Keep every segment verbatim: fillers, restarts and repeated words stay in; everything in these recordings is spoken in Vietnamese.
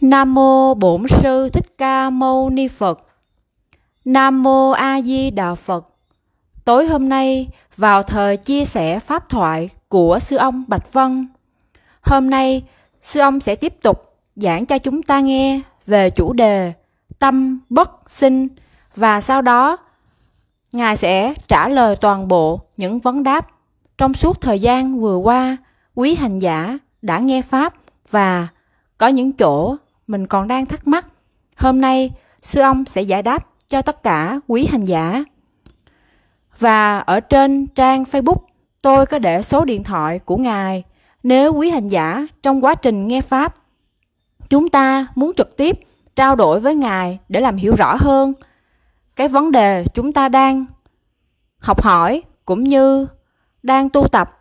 Nam mô Bổn Sư Thích Ca Mâu Ni Phật. Nam mô A Di Đà Phật. Tối hôm nay vào thời chia sẻ pháp thoại của Sư Ông Bạch Vân. Hôm nay Sư Ông sẽ tiếp tục giảng cho chúng ta nghe về chủ đề Tâm Bất Sinh, và sau đó Ngài sẽ trả lời toàn bộ những vấn đáp trong suốt thời gian vừa qua quý hành giả đã nghe pháp và có những chỗ mình còn đang thắc mắc. Hôm nay Sư Ông sẽ giải đáp cho tất cả quý hành giả. Và ở trên trang Facebook tôi có để số điện thoại của Ngài. Nếu quý hành giả trong quá trình nghe pháp chúng ta muốn trực tiếp trao đổi với Ngài để làm hiểu rõ hơn cái vấn đề chúng ta đang học hỏi cũng như đang tu tập,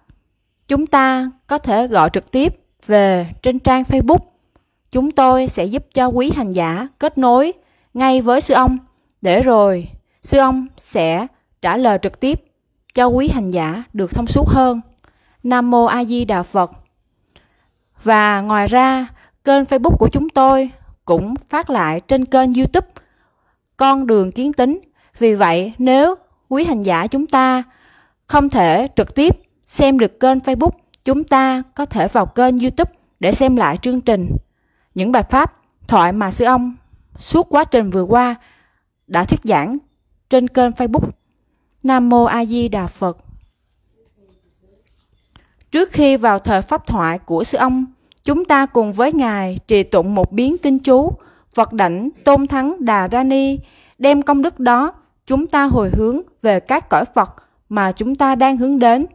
chúng ta có thể gọi trực tiếp về trên trang Facebook. Chúng tôi sẽ giúp cho quý hành giả kết nối ngay với Sư Ông, để rồi Sư Ông sẽ trả lời trực tiếp cho quý hành giả được thông suốt hơn. Nam mô A Di Đà Phật. Và ngoài ra, kênh Facebook của chúng tôi cũng phát lại trên kênh YouTube Con Đường Kiến Tính. Vì vậy, nếu quý hành giả chúng ta không thể trực tiếp xem được kênh Facebook, chúng ta có thể vào kênh YouTube để xem lại chương trình, những bài pháp thoại mà Sư Ông suốt quá trình vừa qua đã thuyết giảng trên kênh Facebook. Nam mô A Di Đà Phật. Trước khi vào thời pháp thoại của Sư Ông, chúng ta cùng với Ngài trì tụng một biến kinh chú Phật Đảnh Tôn Thắng Đà Ra Ni. Đem công đức đó chúng ta hồi hướng về các cõi Phật mà chúng ta đang hướng đến,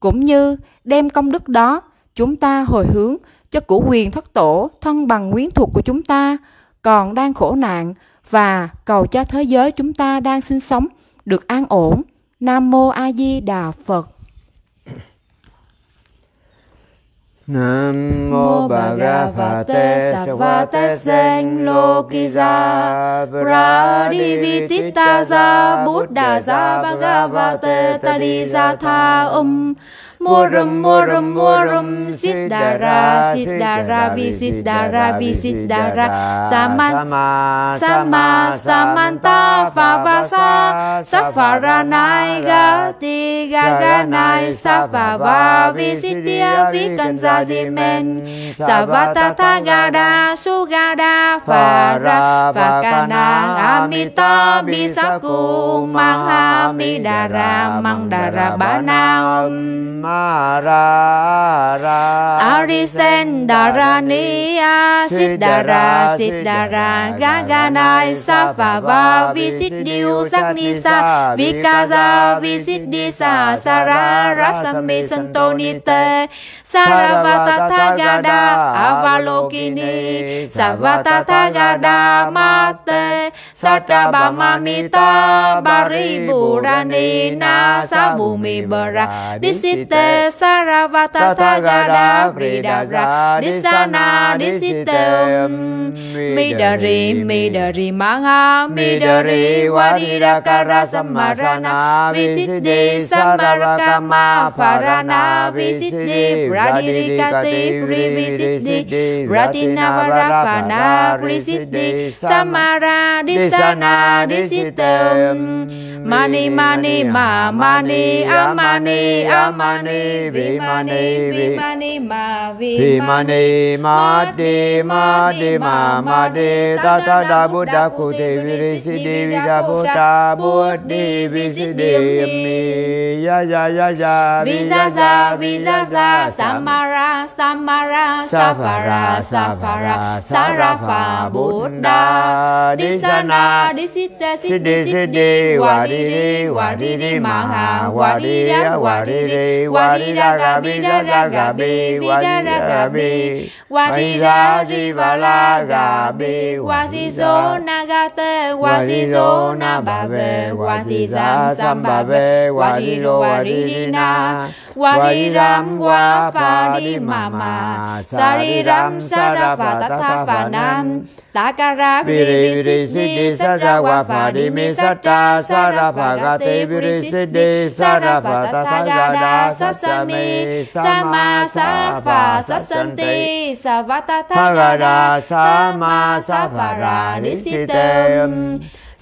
cũng như đem công đức đó chúng ta hồi hướng cho cửu huyền thất tổ thân bằng quyến thuộc của chúng ta còn đang khổ nạn, và cầu cho thế giới chúng ta đang sinh sống được an ổn. Nam mô A Di Đà Phật. Nam mô Bhagavate Savate Seng Lokiza Pradivitita Za Buddha Za Bhagavate Tadiza Tha Um Murum Murum Murum Siddhara Siddhara Visiddhara Visiddhara Sama Sama Samanta Favasa Safaranai Gati Gaganai Savava Visiddhya Vikanza Jimen Savatata Gada Sugada Phara Vakana Amita Bisaku Mahamidara Mandara Banam Arisen Dharaniya Siddhara Siddhara Gaganai Safava Visiddhiu Saknisa Vikaza Visiddhisa Sara Rasami Santonite Saravatagada Avalokini Savatatagada Mate Satrabamamita Bariburani Nasabumibara Disite Saravata Tagada Vridara Disana Disitum Midari Midari Maha Midari Varidakara Samarana Visiti Samarakama Farana Visiti Pradirikati Privisiti Ratinavarafana Prisiti Samara Disana Disitum Mani Mani Ma Mani Amani Amani Vimani Vimani Ma Vimani Ma De Ma De Ma Ma De Tata Da Buddha Kute Virisidi Vidabhuta Buddhi Visidhi Ya Ya Ya Ya Vizaza Vizaza Samara Samara Safara Safara Sarafa Buddha Disana Disita Siddhi Siddhi Wadiri Wadiri Maha Wadiri Wadiri Wadira gabi dara gabi wadira gabi wadira jivala gabi wazizo nagate wazizo nababe wazizam sambabe wadiro wadirina wadiram wafadi mama sariram sarapatathavanan takara biri biri siddhi sara wafadi misata sara Bhagate Virisiddhi Sarvatathagada Satsami Sama Sava Satsanti Sarvatathagada Sama Savara Nisitam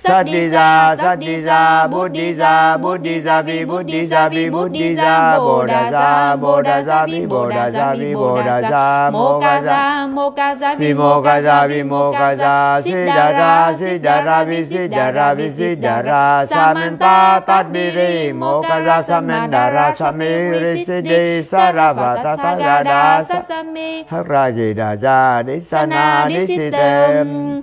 Saddiza, Saddiza, Buddhiza, Buddhiza, Vi Buddhiza, Vi Buddhiza, Bodhaza, Bodhaza, Vi Bodhaza, Vi Bodhaza, Mokaza, Mokaza, Vi Mokaza, Vi Mokaza, Siddhara, Siddhara, Vi Siddhara, Vi Siddhara, Samanta, Tadbiri, Mokaza, Samandara, Samiri, Siddhi, Saravata, Thagada, Sasami, Harajidaza, Disana, Disitem,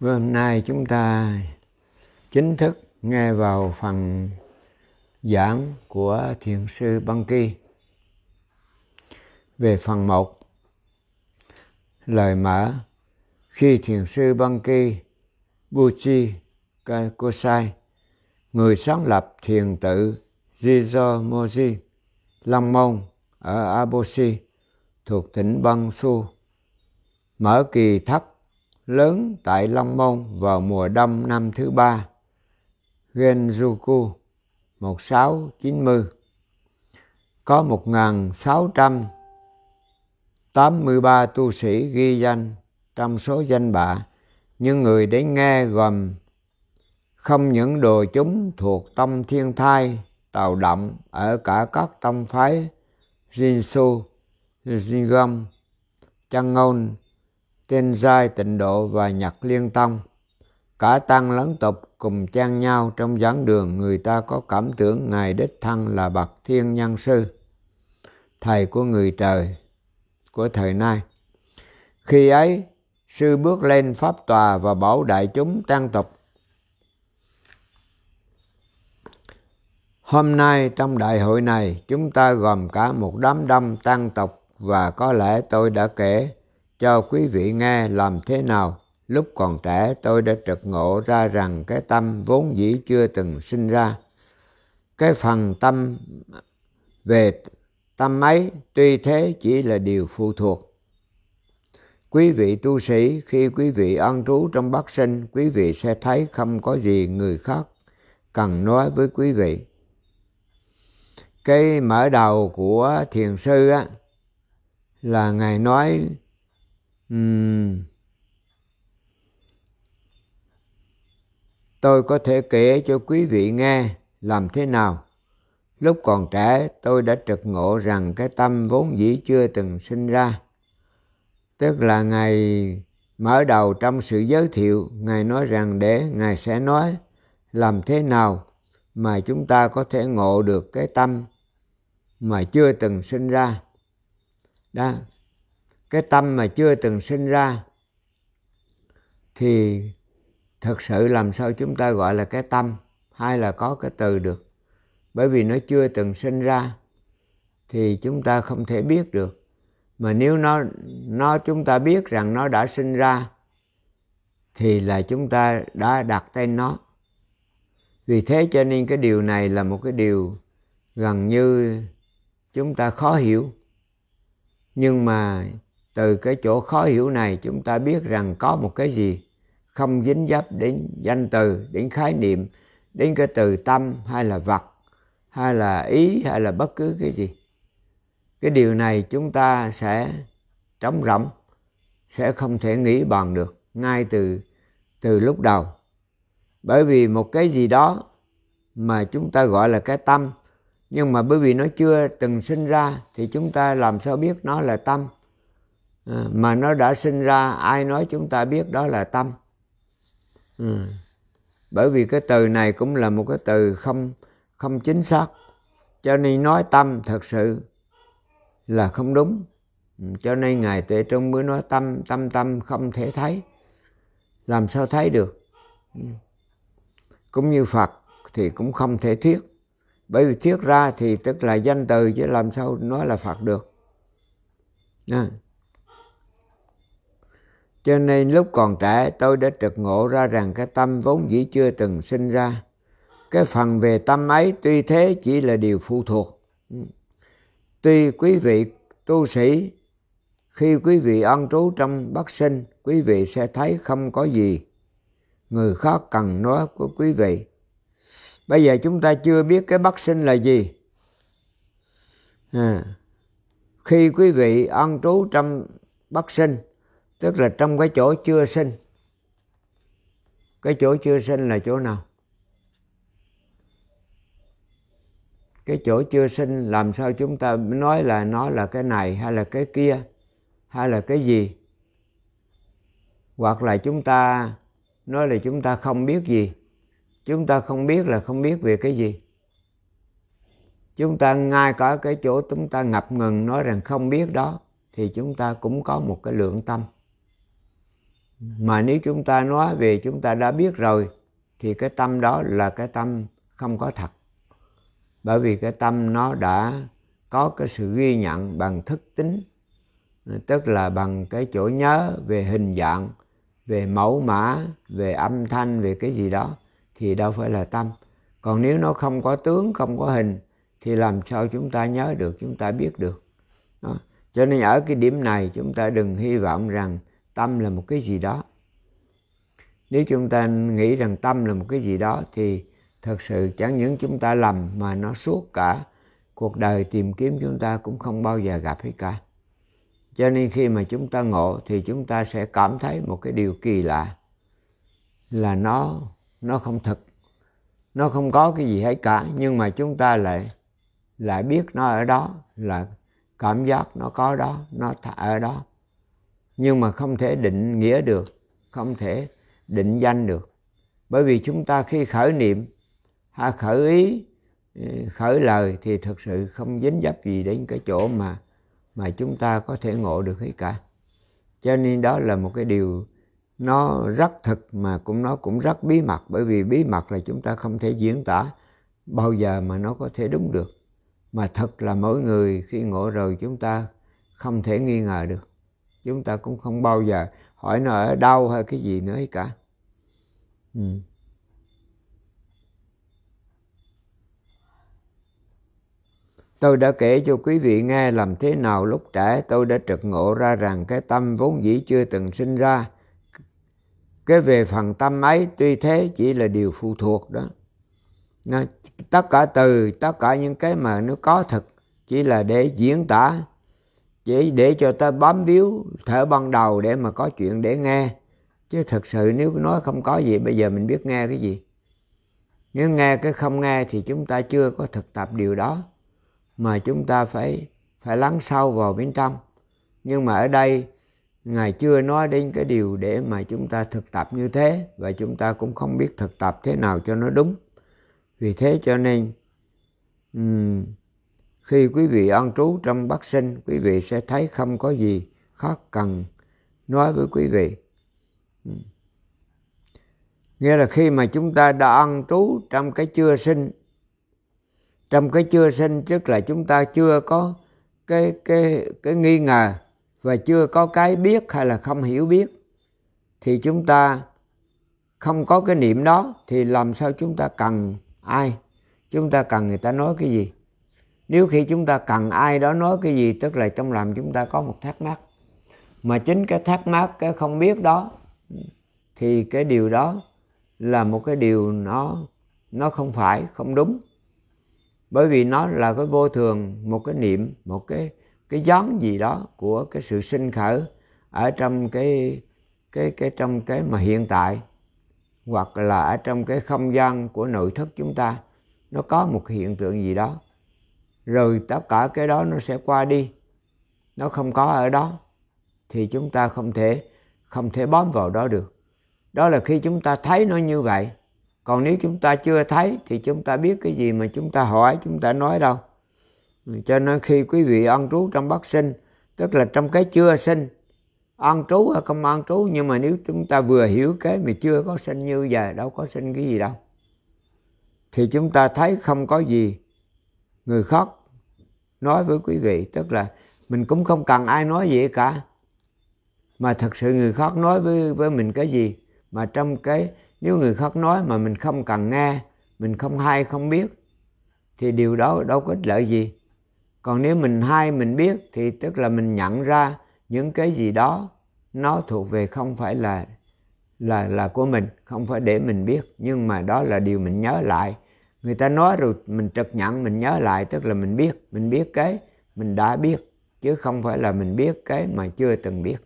Hôm nay chúng ta chính thức nghe vào phần giảng của Thiền sư Bankei về phần một, lời mở. Khi Thiền sư Bankei Buchi Kosai, người sáng lập thiền tự Jizomoji Long Môn ở Aboshi thuộc tỉnh Bansu, mở kỳ thất lớn tại Long Môn vào mùa đông năm thứ ba Genjuku một nghìn sáu trăm chín mươi, có một nghìn sáu trăm tám mươi ba tu sĩ ghi danh trong số danh bạ. Nhưng người đến nghe gồm không những đồ chúng thuộc tông Thiên Thai Tàu Động ở cả các tông phái Jinsu, Zengom, Changon, tên Giai Tịnh Độ và Nhật Liên Tông. Cả tăng lẫn tục cùng chan nhau trong giảng đường. Người ta có cảm tưởng Ngài Đích Thân là bậc Thiên Nhân Sư, Thầy của người trời của thời nay. Khi ấy, Sư bước lên Pháp Tòa và bảo đại chúng tăng tục: hôm nay trong đại hội này, chúng ta gồm cả một đám đông tăng tục, và có lẽ tôi đã kể cho quý vị nghe làm thế nào lúc còn trẻ tôi đã trực ngộ ra rằng cái tâm vốn dĩ chưa từng sinh ra. Cái phần tâm về tâm ấy tuy thế chỉ là điều phụ thuộc. Quý vị tu sĩ, khi quý vị an trú trong Bất Sinh, quý vị sẽ thấy không có gì người khác cần nói với quý vị. Cái mở đầu của Thiền sư á, là Ngài nói Uhm. tôi có thể kể cho quý vị nghe làm thế nào lúc còn trẻ tôi đã trực ngộ rằng cái tâm vốn dĩ chưa từng sinh ra. Tức là Ngài mở đầu trong sự giới thiệu, Ngài nói rằng để Ngài sẽ nói làm thế nào mà chúng ta có thể ngộ được cái tâm mà chưa từng sinh ra. Đó, cái tâm mà chưa từng sinh ra thì thực sự làm sao chúng ta gọi là cái tâm hay là có cái từ được, bởi vì nó chưa từng sinh ra thì chúng ta không thể biết được. Mà nếu nó nó chúng ta biết rằng nó đã sinh ra thì là chúng ta đã đặt tên nó. Vì thế cho nên cái điều này là một cái điều gần như chúng ta khó hiểu. Nhưng mà từ cái chỗ khó hiểu này chúng ta biết rằng có một cái gì không dính dấp đến danh từ, đến khái niệm, đến cái từ tâm hay là vật hay là ý hay là bất cứ cái gì. Cái điều này chúng ta sẽ trống rỗng, sẽ không thể nghĩ bàn được ngay từ, từ lúc đầu. Bởi vì một cái gì đó mà chúng ta gọi là cái tâm, nhưng mà bởi vì nó chưa từng sinh ra thì chúng ta làm sao biết nó là tâm. mà nó đã sinh ra, ai nói chúng ta biết đó là tâm. Ừ. Bởi vì cái từ này cũng là một cái từ không, không chính xác. Cho nên nói tâm thật sự là không đúng. Cho nên Ngài Tuệ Trung mới nói tâm, tâm tâm không thể thấy. Làm sao thấy được? Cũng như Phật thì cũng không thể thuyết. Bởi vì thuyết ra thì tức là danh từ, chứ làm sao nói là Phật được. À. Cho nên lúc còn trẻ tôi đã trực ngộ ra rằng cái tâm vốn dĩ chưa từng sinh ra. Cái phần về tâm ấy tuy thế chỉ là điều phụ thuộc. Tuy quý vị tu sĩ, khi quý vị an trú trong bất sinh, quý vị sẽ thấy không có gì người khác cần nói của quý vị. Bây giờ chúng ta chưa biết cái bất sinh là gì. À, khi quý vị an trú trong bất sinh, tức là trong cái chỗ chưa sinh. Cái chỗ chưa sinh là chỗ nào? Cái chỗ chưa sinh làm sao chúng ta nói là nó là cái này hay là cái kia hay là cái gì? Hoặc là chúng ta nói là chúng ta không biết gì. Chúng ta không biết là không biết về cái gì. Chúng ta ngay cả cái chỗ chúng ta ngập ngừng nói rằng không biết đó, thì chúng ta cũng có một cái lượng tâm. Mà nếu chúng ta nói về chúng ta đã biết rồi, thì cái tâm đó là cái tâm không có thật. Bởi vì cái tâm nó đã có cái sự ghi nhận bằng thức tính, tức là bằng cái chỗ nhớ về hình dạng, về mẫu mã, về âm thanh, về cái gì đó, thì đâu phải là tâm. Còn nếu nó không có tướng, không có hình, thì làm sao chúng ta nhớ được, chúng ta biết được. Đó. Cho nên ở cái điểm này chúng ta đừng hy vọng rằng tâm là một cái gì đó. Nếu chúng ta nghĩ rằng tâm là một cái gì đó thì thật sự chẳng những chúng ta lầm mà nó suốt cả cuộc đời tìm kiếm chúng ta cũng không bao giờ gặp hết cả. Cho nên khi mà chúng ta ngộ thì chúng ta sẽ cảm thấy một cái điều kỳ lạ là nó, nó không thực, nó không có cái gì hết cả, nhưng mà chúng ta lại, lại biết nó ở đó, là cảm giác nó có đó, nó ở đó. Nhưng mà không thể định nghĩa được, không thể định danh được. Bởi vì chúng ta khi khởi niệm hay khởi ý, khởi lời thì thực sự không dính dấp gì đến cái chỗ mà, mà chúng ta có thể ngộ được hết cả. Cho nên đó là một cái điều nó rất thực mà cũng nó cũng rất bí mật. Bởi vì bí mật là chúng ta không thể diễn tả bao giờ mà nó có thể đúng được. Mà thật là mỗi người khi ngộ rồi chúng ta không thể nghi ngờ được. Chúng ta cũng không bao giờ hỏi nó ở đâu hay cái gì nữa hết cả. Ừ. Tôi đã kể cho quý vị nghe làm thế nào lúc trẻ tôi đã trực ngộ ra rằng cái tâm vốn dĩ chưa từng sinh ra. Cái về phần tâm ấy tuy thế chỉ là điều phụ thuộc đó. Nó, tất cả từ, tất cả những cái mà nó có thật chỉ là để diễn tả, chỉ để cho ta bám víu thở ban đầu để mà có chuyện để nghe. Chứ thật sự nếu nói không có gì, bây giờ mình biết nghe cái gì? Nếu nghe cái không nghe thì chúng ta chưa có thực tập điều đó. Mà chúng ta phải, phải lắng sâu vào bên trong. Nhưng mà ở đây, Ngài chưa nói đến cái điều để mà chúng ta thực tập như thế. Và chúng ta cũng không biết thực tập thế nào cho nó đúng. Vì thế cho nên, um, khi quý vị an trú trong bất sinh, quý vị sẽ thấy không có gì khác cần nói với quý vị. Um. Nghĩa là khi mà chúng ta đã an trú trong cái chưa sinh, trong cái chưa sinh tức là chúng ta chưa có cái, cái, cái nghi ngờ và chưa có cái biết hay là không hiểu biết, thì chúng ta không có cái niệm đó thì làm sao chúng ta cần ai? Chúng ta cần người ta nói cái gì? Nếu khi chúng ta cần ai đó nói cái gì, tức là trong lòng chúng ta có một thắc mắc. Mà chính cái thắc mắc, cái không biết đó, thì cái điều đó là một cái điều nó, nó không phải, không đúng. Bởi vì nó là cái vô thường, một cái niệm, một cái cái giống gì đó của cái sự sinh khởi ở trong cái cái cái trong cái mà hiện tại, hoặc là ở trong cái không gian của nội thức chúng ta, nó có một hiện tượng gì đó. Rồi tất cả cái đó nó sẽ qua đi, nó không có ở đó. thì chúng ta không thể không thể bám vào đó được. Đó là khi chúng ta thấy nó như vậy. Còn nếu chúng ta chưa thấy thì chúng ta biết cái gì mà chúng ta hỏi, chúng ta nói đâu. Cho nên khi quý vị an trú trong bất sinh, tức là trong cái chưa sinh, an trú hay không an trú, nhưng mà nếu chúng ta vừa hiểu cái mà chưa có sinh như vậy, đâu có sinh cái gì đâu, thì chúng ta thấy không có gì người khóc nói với quý vị, tức là mình cũng không cần ai nói gì cả. Mà thật sự người khác nói với, với mình cái gì mà trong cái, nếu người khác nói mà mình không cần nghe, mình không hay không biết, thì điều đó đâu có ích lợi gì. Còn nếu mình hay mình biết thì tức là mình nhận ra những cái gì đó nó thuộc về không phải là là là của mình, không phải để mình biết, nhưng mà đó là điều mình nhớ lại. Người ta nói rồi mình trực nhận, mình nhớ lại, tức là mình biết, mình biết cái mình đã biết, chứ không phải là mình biết cái mà chưa từng biết.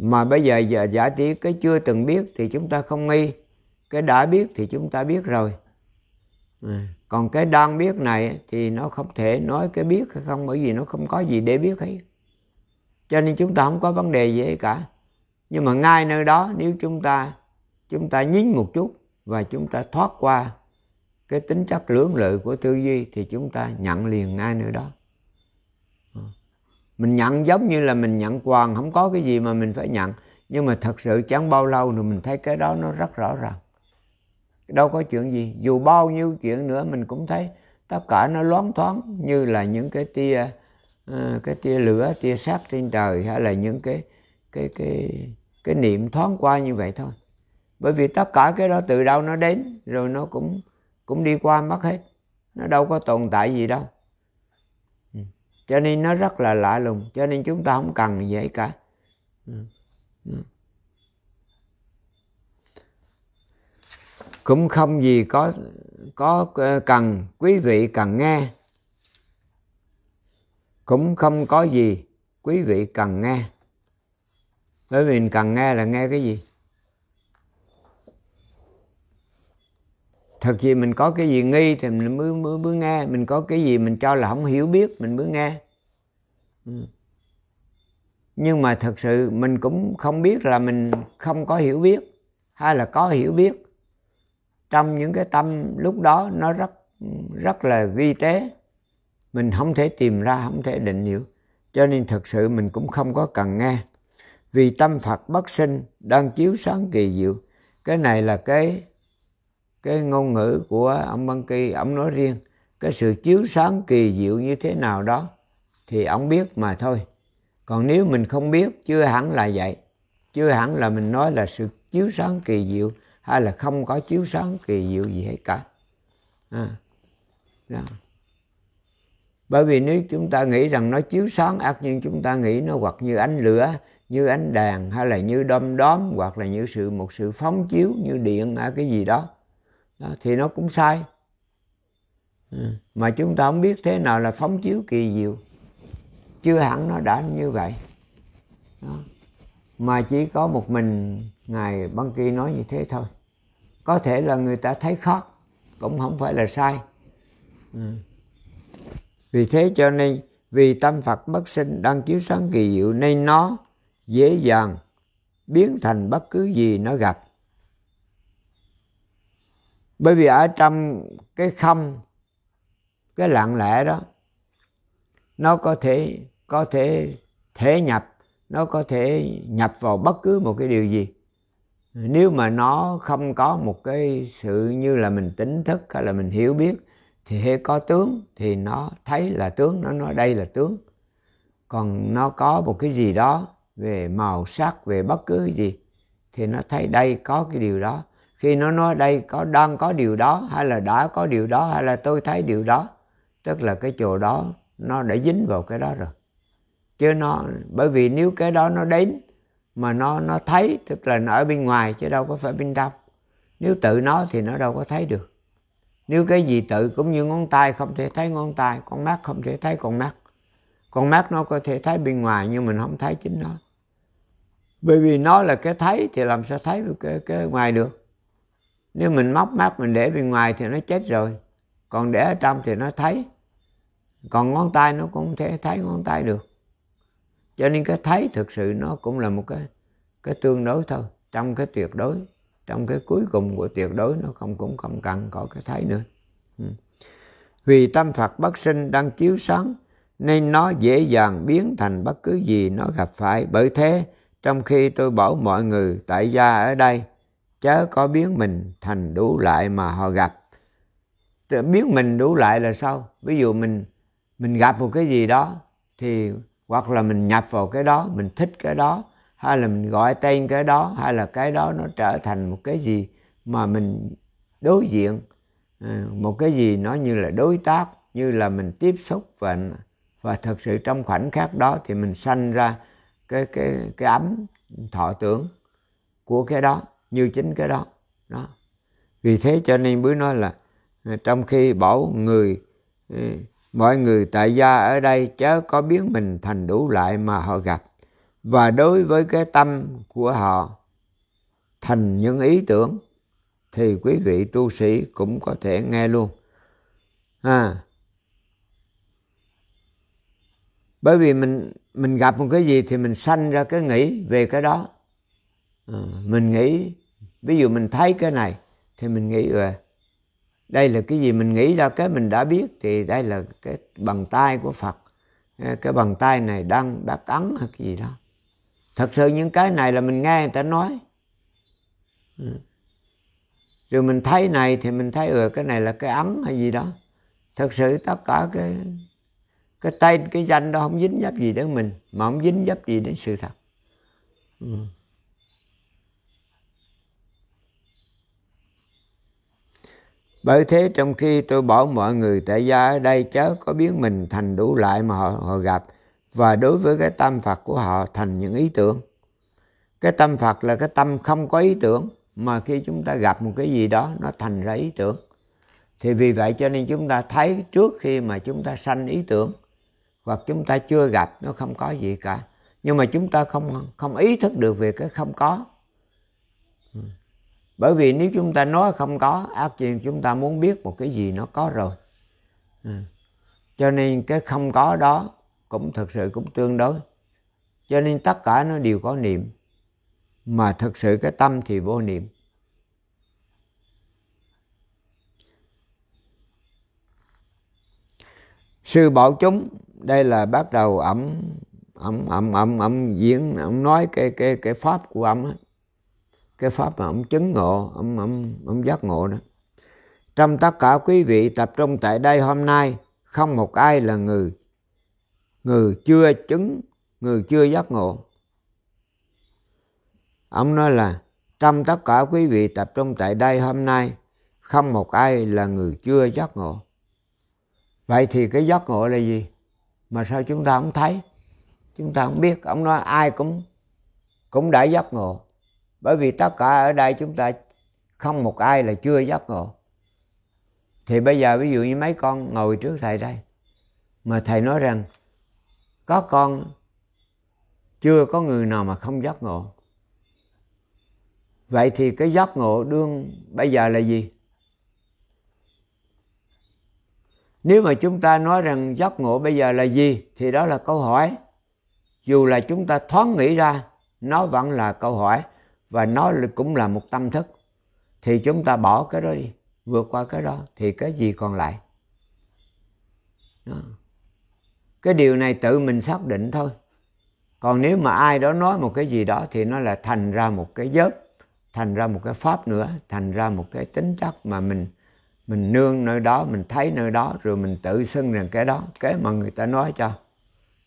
Mà bây giờ, giờ giả trí cái chưa từng biết thì chúng ta không nghi, cái đã biết thì chúng ta biết rồi. À, còn cái đang biết này thì nó không thể nói cái biết hay không, bởi vì nó không có gì để biết hết. Cho nên chúng ta không có vấn đề gì hết cả. Nhưng mà ngay nơi đó nếu chúng ta chúng ta nhín một chút và chúng ta thoát qua cái tính chất lưỡng lự của tư duy thì chúng ta nhận liền ngay nơi đó. Mình nhận giống như là mình nhận quàng, không có cái gì mà mình phải nhận. Nhưng mà thật sự chẳng bao lâu rồi mình thấy cái đó nó rất rõ ràng. Đâu có chuyện gì, dù bao nhiêu chuyện nữa mình cũng thấy tất cả nó loáng thoáng như là những cái tia cái tia lửa, tia sét trên trời, hay là những cái cái cái cái niệm thoáng qua như vậy thôi. Bởi vì tất cả cái đó từ đâu nó đến rồi nó cũng cũng đi qua mất hết. Nó đâu có tồn tại gì đâu. Cho nên nó rất là lạ lùng. Cho nên chúng ta không cần vậy cả. Cũng không gì có, có cần quý vị cần nghe. Cũng không có gì quý vị cần nghe. Bởi vì mình cần nghe là nghe cái gì? Thật gì mình có cái gì nghi thì mình mới, mới, mới nghe. Mình có cái gì mình cho là không hiểu biết mình mới nghe. Nhưng mà thật sự mình cũng không biết là mình không có hiểu biết hay là có hiểu biết. Trong những cái tâm lúc đó nó rất, rất là vi tế. Mình không thể tìm ra, không thể định hiểu. Cho nên thật sự mình cũng không có cần nghe. Vì tâm Phật bất sinh đang chiếu sáng kỳ diệu. Cái này là cái... cái ngôn ngữ của ông Bankei, ông nói riêng cái sự chiếu sáng kỳ diệu như thế nào đó thì ông biết mà thôi. Còn nếu mình không biết chưa hẳn là vậy, chưa hẳn là mình nói là sự chiếu sáng kỳ diệu hay là không có chiếu sáng kỳ diệu gì hết cả. À, đó. Bởi vì nếu chúng ta nghĩ rằng nó chiếu sáng ác, nhưng chúng ta nghĩ nó hoặc như ánh lửa, như ánh đèn, hay là như đom đóm, hoặc là như sự một sự phóng chiếu như điện hay cái gì đó. Đó, thì nó cũng sai. Ừ. Mà chúng ta không biết thế nào là phóng chiếu kỳ diệu. Chưa hẳn nó đã như vậy. Đó. Mà chỉ có một mình Ngài Bankei nói như thế thôi. Có thể là người ta thấy khóc, cũng không phải là sai. Ừ. Vì thế cho nên, vì tâm Phật bất sinh đang chiếu sáng kỳ diệu nên nó dễ dàng biến thành bất cứ gì nó gặp. Bởi vì ở trong cái không, cái lặng lẽ đó, nó có thể có thể thể nhập, nó có thể nhập vào bất cứ một cái điều gì. Nếu mà nó không có một cái sự như là mình tỉnh thức hay là mình hiểu biết, thì hay có tướng thì nó thấy là tướng, nó nói đây là tướng. Còn nó có một cái gì đó về màu sắc, về bất cứ gì, thì nó thấy đây có cái điều đó. Khi nó nói đây có đang có điều đó, hay là đã có điều đó, hay là tôi thấy điều đó, tức là cái chỗ đó nó đã dính vào cái đó rồi. Chứ nó, bởi vì nếu cái đó nó đến mà nó nó thấy, tức là nó ở bên ngoài chứ đâu có phải bên trong. Nếu tự nó thì nó đâu có thấy được. Nếu cái gì tự, cũng như ngón tay không thể thấy ngón tay, con mắt không thể thấy con mắt. Con mắt nó có thể thấy bên ngoài nhưng mình không thấy chính nó. Bởi vì nó là cái thấy thì làm sao thấy cái, cái ngoài được. Nếu mình móc mắt mình để bên ngoài thì nó chết rồi. Còn để ở trong thì nó thấy. Còn ngón tay nó cũng không thể thấy ngón tay được. Cho nên cái thấy thực sự nó cũng là một cái, cái tương đối thôi. Trong cái tuyệt đối, trong cái cuối cùng của tuyệt đối, nó không cũng không cần có cái thấy nữa. Vì tâm Phật bất sinh đang chiếu sáng, nên nó dễ dàng biến thành bất cứ gì nó gặp phải. Bởi thế, trong khi tôi bảo mọi người tại gia ở đây, chớ có biến mình thành đủ lại mà họ gặp. Biến mình đủ lại là sao? Ví dụ mình mình gặp một cái gì đó, thì hoặc là mình nhập vào cái đó, mình thích cái đó, hay là mình gọi tên cái đó, hay là cái đó nó trở thành một cái gì mà mình đối diện, một cái gì nó như là đối tác, như là mình tiếp xúc. Và và thật sự trong khoảnh khắc đó thì mình sanh ra cái cái cái ấm thọ tưởng của cái đó, như chính cái đó đó. Vì thế cho nên Bứ nói là trong khi bảo người mọi người tại gia ở đây chớ có biến mình thành đủ lại mà họ gặp, và đối với cái tâm của họ thành những ý tưởng thì quý vị tu sĩ cũng có thể nghe luôn. À, bởi vì mình mình gặp một cái gì thì mình sanh ra cái nghĩ về cái đó. À, mình nghĩ, ví dụ mình thấy cái này thì mình nghĩ về đây là cái gì, mình nghĩ ra cái mình đã biết thì đây là cái bàn tay của Phật, cái bàn tay này đang đắc ấn hay cái gì đó. Thật sự những cái này là mình nghe người ta nói. Ừ. Rồi mình thấy này thì mình thấy ừ, cái này là cái ấn hay gì đó. Thật sự tất cả cái cái tên, cái danh đó không dính dấp gì đến mình, mà không dính dấp gì đến sự thật. Ừ. Bởi thế trong khi tôi bảo mọi người tại gia ở đây chớ có biến mình thành đủ lại mà họ, họ gặp, và đối với cái tâm Phật của họ thành những ý tưởng. Cái tâm Phật là cái tâm không có ý tưởng, mà khi chúng ta gặp một cái gì đó nó thành ra ý tưởng. Thì vì vậy cho nên chúng ta thấy trước khi mà chúng ta sanh ý tưởng, hoặc chúng ta chưa gặp nó không có gì cả, nhưng mà chúng ta không, không ý thức được về cái không có. Bởi vì nếu chúng ta nói không có, ác chuyện chúng ta muốn biết một cái gì nó có rồi. Ừ. Cho nên cái không có đó cũng thực sự cũng tương đối. Cho nên tất cả nó đều có niệm, mà thực sự cái tâm thì vô niệm. Sư bảo chúng, đây là bắt đầu ẩm ẩm ẩm ẩm ẩm diễn, ẩm nói cái cái cái pháp của ẩm. Cái pháp mà ông chứng ngộ, ông, ông, ông giác ngộ đó. Trong tất cả quý vị tập trung tại đây hôm nay, không một ai là người, người chưa chứng, người chưa giác ngộ. Ông nói là trong tất cả quý vị tập trung tại đây hôm nay, không một ai là người chưa giác ngộ. Vậy thì cái giác ngộ là gì? Mà sao chúng ta không thấy, chúng ta không biết? Ông nói ai cũng, cũng đã giác ngộ. Bởi vì tất cả ở đây chúng ta không một ai là chưa giác ngộ. Thì bây giờ ví dụ như mấy con ngồi trước thầy đây, mà thầy nói rằng có con chưa có người nào mà không giác ngộ. Vậy thì cái giác ngộ đương bây giờ là gì? Nếu mà chúng ta nói rằng giác ngộ bây giờ là gì thì đó là câu hỏi. Dù là chúng ta thoáng nghĩ ra, nó vẫn là câu hỏi. Và nó cũng là một tâm thức. Thì chúng ta bỏ cái đó đi, vượt qua cái đó, thì cái gì còn lại đó. Cái điều này tự mình xác định thôi. Còn nếu mà ai đó nói một cái gì đó thì nó là thành ra một cái giới, thành ra một cái pháp nữa, thành ra một cái tính chất mà mình Mình nương nơi đó, mình thấy nơi đó, rồi mình tự xưng rằng cái đó, cái mà người ta nói cho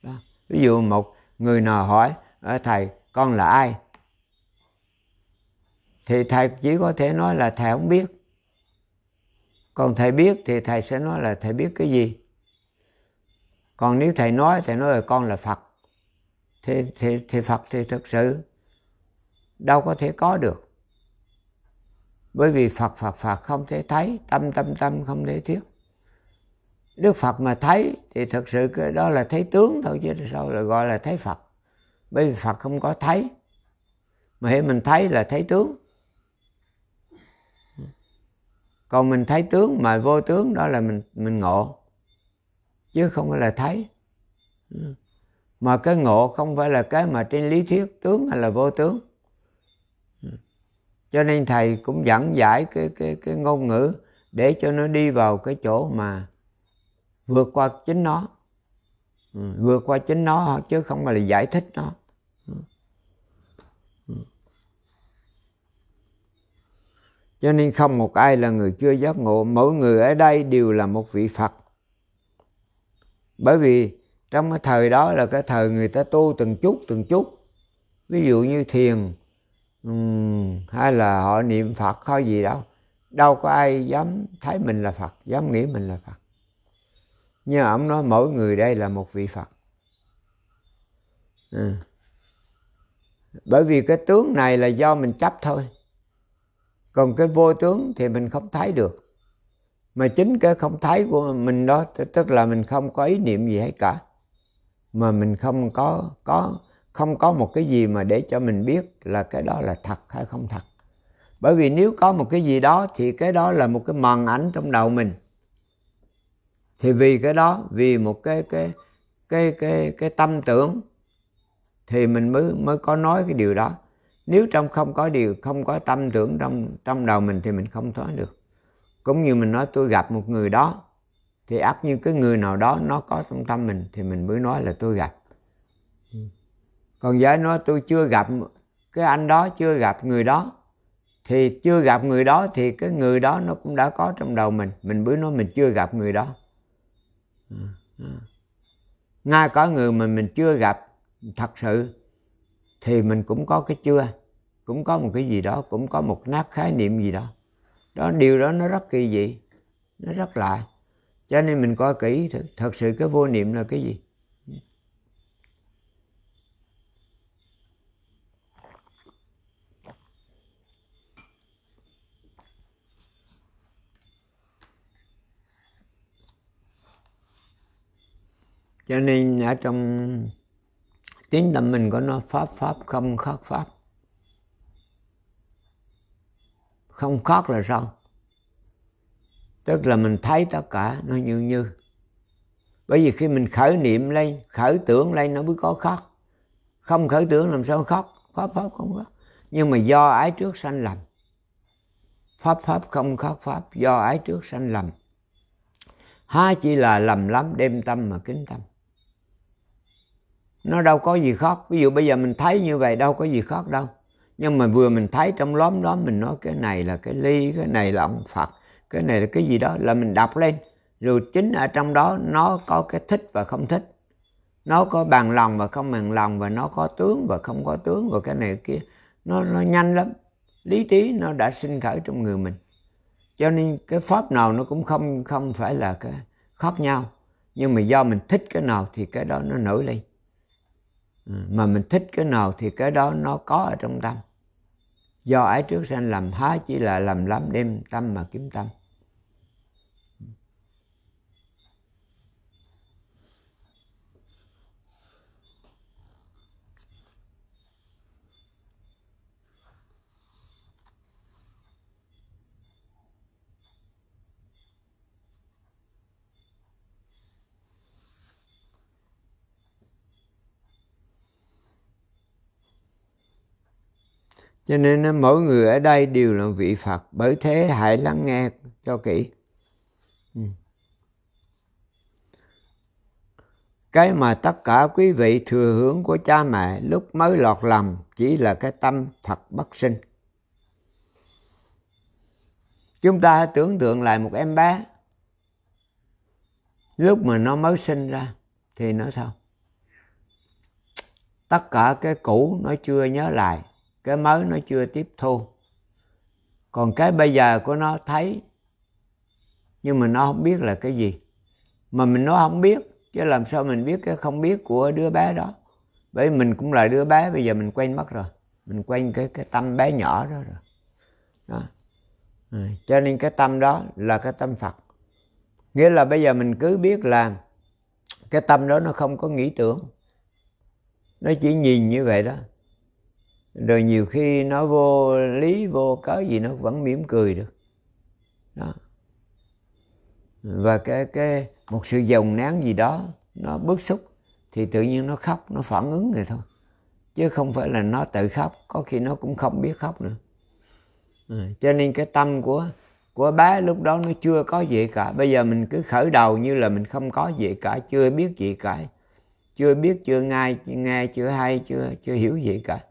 đó. Ví dụ một người nào hỏi thầy con là ai, thì thầy chỉ có thể nói là thầy không biết. Còn thầy biết thì thầy sẽ nói là thầy biết cái gì. Còn nếu thầy nói, thầy nói là con là Phật, Thì, thì, thì Phật thì thực sự đâu có thể có được. Bởi vì Phật Phật Phật không thể thấy, tâm tâm tâm không thể thuyết. Đức Phật mà thấy thì thực sự cái đó là thấy tướng thôi, chứ sao lại gọi là thấy Phật. Bởi vì Phật không có thấy, mà hễ mình thấy là thấy tướng. Còn mình thấy tướng mà vô tướng, đó là mình mình ngộ, chứ không phải là thấy. Mà cái ngộ không phải là cái mà trên lý thuyết tướng hay là vô tướng. Cho nên thầy cũng dẫn giải cái, cái, cái ngôn ngữ để cho nó đi vào cái chỗ mà vượt qua chính nó. Vượt qua chính nó chứ không phải là giải thích nó. Cho nên không một ai là người chưa giác ngộ, mỗi người ở đây đều là một vị Phật. Bởi vì trong cái thời đó là cái thời người ta tu từng chút từng chút. Ví dụ như thiền um, hay là họ niệm Phật hay gì đâu. Đâu có ai dám thấy mình là Phật, dám nghĩ mình là Phật. Nhưng ông nói mỗi người đây là một vị Phật. À. Bởi vì cái tướng này là do mình chấp thôi. Còn cái vô tướng thì mình không thấy được. Mà chính cái không thấy của mình đó, tức là mình không có ý niệm gì hết cả. Mà mình không có, có, không có một cái gì mà để cho mình biết là cái đó là thật hay không thật. Bởi vì nếu có một cái gì đó thì cái đó là một cái màn ảnh trong đầu mình. Thì vì cái đó, vì một cái, cái, cái, cái, cái tâm tưởng thì mình mới, mới có nói cái điều đó. Nếu trong không có điều, không có tâm tưởng trong, trong đầu mình thì mình không thoát được. Cũng như mình nói tôi gặp một người đó, thì ắt như cái người nào đó nó có trong tâm mình thì mình mới nói là tôi gặp. Còn giới nói tôi chưa gặp cái anh đó, chưa gặp người đó, thì chưa gặp người đó thì cái người đó nó cũng đã có trong đầu mình. Mình mới nói mình chưa gặp người đó. Ngay có người mà mình chưa gặp thật sự thì mình cũng có cái chưa, cũng có một cái gì đó, cũng có một nát khái niệm gì đó. Đó, điều đó nó rất kỳ dị, nó rất lạ. Cho nên mình coi kỹ thật, thật sự cái vô niệm là cái gì. Cho nên ở trong tiếng tâm mình có nói pháp pháp không khác pháp. Không khác là sao? Tức là mình thấy tất cả nó như như. Bởi vì khi mình khởi niệm lên, khởi tưởng lên nó mới có khác. Không khởi tưởng làm sao khác? Pháp pháp không khác. Nhưng mà do ái trước sanh lầm. Pháp pháp không khác pháp, do ái trước sanh lầm. Há chỉ là lầm lắm đem tâm mà kính tâm. Nó đâu có gì khác. Ví dụ bây giờ mình thấy như vậy đâu có gì khác đâu. Nhưng mà vừa mình thấy trong lóm đó mình nói cái này là cái ly, cái này là ông Phật, cái này là cái gì đó, là mình đọc lên. Rồi chính ở trong đó nó có cái thích và không thích. Nó có bằng lòng và không bằng lòng, và nó có tướng và không có tướng, và cái này cái kia. Nó, nó nhanh lắm. Lý trí nó đã sinh khởi trong người mình. Cho nên cái pháp nào nó cũng không, không phải là cái khác nhau. Nhưng mà do mình thích cái nào thì cái đó nó nổi lên. Mà mình thích cái nào thì cái đó nó có ở trong tâm. Do ái trước sanh làm há chỉ là làm lắm đem tâm mà kiếm tâm. Cho nên mỗi người ở đây đều là vị Phật. Bởi thế hãy lắng nghe cho kỹ. Cái mà tất cả quý vị thừa hưởng của cha mẹ lúc mới lọt lòng chỉ là cái tâm Phật bất sinh. Chúng ta tưởng tượng lại một em bé. Lúc mà nó mới sinh ra thì nó sao? Tất cả cái cũ nó chưa nhớ lại. Cái mới nó chưa tiếp thu. Còn cái bây giờ của nó thấy, nhưng mà nó không biết là cái gì. Mà mình nói không biết, chứ làm sao mình biết cái không biết của đứa bé đó. Bởi vì mình cũng là đứa bé, bây giờ mình quen mất rồi. Mình quen cái, cái tâm bé nhỏ đó rồi đó. À, cho nên cái tâm đó là cái tâm Phật. Nghĩa là bây giờ mình cứ biết là cái tâm đó nó không có nghĩ tưởng. Nó chỉ nhìn như vậy đó. Rồi nhiều khi nó vô lý, vô cớ gì nó vẫn mỉm cười được. Đó. Và cái, cái một sự dồn nén gì đó, nó bức xúc. thì tự nhiên nó khóc, nó phản ứng rồi thôi. Chứ không phải là nó tự khóc, có khi nó cũng không biết khóc nữa. À, cho nên cái tâm của của bé lúc đó nó chưa có gì cả. Bây giờ mình cứ khởi đầu như là mình không có gì cả, chưa biết gì cả, chưa biết, chưa nghe, chưa, nghe, chưa hay, chưa chưa hiểu gì cả.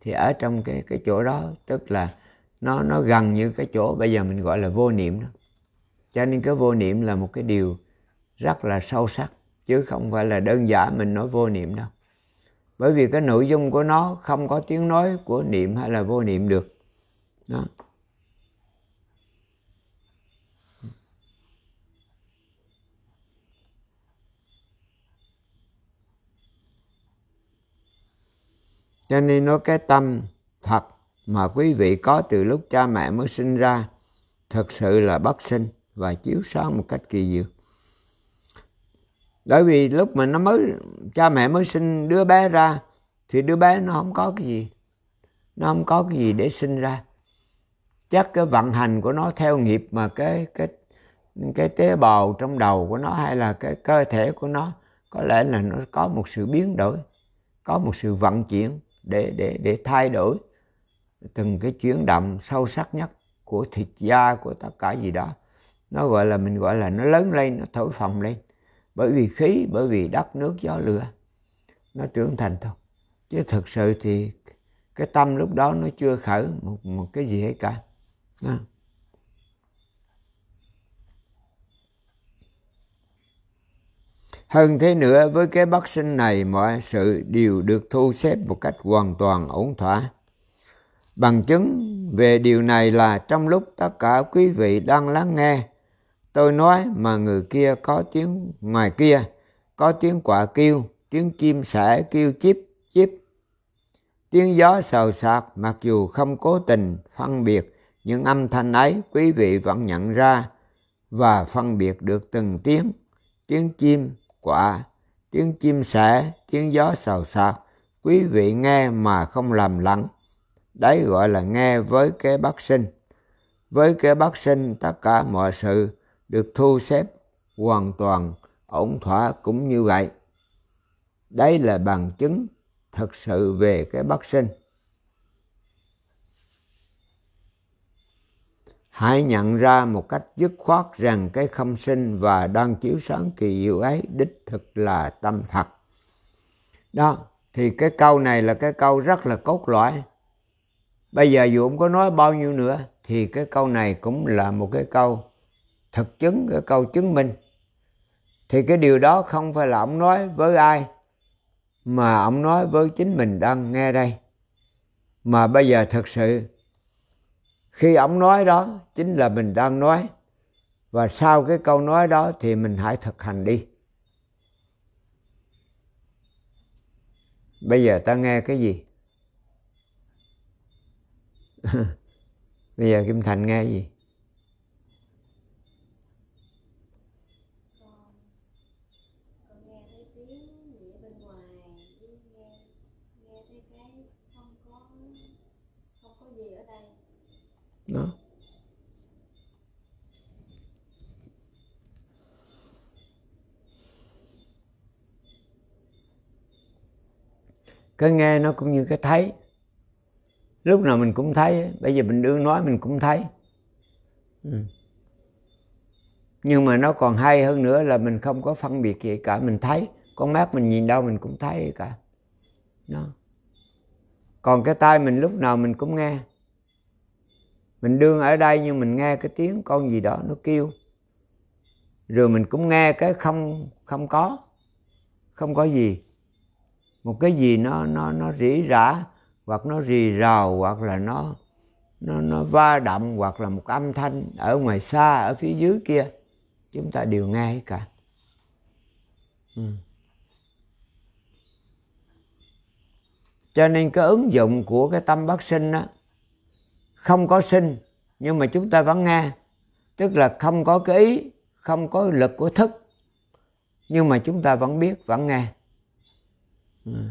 Thì ở trong cái cái chỗ đó, tức là nó nó gần như cái chỗ bây giờ mình gọi là vô niệm đó. Cho nên cái vô niệm là một cái điều rất là sâu sắc, chứ không phải là đơn giản mình nói vô niệm đâu. Bởi vì cái nội dung của nó không có tiếng nói của niệm hay là vô niệm được. Đó. Cho nên nói cái tâm thật mà quý vị có từ lúc cha mẹ mới sinh ra thực sự là bất sinh và chiếu sáng một cách kỳ diệu. Bởi vì lúc mà nó mới cha mẹ mới sinh đứa bé ra thì đứa bé nó không có cái gì, nó không có cái gì để sinh ra. Chắc cái vận hành của nó theo nghiệp mà cái cái cái tế bào trong đầu của nó hay là cái cơ thể của nó có lẽ là nó có một sự biến đổi, có một sự vận chuyển để để để thay đổi từng cái chuyển động sâu sắc nhất của thịt da, của tất cả gì đó. Nó gọi là mình gọi là nó lớn lên, nó thổi phồng lên. Bởi vì khí, bởi vì đất, nước, gió, lửa, nó trưởng thành thôi. Chứ thực sự thì cái tâm lúc đó nó chưa khởi một, một cái gì hết cả. À. Hơn thế nữa, với cái bất sinh này, mọi sự đều được thu xếp một cách hoàn toàn ổn thỏa. Bằng chứng về điều này là trong lúc tất cả quý vị đang lắng nghe, tôi nói mà người kia có tiếng ngoài kia, có tiếng quạ kêu, tiếng chim sẻ kêu chíp chíp, tiếng gió xào xạc, mặc dù không cố tình phân biệt những âm thanh ấy, quý vị vẫn nhận ra và phân biệt được từng tiếng, tiếng chim, quạ, tiếng chim sẻ, tiếng gió xào xạc, quý vị nghe mà không làm lặng. Đấy gọi là nghe với cái bất sinh. Với cái bất sinh, tất cả mọi sự được thu xếp hoàn toàn ổn thỏa cũng như vậy. Đấy là bằng chứng thật sự về cái bất sinh. Hãy nhận ra một cách dứt khoát rằng cái không sinh và đang chiếu sáng kỳ diệu ấy đích thực là tâm thật. Đó, thì cái câu này là cái câu rất là cốt lõi. Bây giờ dù ông có nói bao nhiêu nữa thì cái câu này cũng là một cái câu thực chứng, cái câu chứng minh. Thì cái điều đó không phải là ông nói với ai, mà ông nói với chính mình đang nghe đây. Mà bây giờ thật sự khi ông nói đó chính là mình đang nói. Và sau cái câu nói đó thì mình hãy thực hành đi. Bây giờ ta nghe cái gì? Bây giờ Kim Thành nghe gì? Đó. Cái nghe nó cũng như cái thấy. Lúc nào mình cũng thấy. Bây giờ mình đương nói mình cũng thấy. ừ. Nhưng mà nó còn hay hơn nữa là mình không có phân biệt gì cả. Mình thấy, con mắt mình nhìn đâu mình cũng thấy cả. Đó. Còn cái tai mình lúc nào mình cũng nghe. Mình đương ở đây nhưng mình nghe cái tiếng con gì đó nó kêu. Rồi mình cũng nghe cái không không có. Không có gì. Một cái gì nó nó nó rỉ rả, hoặc nó rì rào, hoặc là nó nó nó va đậm, hoặc là một âm thanh ở ngoài xa, ở phía dưới kia, chúng ta đều nghe cả. Ừ. Cho nên cái ứng dụng của cái tâm bất sinh đó, không có sinh nhưng mà chúng ta vẫn nghe. Tức là không có cái ý, không có lực của thức, nhưng mà chúng ta vẫn biết, vẫn nghe. Ừ.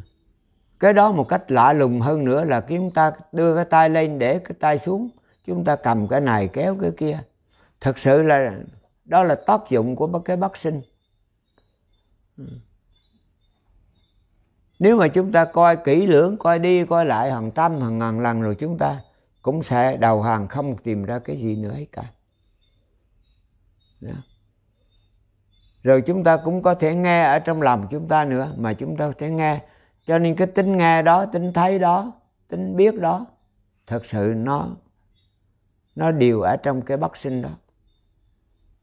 Cái đó một cách lạ lùng hơn nữa là chúng ta đưa cái tay lên, để cái tay xuống, chúng ta cầm cái này kéo cái kia. Thật sự là đó là tác dụng của cái bất sinh. Nếu mà chúng ta coi kỹ lưỡng, coi đi coi lại hàng trăm hàng ngàn lần rồi, chúng ta cũng sẽ đầu hàng, không tìm ra cái gì nữa hết cả. Đó. Rồi chúng ta cũng có thể nghe ở trong lòng chúng ta nữa, mà chúng ta có thể nghe. Cho nên cái tính nghe đó, tính thấy đó, tính biết đó, thật sự nó nó đều ở trong cái bất sinh đó,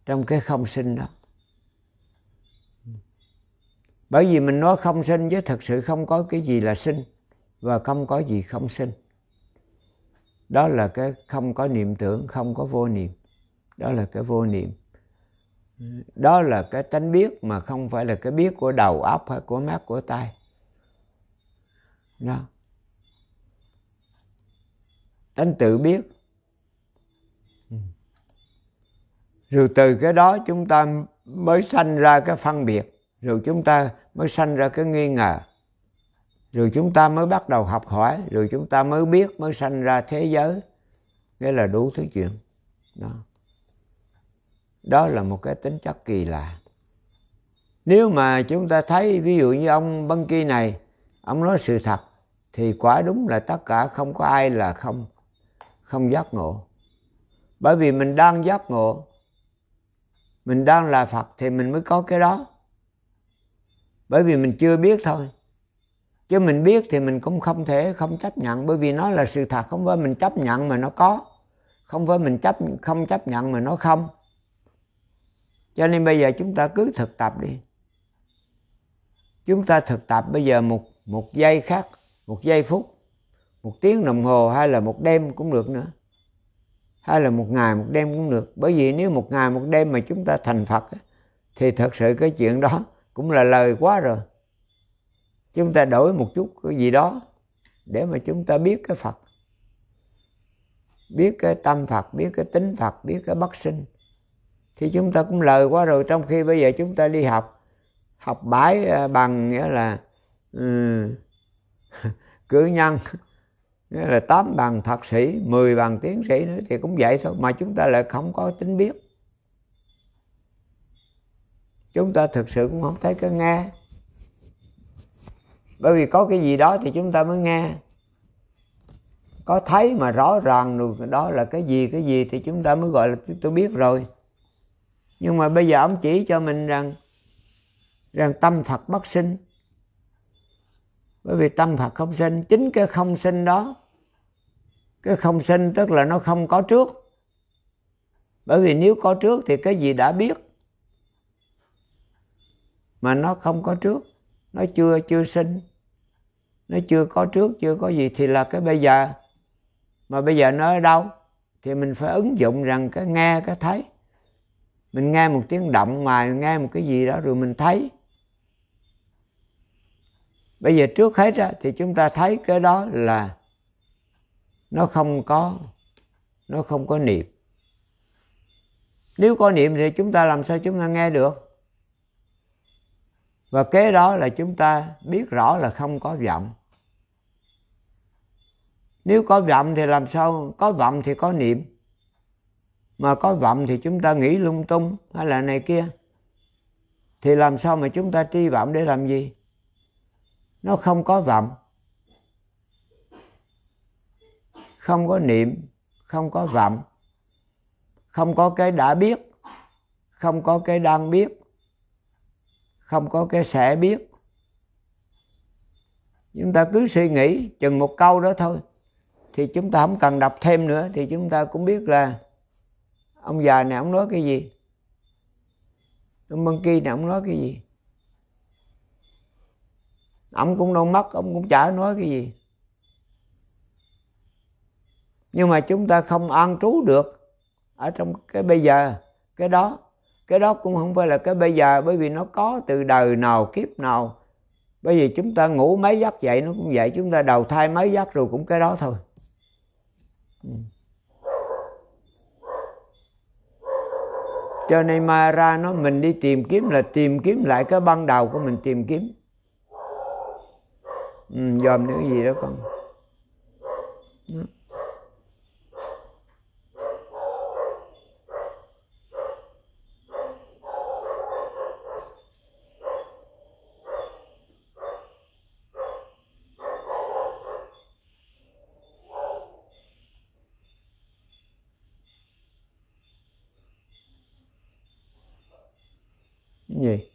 trong cái không sinh đó. Bởi vì mình nói không sinh chứ thật sự không có cái gì là sinh và không có gì không sinh. Đó là cái không có niệm tưởng, không có vô niệm. Đó là cái vô niệm. Đó là cái tánh biết mà không phải là cái biết của đầu óc hay của mắt của tai. Đó. Tánh tự biết. Rồi từ cái đó chúng ta mới sanh ra cái phân biệt. Rồi chúng ta mới sanh ra cái nghi ngờ. Rồi chúng ta mới bắt đầu học hỏi. Rồi chúng ta mới biết, mới sanh ra thế giới. Nghĩa là đủ thứ chuyện. Đó. Đó là một cái tính chất kỳ lạ. Nếu mà chúng ta thấy ví dụ như ông Bankei này, ông nói sự thật, thì quả đúng là tất cả không có ai là không, không giác ngộ. Bởi vì mình đang giác ngộ, mình đang là Phật thì mình mới có cái đó. Bởi vì mình chưa biết thôi. Chứ mình biết thì mình cũng không thể không chấp nhận. Bởi vì nó là sự thật, không phải mình chấp nhận mà nó có. Không phải mình chấp không chấp nhận mà nó không. Cho nên bây giờ chúng ta cứ thực tập đi. Chúng ta thực tập bây giờ một, một giây khác, một giây phút, một tiếng đồng hồ hay là một đêm cũng được nữa. Hay là một ngày một đêm cũng được. Bởi vì nếu một ngày một đêm mà chúng ta thành Phật thì thật sự cái chuyện đó cũng là lời quá rồi. Chúng ta đổi một chút cái gì đó để mà chúng ta biết cái Phật. Biết cái tâm Phật, biết cái tính Phật, biết cái bất sinh. Thì chúng ta cũng lời quá rồi. Trong khi bây giờ chúng ta đi học, học bãi bằng nghĩa là um, cử nhân, nghĩa là tám bằng thạc sĩ, mười bằng tiến sĩ nữa thì cũng vậy thôi. Mà chúng ta lại không có tính biết. Chúng ta thực sự cũng không thấy cái nghe. Bởi vì có cái gì đó thì chúng ta mới nghe. Có thấy mà rõ ràng được đó là cái gì, cái gì thì chúng ta mới gọi là tôi biết rồi. Nhưng mà bây giờ ông chỉ cho mình rằng rằng tâm Phật bất sinh. Bởi vì tâm Phật không sinh, chính cái không sinh đó. Cái không sinh tức là nó không có trước. Bởi vì nếu có trước thì cái gì đã biết. Mà nó không có trước, nó chưa chưa sinh, nó chưa có trước, chưa có gì thì là cái bây giờ. Mà bây giờ nó ở đâu? Thì mình phải ứng dụng rằng cái nghe, cái thấy. Mình nghe một tiếng động ngoài, nghe một cái gì đó rồi mình thấy. Bây giờ trước hết á, thì chúng ta thấy cái đó là nó không có, nó không có niệm. Nếu có niệm thì chúng ta làm sao chúng ta nghe được? Và kế đó là chúng ta biết rõ là không có vọng. Nếu có vọng thì làm sao? Có vọng thì có niệm. Mà có vọng thì chúng ta nghĩ lung tung hay là này kia. Thì làm sao mà chúng ta tri vọng để làm gì? Nó không có vọng. Không có niệm, không có vọng. Không có cái đã biết, không có cái đang biết. Không có cái sẽ biết. Chúng ta cứ suy nghĩ chừng một câu đó thôi. Thì chúng ta không cần đọc thêm nữa. Thì chúng ta cũng biết là ông già này ông nói cái gì. Ông Bankei này ông nói cái gì. Ông cũng đâu mất, ông cũng chả nói cái gì. Nhưng mà chúng ta không an trú được ở trong cái bây giờ, cái đó. Cái đó cũng không phải là cái bây giờ, bởi vì nó có từ đời nào, kiếp nào. Bởi vì chúng ta ngủ mấy giấc dậy nó cũng vậy, chúng ta đầu thai mấy giấc rồi cũng cái đó thôi. Cho nên mà ra nó mình đi tìm kiếm là tìm kiếm lại cái ban đầu của mình tìm kiếm. Ừ, dòm nữa gì đó con. Đó. gì?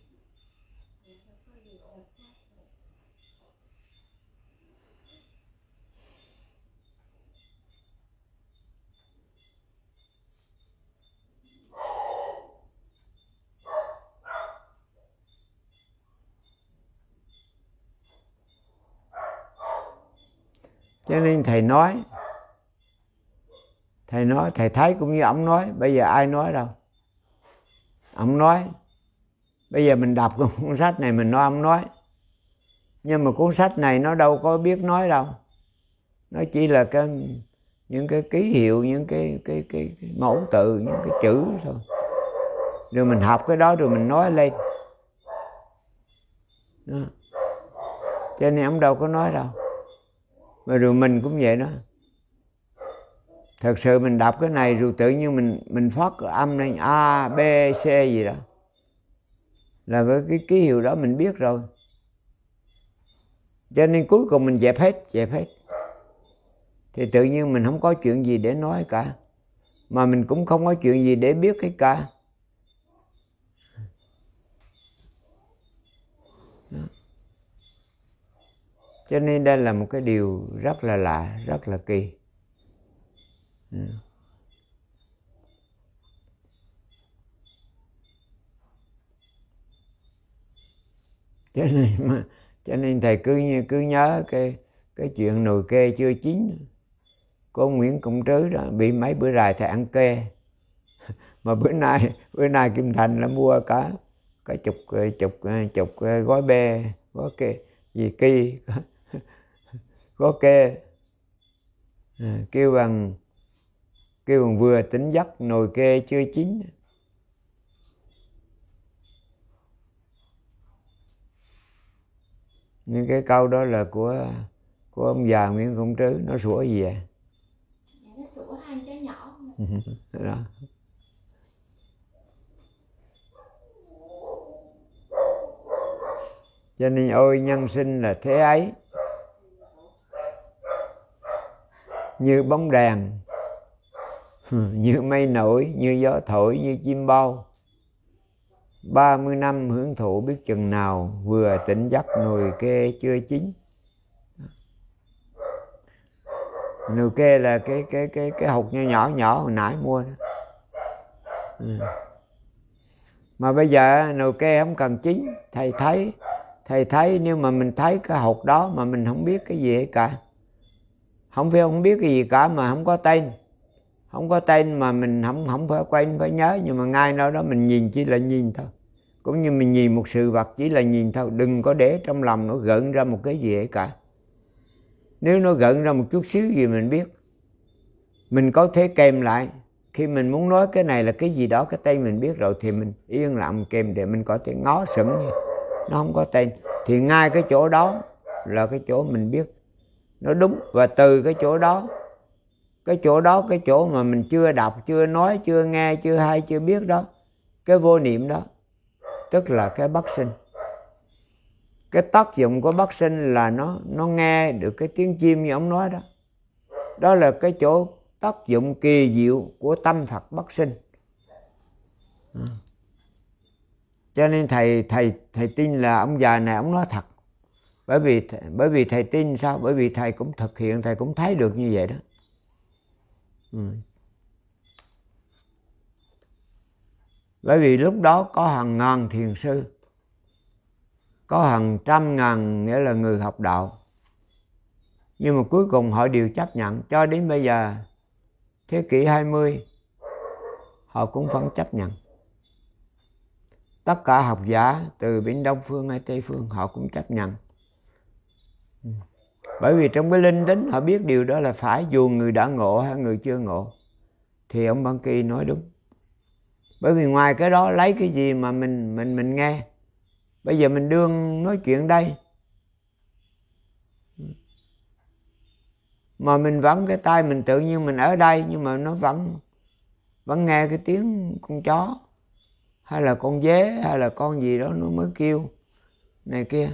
Cho nên thầy nói, thầy nói, thầy thấy cũng như ổng nói, bây giờ ai nói đâu. Ổng nói, bây giờ mình đọc cuốn sách này mình nói ổng nói. Nhưng mà cuốn sách này nó đâu có biết nói đâu. Nó chỉ là cái, những cái ký hiệu, những cái, cái, cái, cái mẫu từ, những cái chữ thôi. Rồi mình học cái đó rồi mình nói lên. Đó. Cho nên ổng đâu có nói đâu. Mà rồi mình cũng vậy đó. Thật sự mình đọc cái này rồi tự nhiên mình mình phát âm lên A, B, C gì đó. Là với cái ký hiệu đó mình biết rồi. Cho nên cuối cùng mình dẹp hết, dẹp hết. Thì tự nhiên mình không có chuyện gì để nói cả. Mà mình cũng không có chuyện gì để biết hết cả. Cho nên đây là một cái điều rất là lạ, rất là kỳ. Cho nên mà, cho nên thầy cứ cứ nhớ cái cái chuyện nồi kê chưa chín. Cô Nguyễn Công Trứ đó bị mấy bữa rày thầy ăn kê. Mà bữa nay bữa nay Kim Thành đã mua cả cả chục chục chục gói bê, gói kê gì kỳ. Có kê à, kêu bằng kêu bằng vừa tỉnh giấc nồi kê chưa chín. Những cái câu đó là của của ông già Nguyễn Công Trứ. Nó sủa gì vậy? Nó sủa hai trái nhỏ. Đó. Cho nên ôi nhân sinh là thế ấy, như bóng đèn, như mây nổi, như gió thổi, như chim bao. Ba mươi năm hưởng thụ biết chừng nào, vừa tỉnh giấc nồi kê chưa chín. Nồi kê là cái cái cái cái hột nhỏ nhỏ nhỏ hồi nãy mua đó. Ừ. Mà bây giờ nồi kê không cần chín, thầy thấy thầy thấy nếu mà mình thấy cái hột đó mà mình không biết cái gì cả. Không phải không biết cái gì cả mà không có tên. Không có tên mà mình không không phải quen, phải nhớ. Nhưng mà ngay đâu đó mình nhìn chỉ là nhìn thôi. Cũng như mình nhìn một sự vật chỉ là nhìn thôi. Đừng có để trong lòng nó gợn ra một cái gì cả. Nếu nó gợn ra một chút xíu gì mình biết. Mình có thể kèm lại. Khi mình muốn nói cái này là cái gì đó, cái tên mình biết rồi thì mình yên lặng kèm để mình có thể ngó sững. Nó không có tên. Thì ngay cái chỗ đó là cái chỗ mình biết. Nó đúng. Và từ cái chỗ đó, cái chỗ đó, cái chỗ mà mình chưa đọc, chưa nói, chưa nghe, chưa hay, chưa biết đó, cái vô niệm đó, tức là cái bất sinh. Cái tác dụng của bất sinh là nó nó nghe được cái tiếng chim như ông nói đó. Đó là cái chỗ tác dụng kỳ diệu của tâm Phật bất sinh. Cho nên thầy thầy thầy tin là ông già này ông nói thật. Bởi vì, bởi vì thầy tin sao? Bởi vì thầy cũng thực hiện, thầy cũng thấy được như vậy đó. Ừ. Bởi vì lúc đó có hàng ngàn thiền sư, có hàng trăm ngàn nghĩa là người học đạo. Nhưng mà cuối cùng họ đều chấp nhận. Cho đến bây giờ, thế kỷ hai mươi, họ cũng vẫn chấp nhận. Tất cả học giả từ Biển Đông Phương hay Tây Phương họ cũng chấp nhận. Bởi vì trong cái linh tính họ biết điều đó là phải, dù người đã ngộ hay người chưa ngộ. Thì ông Bankei nói đúng. Bởi vì ngoài cái đó lấy cái gì mà mình mình mình nghe. Bây giờ mình đương nói chuyện đây. Mà mình vẫn cái tai mình tự nhiên mình ở đây nhưng mà nó vẫn vẫn nghe cái tiếng con chó hay là con dế hay là con gì đó nó mới kêu này kia.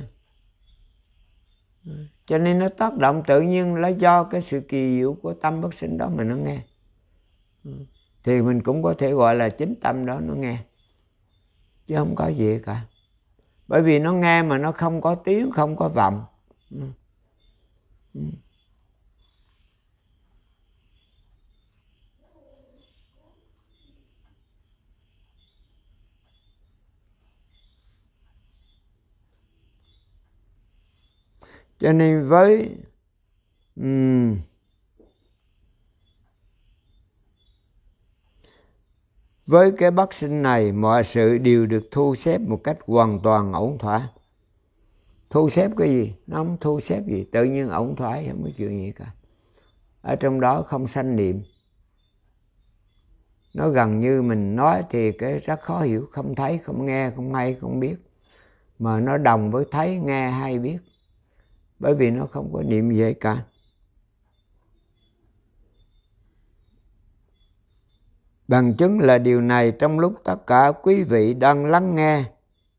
Cho nên nó tác động tự nhiên là do cái sự kỳ diệu của tâm bất sinh đó mà nó nghe. Thì mình cũng có thể gọi là chính tâm đó nó nghe. chứ không có gì cả. Bởi vì nó nghe mà nó không có tiếng, không có vọng. Cho nên với um, với cái bất sinh này, mọi sự đều được thu xếp một cách hoàn toàn ổn thỏa. Thu xếp cái gì? Nó không thu xếp gì, tự nhiên ổn thỏa, không có chuyện gì cả. Ở trong đó không sanh niệm. Nó gần như mình nói thì cái rất khó hiểu, không thấy, không nghe, không hay, không biết. Mà nó đồng với thấy, nghe, hay, biết. Bởi vì nó không có niệm gì cả. Bằng chứng là điều này trong lúc tất cả quý vị đang lắng nghe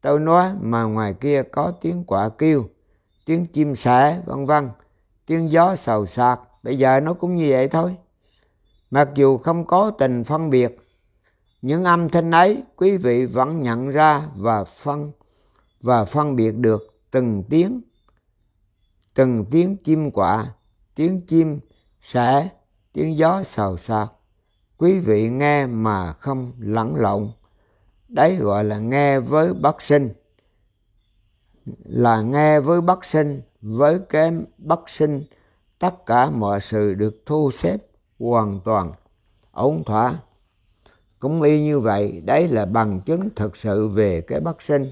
tôi nói, mà ngoài kia có tiếng quạ kêu, tiếng chim sẻ, vân vân, tiếng gió xào xạc. Bây giờ nó cũng như vậy thôi. Mặc dù không có tình phân biệt, những âm thanh ấy quý vị vẫn nhận ra và phân và phân biệt được từng tiếng. Từng tiếng chim quạ, tiếng chim sẻ, tiếng gió xào xạc, quý vị nghe mà không lẫn lộn. Đấy gọi là nghe với bất sinh. Là nghe với bất sinh, với cái bất sinh, tất cả mọi sự được thu xếp hoàn toàn ổn thỏa. Cũng y như vậy, đấy là bằng chứng thực sự về cái bất sinh.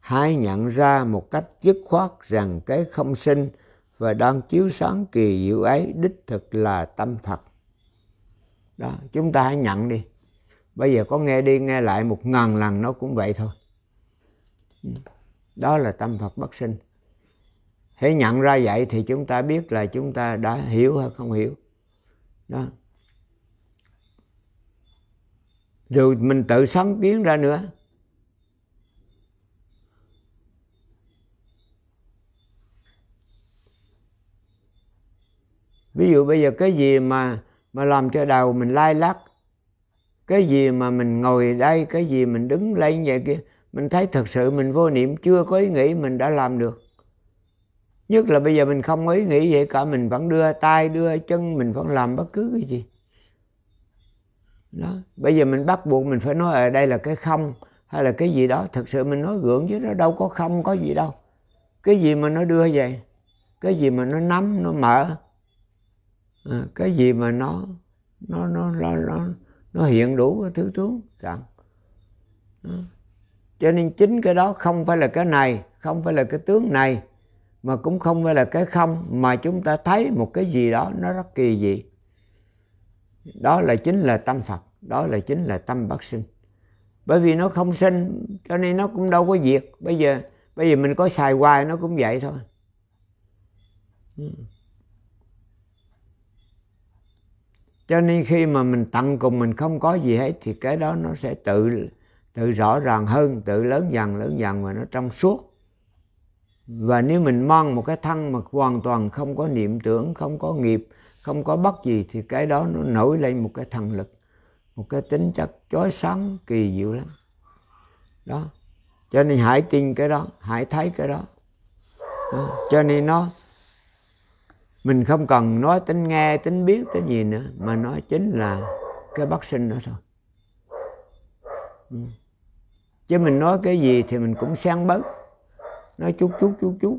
Hãy nhận ra một cách dứt khoát rằng cái không sinh và đang chiếu sáng kỳ diệu ấy đích thực là tâm thật. Đó, chúng ta hãy nhận đi. Bây giờ có nghe đi nghe lại một ngàn lần nó cũng vậy thôi. Đó là tâm Phật bất sinh. Hãy nhận ra vậy thì chúng ta biết là chúng ta đã hiểu hay không hiểu. Đó. Rồi mình tự sáng kiến ra nữa. Ví dụ bây giờ cái gì mà mà làm cho đầu mình lai lắc, cái gì mà mình ngồi đây, cái gì mình đứng lên vậy kia, mình thấy thật sự mình vô niệm, chưa có ý nghĩ mình đã làm được. Nhất là bây giờ mình không ý nghĩ vậy cả, mình vẫn đưa tay, đưa chân, mình vẫn làm bất cứ cái gì. Đó. Bây giờ mình bắt buộc mình phải nói ở đây là cái không, hay là cái gì đó, thật sự mình nói gượng chứ nó đâu có không, có gì đâu. Cái gì mà nó đưa vậy, cái gì mà nó nắm, nó mở, à, cái gì mà nó nó nó nó nó, nó hiện đủ cái thứ tướng sẵn. Cho nên chính cái đó không phải là cái này, không phải là cái tướng này, mà cũng không phải là cái không, mà chúng ta thấy một cái gì đó nó rất kỳ dị. Đó là chính là tâm Phật, đó là chính là tâm bất sinh. Bởi vì nó không sinh cho nên nó cũng đâu có diệt. Bây giờ bây giờ mình có xài hoài nó cũng vậy thôi. Cho nên khi mà mình tận cùng mình không có gì hết thì cái đó nó sẽ tự tự rõ ràng hơn, tự lớn dần lớn dần và nó trong suốt. Và nếu mình mang một cái thân mà hoàn toàn không có niệm tưởng, không có nghiệp, không có bất gì thì cái đó nó nổi lên một cái thần lực, một cái tính chất chói sáng kỳ diệu lắm. Đó. Cho nên hãy tin cái đó, hãy thấy cái đó. Đó. Cho nên nó mình không cần nói tính nghe, tính biết, tính gì nữa, mà nó chính là cái bất sinh đó thôi. Ừ. Chứ mình nói cái gì thì mình cũng xen bớt, nói chút chút chút chút,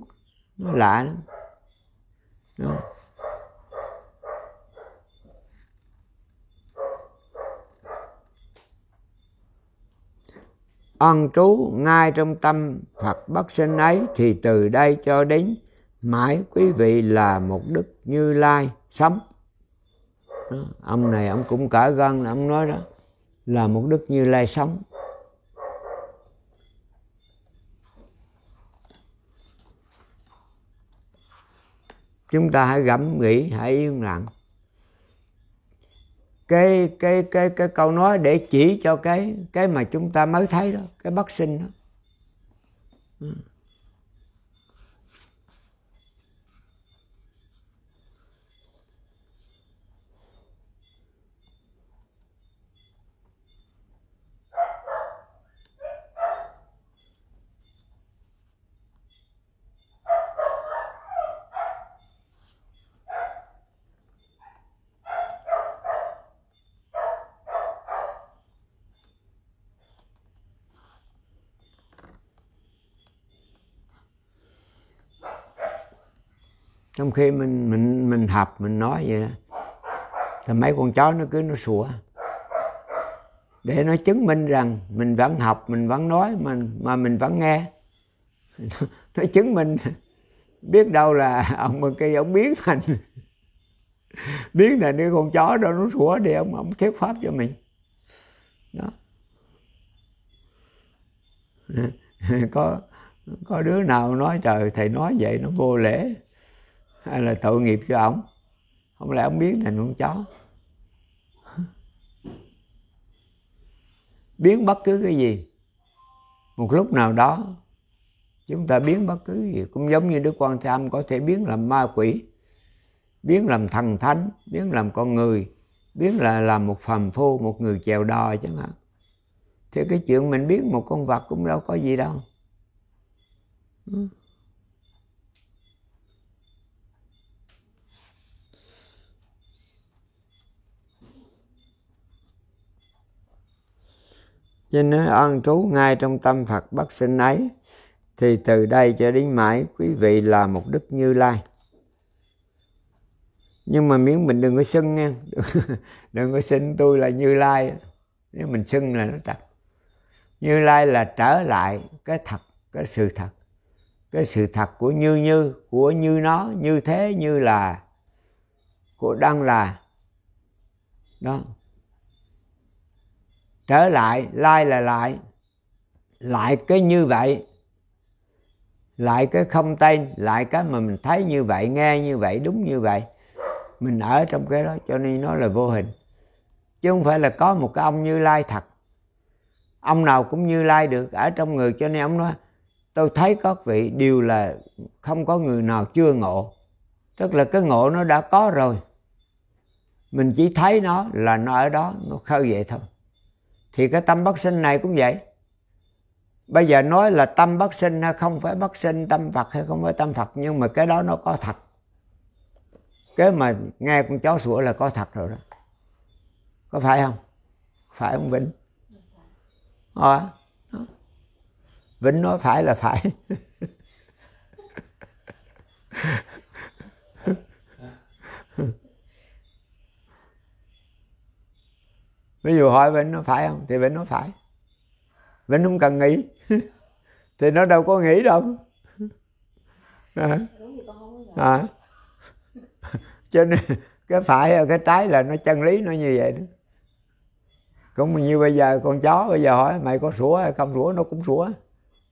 nó lạ lắm. Đó. Ân trú ngay trong tâm Phật bất sinh ấy thì từ đây cho đến mãi quý vị là một Đức Như Lai sống. Đó, ông này ông cũng cả gan là ông nói đó, là một Đức Như Lai sống. Chúng ta hãy gẫm nghĩ, hãy yên lặng. Cái cái cái cái câu nói để chỉ cho cái cái mà chúng ta mới thấy đó, cái bất sinh đó. Đó. Trong khi mình mình mình học, mình nói vậy đó, thì mấy con chó nó cứ nó sủa để nó chứng minh rằng mình vẫn học, mình vẫn nói, mình mà mình vẫn nghe. Nó, nó chứng minh, biết đâu là ông bên kia ông biến thành biến thành cái con chó đó nó sủa thì ông ông thuyết pháp cho mình đó. có có đứa nào nói trời thầy nói vậy nó vô lễ hay là tội nghiệp cho ổng, không lẽ ổng biến thành con chó. Biến bất cứ cái gì một lúc nào đó, chúng ta biến bất cứ gì, cũng giống như Đức Quan Tham có thể biến làm ma quỷ, biến làm thần thánh, biến làm con người, biến là làm một phàm phu, một người chèo đò chẳng hạn. Thì cái chuyện mình biến một con vật cũng đâu có gì đâu. Cho nên an trú ngay trong tâm Phật Bất Sinh ấy, thì từ đây cho đến mãi quý vị là một Đức Như Lai. Nhưng mà miếng mình đừng có xưng nha, đừng có xưng tôi là Như Lai. Nếu mình xưng là nó trật. Như Lai là trở lại cái thật, cái sự thật. Cái sự thật của như như, của như nó, như thế, như là, của đang là. Đó. Trở lại, Lai là lại. Lại cái như vậy. Lại cái không tên, lại cái mà mình thấy như vậy, nghe như vậy, đúng như vậy. Mình ở trong cái đó, cho nên nó là vô hình. Chứ không phải là có một cái ông Như Lai thật. Ông nào cũng Như Lai được ở trong người, cho nên ông nói tôi thấy các vị đều là không có người nào chưa ngộ. Tức là cái ngộ nó đã có rồi. Mình chỉ thấy nó là nó ở đó, nó khơi vậy thôi. Thì cái tâm bất sinh này cũng vậy. Bây giờ nói là tâm bất sinh hay không phải bất sinh, tâm Phật hay không phải tâm Phật, nhưng mà cái đó nó có thật. Cái mà nghe con chó sủa là có thật rồi đó. Có phải không? Phải không Vĩnh? Ờ. Vĩnh nói phải là phải. Ví dụ hỏi Vĩnh nó phải không? Thì Vĩnh nói phải. Vĩnh không cần nghĩ. Thì nó đâu có nghĩ đâu. À. À. Cho nên cái phải hay cái trái là nó chân lý nó như vậy đó. Cũng như bây giờ con chó bây giờ hỏi mày có sủa hay không sủa, nó cũng sủa.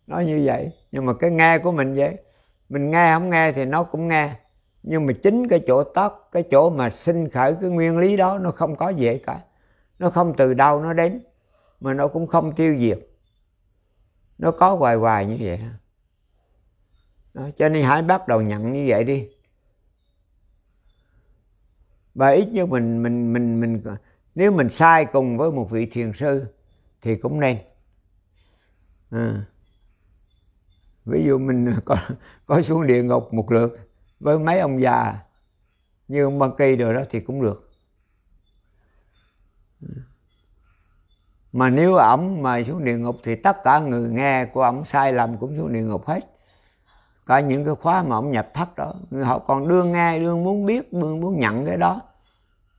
Nó như vậy. Nhưng mà cái nghe của mình vậy, mình nghe không nghe thì nó cũng nghe. Nhưng mà chính cái chỗ tóc, cái chỗ mà sinh khởi cái nguyên lý đó nó không có gì cả. Nó không từ đâu nó đến, mà nó cũng không tiêu diệt. Nó có hoài hoài như vậy đó. Đó, cho nên hãy bắt đầu nhận như vậy đi. Và ít như mình, mình, mình, mình, nếu mình sai cùng với một vị thiền sư thì cũng nên. À. Ví dụ mình có, có xuống địa ngục một lượt với mấy ông già như ông Bankei rồi đó thì cũng được. Mà nếu ổng mà xuống địa ngục thì tất cả người nghe của ổng sai lầm cũng xuống địa ngục hết. Cả những cái khóa mà ông nhập thất đó, họ còn đương nghe, đương muốn biết, đương muốn nhận cái đó.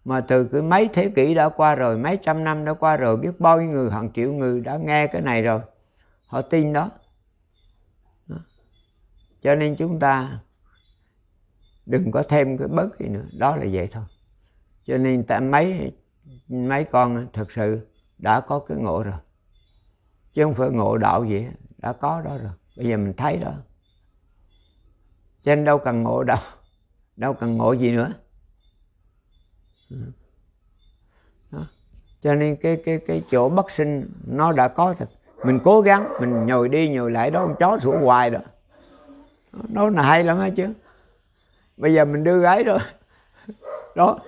Mà từ cái mấy thế kỷ đã qua rồi, mấy trăm năm đã qua rồi, biết bao nhiêu người, hàng triệu người đã nghe cái này rồi. Họ tin đó. Đó. Cho nên chúng ta đừng có thêm cái bớt gì nữa. Đó là vậy thôi. Cho nên tại mấy, mấy con thật sự đã có cái ngộ rồi. Chứ không phải ngộ đạo gì, đã có đó rồi. Bây giờ mình thấy đó. Cho nên đâu cần ngộ đâu, đâu cần ngộ gì nữa. Đó. Cho nên cái cái cái chỗ bất sinh nó đã có thật. Mình cố gắng, mình nhồi đi nhồi lại đó, con chó sủa hoài đó. Nó là hay lắm á chứ. Bây giờ mình đưa gái rồi. Đó,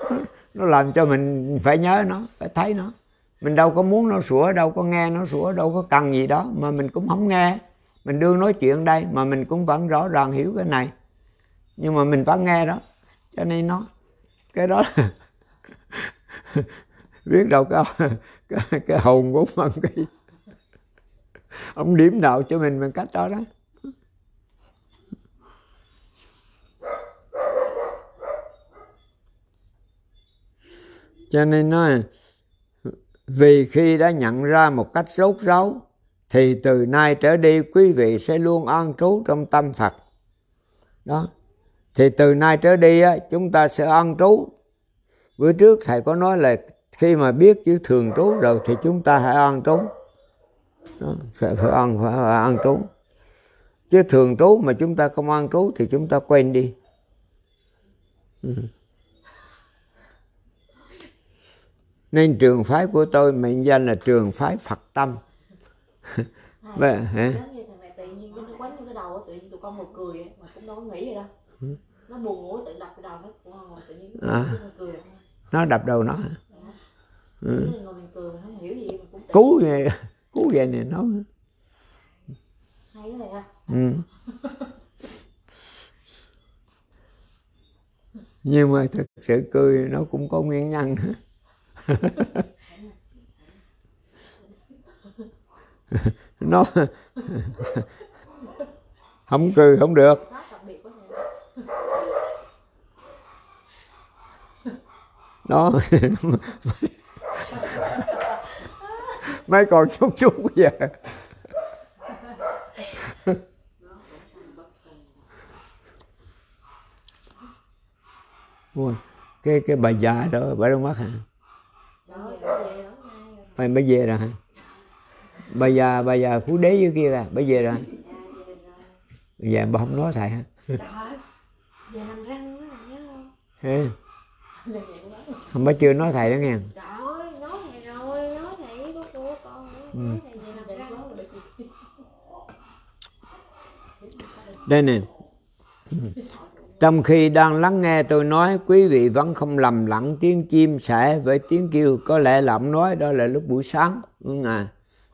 nó làm cho mình phải nhớ nó, phải thấy nó. Mình đâu có muốn nó sủa, đâu có nghe nó sủa, đâu có cần gì đó. Mà mình cũng không nghe. Mình đương nói chuyện đây mà mình cũng vẫn rõ ràng hiểu cái này. Nhưng mà mình vẫn nghe đó. Cho nên nó, cái đó là biết đâu cái, cái, cái hồn của ông cái ông điểm đạo cho mình bằng cách đó đó. Cho nên nói, vì khi đã nhận ra một cách rốt ráo, thì từ nay trở đi quý vị sẽ luôn an trú trong tâm Phật. Đó. Thì từ nay trở đi á, chúng ta sẽ an trú. Bữa trước Thầy có nói là khi mà biết chữ thường trú rồi thì chúng ta hãy an trú. Đó. Phải, phải, ăn, phải, phải an trú. Chứ thường trú mà chúng ta không an trú thì chúng ta quên đi. Ừ. Nên trường phái của tôi mệnh danh là trường phái Phật Tâm. Vậy, hả? Giống như thằng này tự nhiên nó quánh cái đầu, tự nhiên tụi con một cười mà cũng đâu có nghĩ gì đâu. Nó buồn ngủ tự đập cái đầu nó cũng ngồi, tự nhiên nó cười. Nó đập đầu nó hả? Ừ. Người mình cười mà nó hiểu gì mà cũng cứu về, cứu về này nó. Hay cái này ha. Ừ. Nhưng mà thực sự cười nó cũng có nguyên nhân. Nó không cười không được. Đó. Mấy còn xúc xúc bây giờ. Ui, cái cái bà già đó, bà đâu mất hả? Mày mới về rồi hả? Bà già, bà già Khú Đế dưới kia là bà về rồi. Bà già bà không nói Thầy hả? Về làm răng đó nhớ không? Hả? Không, bà chưa nói Thầy đó nghe. Đó, nói Thầy rồi, nói Thầy của cô con, nói Thầy về làm răng. Đây nè. Trong khi đang lắng nghe tôi nói, quý vị vẫn không lầm lẫn tiếng chim sẻ với tiếng kêu. Có lẽ là ông nói đó là lúc buổi sáng. Ừ à.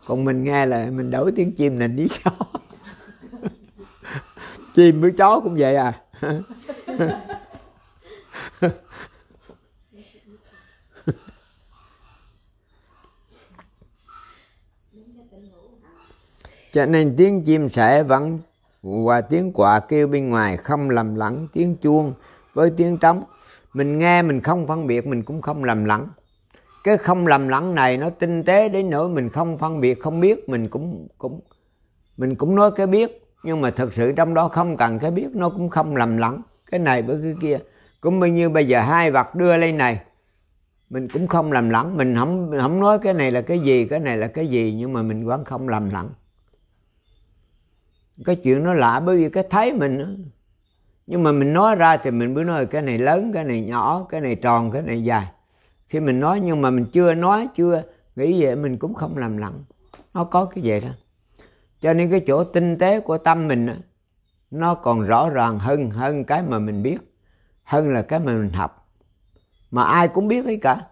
Còn mình nghe là mình đổi tiếng chim thành tiếng chó. Chim với chó cũng vậy à. Cho nên tiếng chim sẻ vẫn và tiếng quạ kêu bên ngoài không lầm lẫn tiếng chuông với tiếng trống. Mình nghe mình không phân biệt, mình cũng không lầm lẫn. Cái không lầm lẫn này nó tinh tế đến nỗi mình không phân biệt, không biết, mình cũng cũng mình cũng nói cái biết, nhưng mà thật sự trong đó không cần cái biết, nó cũng không lầm lẫn cái này với cái kia. Cũng như bây giờ hai vật đưa lên này, mình cũng không lầm lẫn, mình không mình không nói cái này là cái gì, cái này là cái gì, nhưng mà mình vẫn không lầm lẫn. Cái chuyện nó lạ bởi vì cái thấy mình đó. Nhưng mà mình nói ra thì mình mới nói cái này lớn, cái này nhỏ, cái này tròn, cái này dài. Khi mình nói nhưng mà mình chưa nói, chưa nghĩ về mình cũng không làm lặng. Nó có cái vậy đó. Cho nên cái chỗ tinh tế của tâm mình đó, nó còn rõ ràng hơn hơn cái mà mình biết, hơn là cái mà mình học. Mà ai cũng biết ấy cả.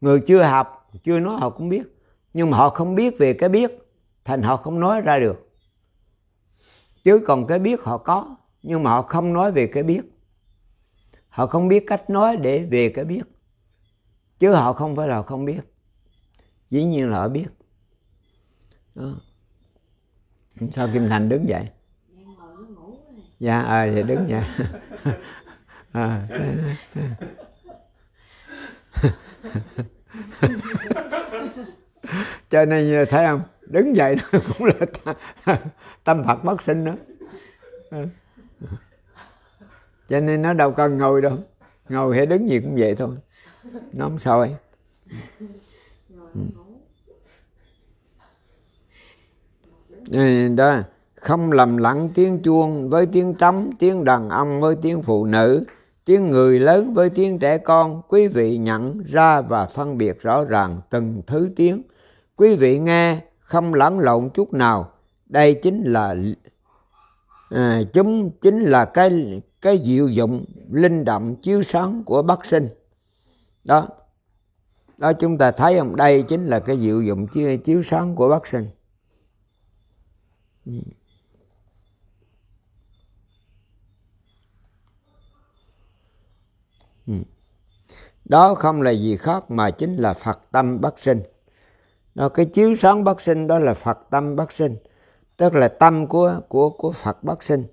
Người chưa học, chưa nói họ cũng biết. Nhưng mà họ không biết về cái biết, thành họ không nói ra được. Chứ còn cái biết họ có, nhưng mà họ không nói về cái biết. Họ không biết cách nói để về cái biết. Chứ họ không phải là không biết. Dĩ nhiên là họ biết. Đó. Sao Kim Thành đứng vậy? Dạ, à, thì đứng vậy. À. Cho nên thấy không? Đứng dậy nó cũng là tâm Phật bất sinh nữa. Cho nên nó đâu cần ngồi đâu. Ngồi hay đứng gì cũng vậy thôi. Nó không soi. Đó. Không lầm lẫn tiếng chuông với tiếng trống, tiếng đàn ông với tiếng phụ nữ, tiếng người lớn với tiếng trẻ con. Quý vị nhận ra và phân biệt rõ ràng từng thứ tiếng. Quý vị nghe không lẫn lộn chút nào. Đây chính là à, chúng chính là cái cái diệu dụng linh động chiếu sáng của bất sinh. Đó. Đó chúng ta thấy không? Đây chính là cái diệu dụng chiếu, chiếu sáng của bất sinh. Đó không là gì khác mà chính là Phật tâm bất sinh. Đó, cái chiếu sáng bất sinh đó là Phật tâm bất sinh, tức là tâm của của của Phật bất sinh.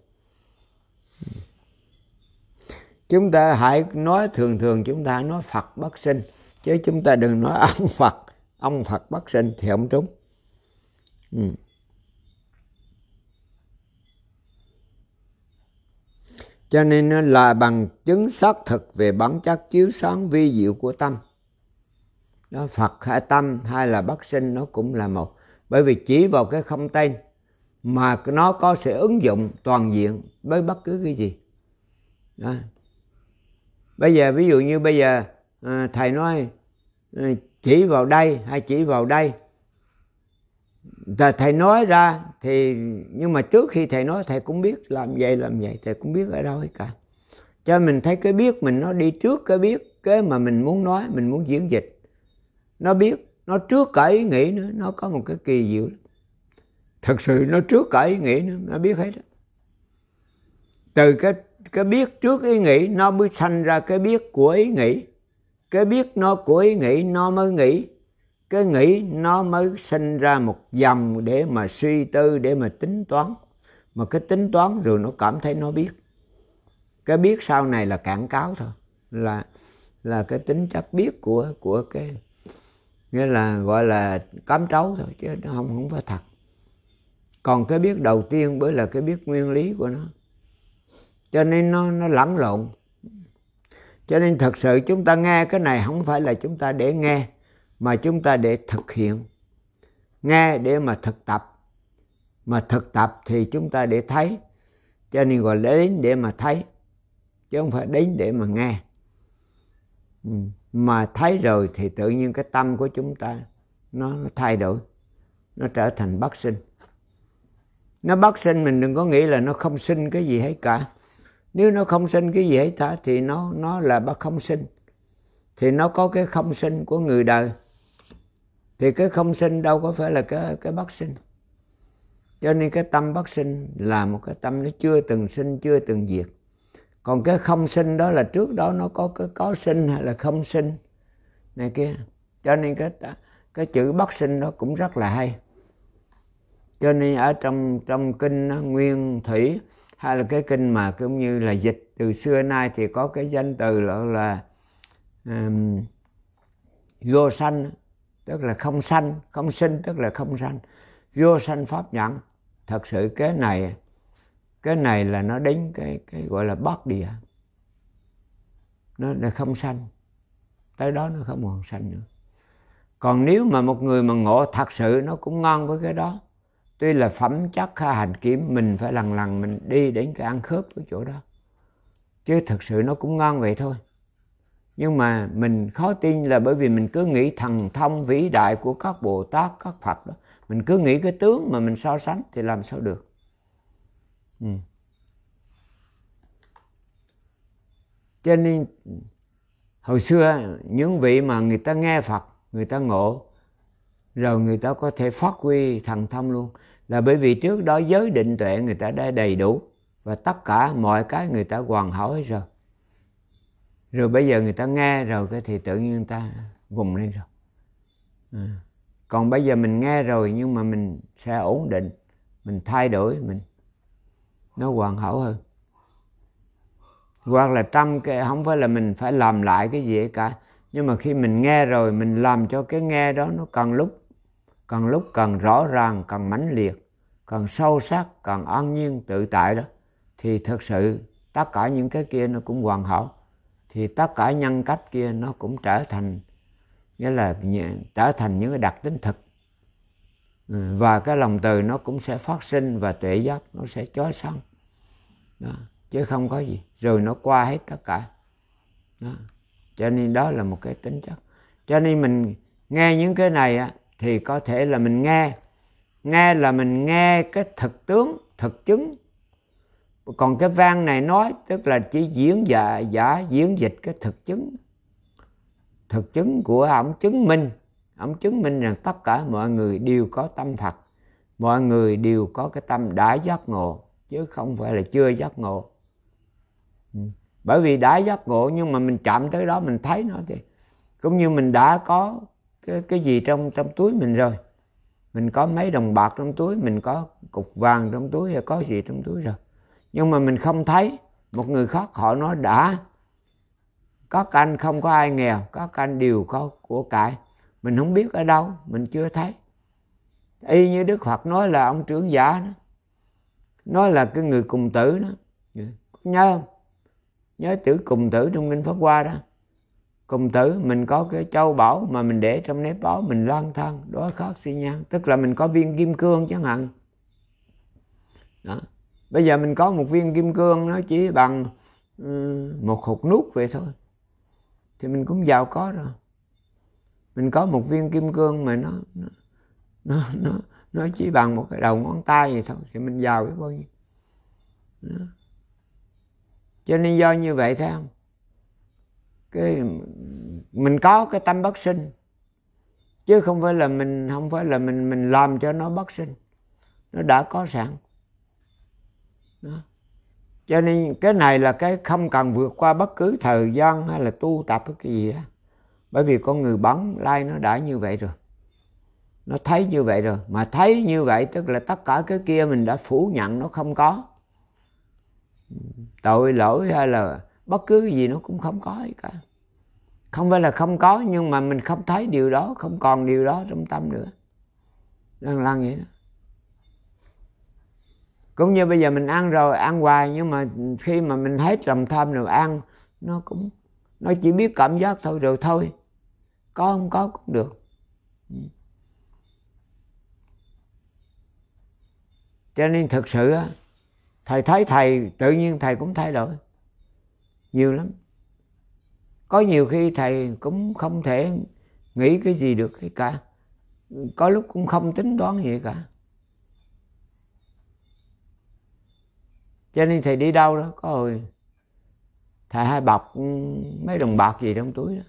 Chúng ta hãy nói thường thường chúng ta nói Phật bất sinh, Chứ chúng ta đừng nói ông Phật, ông Phật bất sinh thì không trúng. Ừ. Cho nên nó là bằng chứng xác thực về bản chất chiếu sáng vi diệu của tâm. Đó, Phật hay tâm hay là bất sinh nó cũng là một. Bởi vì chỉ vào cái không tên mà nó có sự ứng dụng toàn diện với bất cứ cái gì. Đó. Bây giờ ví dụ như bây giờ à, thầy nói chỉ vào đây hay chỉ vào đây. Thầy nói ra thì, nhưng mà trước khi thầy nói thầy cũng biết làm vậy làm vậy, thầy cũng biết ở đâu hết cả. Cho mình thấy cái biết mình nó đi trước cái biết, cái mà mình muốn nói, mình muốn diễn dịch. Nó biết, nó trước cả ý nghĩ nữa, nó có một cái kỳ diệu. Thật sự nó trước cả ý nghĩ nữa, nó biết hết đó. Từ cái, cái biết trước ý nghĩ nó mới sanh ra cái biết của ý nghĩ. Cái biết nó của ý nghĩ nó mới nghĩ. Cái nghĩ nó mới sinh ra một dòng để mà suy tư, để mà tính toán. Mà cái tính toán rồi nó cảm thấy nó biết. Cái biết sau này là cảng cáo thôi. Là là cái tính chất biết của của cái... Nghĩa là gọi là cám trấu thôi, chứ nó không, không phải thật. Còn cái biết đầu tiên bởi là cái biết nguyên lý của nó. Cho nên nó, nó lẫn lộn. Cho nên thật sự chúng ta nghe cái này không phải là chúng ta để nghe, mà chúng ta để thực hiện. Nghe để mà thực tập, mà thực tập thì chúng ta để thấy. Cho nên gọi là đến để mà thấy, chứ không phải đến để mà nghe. Mà thấy rồi thì tự nhiên cái tâm của chúng ta nó, nó thay đổi, nó trở thành bất sinh. Nó bất sinh, mình đừng có nghĩ là nó không sinh cái gì hết cả. Nếu nó không sinh cái gì hết cả thì nó, nó là bất không sinh. Thì nó có cái không sinh của người đời. Thì cái không sinh đâu có phải là cái, cái bất sinh. Cho nên cái tâm bất sinh là một cái tâm nó chưa từng sinh, chưa từng diệt. Còn cái không sinh đó là trước đó nó có cái có sinh hay là không sinh này kia. Cho nên cái, cái chữ bất sinh đó cũng rất là hay. Cho nên ở trong, trong kinh Nguyên Thủy hay là cái kinh mà cũng như là dịch từ xưa nay thì có cái danh từ là, là Um, vô sanh tức là không sanh, không sinh tức là không sanh, vô sanh pháp nhẫn. Thật sự cái này cái này là nó đến cái cái gọi là bát địa, nó là không sanh, tới đó nó không còn sanh nữa. Còn nếu mà một người mà ngộ thật sự nó cũng ngon với cái đó, tuy là phẩm chất kha hành kiếm mình phải lần lần mình đi đến cái ăn khớp cái chỗ đó, chứ thật sự nó cũng ngon vậy thôi. Nhưng mà mình khó tin là bởi vì mình cứ nghĩ thần thông vĩ đại của các Bồ Tát, các Phật đó. Mình cứ nghĩ cái tướng mà mình so sánh thì làm sao được. Ừ. Cho nên hồi xưa những vị mà người ta nghe Phật, người ta ngộ, rồi người ta có thể phát huy thần thông luôn. Là bởi vì trước đó giới định tuệ người ta đã đầy đủ và tất cả mọi cái người ta hoàn hảo hết rồi. Rồi bây giờ người ta nghe rồi cái thì tự nhiên người ta vùng lên rồi. À. Còn bây giờ mình nghe rồi nhưng mà mình sẽ ổn định, mình thay đổi, mình nó hoàn hảo hơn. Hoặc là trăm cái không phải là mình phải làm lại cái gì cả, nhưng mà khi mình nghe rồi mình làm cho cái nghe đó nó càng lúc càng lúc càng rõ ràng, càng mãnh liệt, càng sâu sắc, càng an nhiên tự tại đó, thì thật sự tất cả những cái kia nó cũng hoàn hảo. Thì tất cả nhân cách kia nó cũng trở thành, nghĩa là trở thành những cái đặc tính thực. Và cái lòng từ nó cũng sẽ phát sinh và tuệ giác nó sẽ chói sáng. Đó. Chứ không có gì. Rồi nó qua hết tất cả. Đó. Cho nên đó là một cái tính chất. Cho nên mình nghe những cái này á, thì có thể là mình nghe. Nghe là mình nghe cái thực tướng, thực chứng. Còn cái văn này nói tức là chỉ diễn giả, giả diễn dịch cái thực chứng. Thực chứng của ổng chứng minh. Ổng chứng minh rằng tất cả mọi người đều có tâm thật. Mọi người đều có cái tâm đã giác ngộ, chứ không phải là chưa giác ngộ. Bởi vì đã giác ngộ nhưng mà mình chạm tới đó mình thấy nó thì cũng như mình đã có cái, cái gì trong, trong túi mình rồi. Mình có mấy đồng bạc trong túi, mình có cục vàng trong túi hay có gì trong túi rồi. Nhưng mà mình không thấy, một người khác họ nói đã Có canh không có ai nghèo, có canh đều có của cải. Mình không biết ở đâu, mình chưa thấy. Y như Đức Phật nói là ông trưởng giả đó, nói là cái người cùng tử đó, nhớ không? Nhớ chữ cùng tử trong Kinh Pháp Hoa đó. Cùng tử, mình có cái châu báu mà mình để trong nếp báu, mình loan thân, đối khớt xi nhan. Tức là mình có viên kim cương chẳng hạn. Đó. Bây giờ mình có một viên kim cương, nó chỉ bằng một hột nút vậy thôi, thì mình cũng giàu có rồi. Mình có một viên kim cương mà nó nó nó nó chỉ bằng một cái đầu ngón tay vậy thôi, thì mình giàu biết bao nhiêu. Đó. Cho nên do như vậy thấy không, cái mình có cái tâm bất sinh, chứ không phải là mình không phải là mình mình làm cho nó bất sinh, nó đã có sẵn. Đó. Cho nên cái này là cái không cần vượt qua bất cứ thời gian hay là tu tập cái gì đó. Bởi vì con người bóng lai nó đã như vậy rồi. Nó thấy như vậy rồi. Mà thấy như vậy tức là tất cả cái kia mình đã phủ nhận nó không có. Tội lỗi hay là bất cứ gì nó cũng không có cả. Không phải là không có, nhưng mà mình không thấy điều đó, không còn điều đó trong tâm nữa. Lần lần vậy đó. Cũng như bây giờ mình ăn rồi, ăn hoài, nhưng mà khi mà mình hết lòng tham rồi ăn, nó cũng nó chỉ biết cảm giác thôi rồi thôi. Có không có cũng được. Cho nên thực sự, thầy thấy thầy, tự nhiên thầy cũng thay đổi. Nhiều lắm. Có nhiều khi thầy cũng không thể nghĩ cái gì được cả. Có lúc cũng không tính toán gì cả. Cho nên thầy đi đâu đó, có hồi thầy hay bọc mấy đồng bạc gì trong túi đó.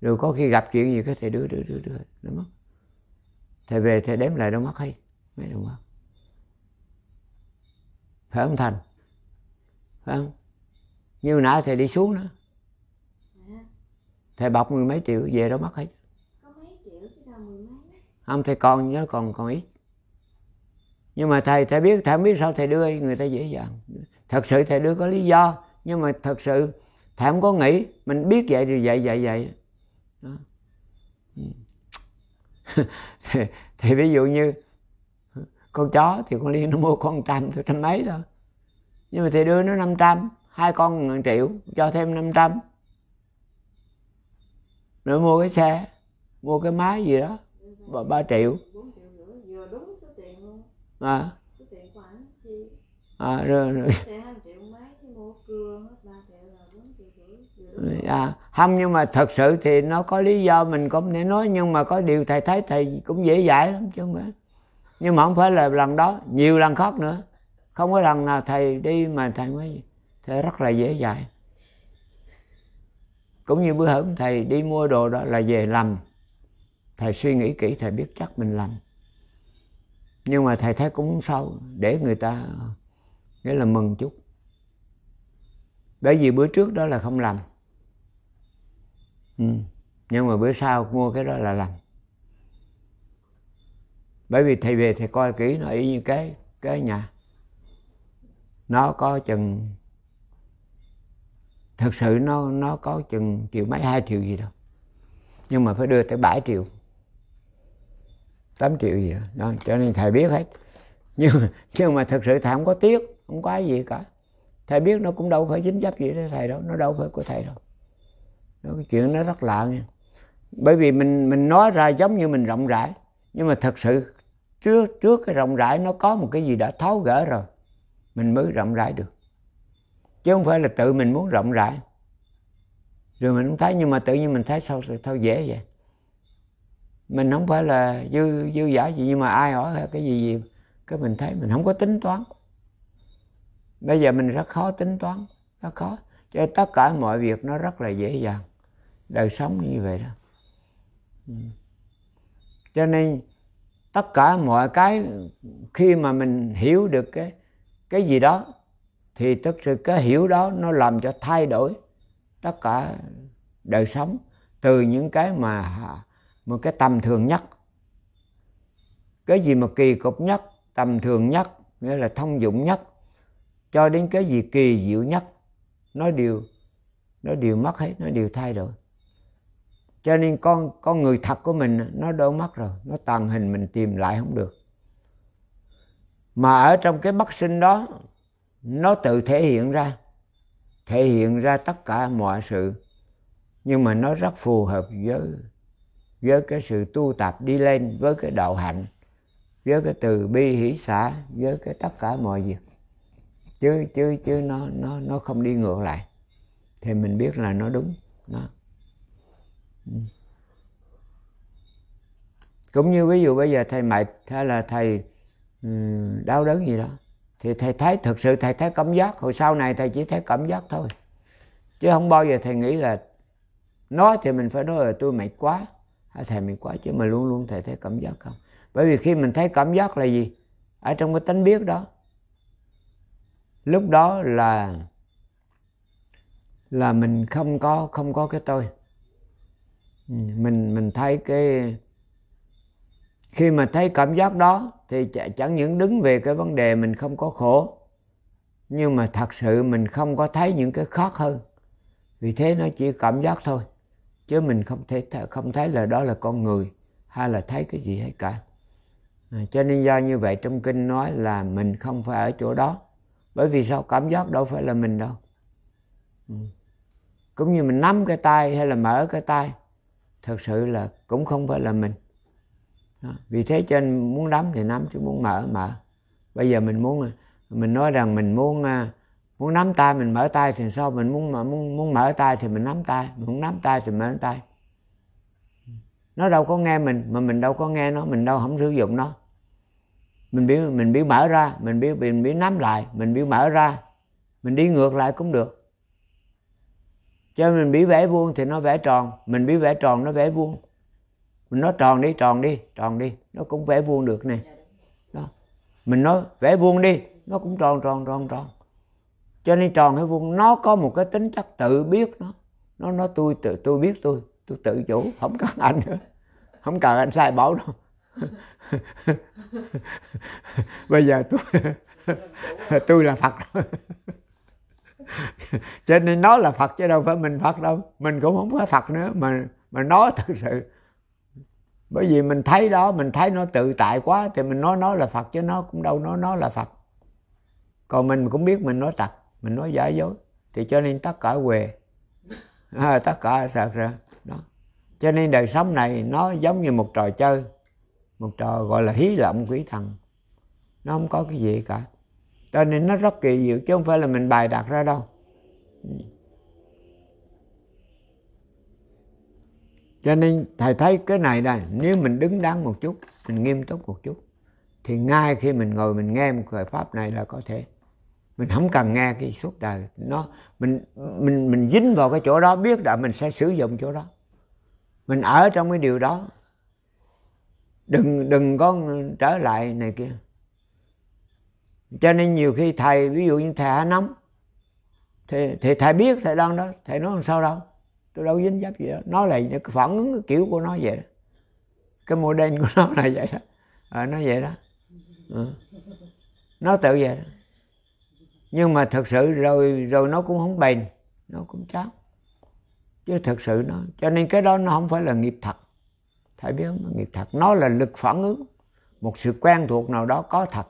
Rồi có khi gặp chuyện gì cái thầy đưa đưa đưa đưa, đúng không? Thầy về thầy đếm lại đâu mất hay, mấy đồng bạc. Phải không Thành? Phải không? Như nãy thầy đi xuống đó, thầy bọc mười mấy triệu về đâu mất hết. Có mấy triệu chứ đâu mười mấy. Không, thầy còn, nhớ còn còn ít. Nhưng mà thầy, thầy biết, thầy không biết sao thầy đưa người ta dễ dàng. Thật sự thầy đưa có lý do, nhưng mà thật sự thầy không có nghĩ. Mình biết vậy thì vậy, vậy, vậy. Đó. thì, thì ví dụ như con chó thì con Liên nó mua con trăm, trăm mấy thôi. Nhưng mà thầy đưa nó năm trăm, hai con một triệu, cho thêm năm trăm. Rồi mua cái xe, mua cái máy gì đó, ba triệu. À. À, rồi, rồi. À, không, nhưng mà thật sự thì nó có lý do mình cũng để nói, nhưng mà có điều thầy thấy thầy cũng dễ dãi lắm chứ không phải. Nhưng mà không phải là lần đó, nhiều lần khóc nữa. Không có lần nào thầy đi mà thầy mới thầy rất là dễ dãi. Cũng như bữa hôm thầy đi mua đồ đó là về lầm. Thầy suy nghĩ kỹ, thầy biết chắc mình lầm. Nhưng mà thầy thấy cũng sao để người ta nghĩa là mừng chút. Bởi vì bữa trước đó là không làm. Ừ. Nhưng mà bữa sau mua cái đó là làm. Bởi vì thầy về thầy coi kỹ nó y như cái cái nhà. Nó có chừng thật sự nó nó có chừng triệu mấy, hai triệu gì đâu. Nhưng mà phải đưa tới bảy triệu. tám triệu gì đó. Đó, cho nên thầy biết hết. Nhưng, nhưng mà thật sự thầy không có tiếc, không có gì cả. Thầy biết nó cũng đâu phải dính dấp gì đó thầy đâu, nó đâu phải của thầy đâu. Đó, cái chuyện nó rất lạ nha. Bởi vì mình mình nói ra giống như mình rộng rãi, nhưng mà thật sự trước trước cái rộng rãi nó có một cái gì đã tháo gỡ rồi, mình mới rộng rãi được. Chứ không phải là tự mình muốn rộng rãi. Rồi mình không thấy, nhưng mà tự nhiên mình thấy sao thôi dễ vậy. Mình không phải là dư dư giả gì, nhưng mà ai hỏi cái gì gì cái mình thấy mình không có tính toán. Bây giờ mình rất khó tính toán, rất khó. Cho nên tất cả mọi việc nó rất là dễ dàng. Đời sống như vậy đó. Cho nên tất cả mọi cái khi mà mình hiểu được cái cái gì đó thì thực sự cái hiểu đó nó làm cho thay đổi tất cả đời sống, từ những cái mà một cái tầm thường nhất, cái gì mà kỳ cục nhất, tầm thường nhất, nghĩa là thông dụng nhất, cho đến cái gì kỳ diệu nhất, nó đều nó đều mất hết, nó đều thay đổi. Cho nên con con người thật của mình nó đâu mất rồi, nó tàn hình, mình tìm lại không được. Mà ở trong cái bất sinh đó nó tự thể hiện ra, thể hiện ra tất cả mọi sự, nhưng mà nó rất phù hợp với với cái sự tu tập đi lên, với cái đạo hạnh, với cái từ bi hỷ xả, với cái tất cả mọi việc, chứ chứ chứ nó nó nó không đi ngược lại, thì mình biết là nó đúng nó. Cũng như ví dụ bây giờ thầy mệt hay là thầy đau đớn gì đó, thì thầy thấy thực sự thầy thấy cảm giác, hồi sau này thầy chỉ thấy cảm giác thôi, chứ không bao giờ thầy nghĩ là nói thì mình phải nói là tôi mệt quá hay thầy mệt quá, chứ mà luôn luôn thầy thấy cảm giác không. Bởi vì khi mình thấy cảm giác là gì? Ở trong cái tánh biết đó, lúc đó là là mình không có không có cái tôi. Mình mình thấy cái, khi mà thấy cảm giác đó thì chẳng những đứng về cái vấn đề mình không có khổ, nhưng mà thật sự mình không có thấy những cái khác hơn. Vì thế nó chỉ cảm giác thôi, chứ mình không thể không thấy là đó là con người hay là thấy cái gì hết cả. À, cho nên do như vậy trong kinh nói là mình không phải ở chỗ đó. Bởi vì sao? Cảm giác đâu phải là mình đâu. Ừ. Cũng như mình nắm cái tay hay là mở cái tay, thật sự là cũng không phải là mình. Đó. Vì thế cho nên muốn nắm thì nắm, chứ muốn mở mở. Bây giờ mình muốn mình nói rằng mình muốn muốn nắm tay mình mở tay thì sao? Mình muốn muốn muốn mở tay thì mình nắm tay, mình muốn nắm tay thì mình mở tay. Nó đâu có nghe mình, mà mình đâu có nghe nó, mình đâu không sử dụng nó. Mình biết mình biết mở ra, mình biết mình biết nắm lại, mình biết mở ra, mình đi ngược lại cũng được. Cho mình biết vẽ vuông thì nó vẽ tròn, mình biết vẽ tròn nó vẽ vuông. Mình nói tròn đi, tròn đi, tròn đi, nó cũng vẽ vuông được này. Đó. Mình nói vẽ vuông đi, nó cũng tròn tròn tròn tròn. Cho nên tròn hay vuông nó có một cái tính chất tự biết nó. Nó nó tôi tự tôi biết tôi, tôi tự chủ, không cần anh nữa. Không cần anh sai bảo đâu. Bây giờ tôi tôi là Phật. Cho nên nó là Phật chứ đâu phải mình Phật đâu. Mình cũng không phải Phật nữa, mà mà nó thực sự. Bởi vì mình thấy đó, mình thấy nó tự tại quá thì mình nói nó là Phật, chứ nó cũng đâu nói nó là Phật. Còn mình cũng biết mình nói trật, mình nói giả dối, thì cho nên tất cả quề à, tất cả sạc ra đó. Cho nên đời sống này nó giống như một trò chơi, một trò gọi là hí lộng quỷ thần, nó không có cái gì cả. Cho nên nó rất kỳ diệu, chứ không phải là mình bài đặt ra đâu. Cho nên thầy thấy cái này này, nếu mình đứng đắn một chút, mình nghiêm túc một chút, thì ngay khi mình ngồi mình nghe một bài pháp này là có thể. Mình không cần nghe cái suốt đời nó, mình mình mình dính vào cái chỗ đó, biết là mình sẽ sử dụng chỗ đó. Mình ở trong cái điều đó. Đừng đừng có trở lại này kia. Cho nên nhiều khi thầy, ví dụ như thầy há nóng, thì, thì thầy biết thầy đang đó, thầy nói làm sao đâu, tôi đâu dính dấp gì đó. Nó là phản ứng cái kiểu của nó vậy đó. Cái model của nó là vậy đó. À, nó vậy đó. À. Nó tự vậy đó. Nhưng mà thật sự rồi rồi nó cũng không bền, nó cũng chán. Chứ thật sự nó, cho nên cái đó nó không phải là nghiệp thật. Thầy biết không? Nghiệp thật nó là lực phản ứng. Một sự quen thuộc nào đó có thật.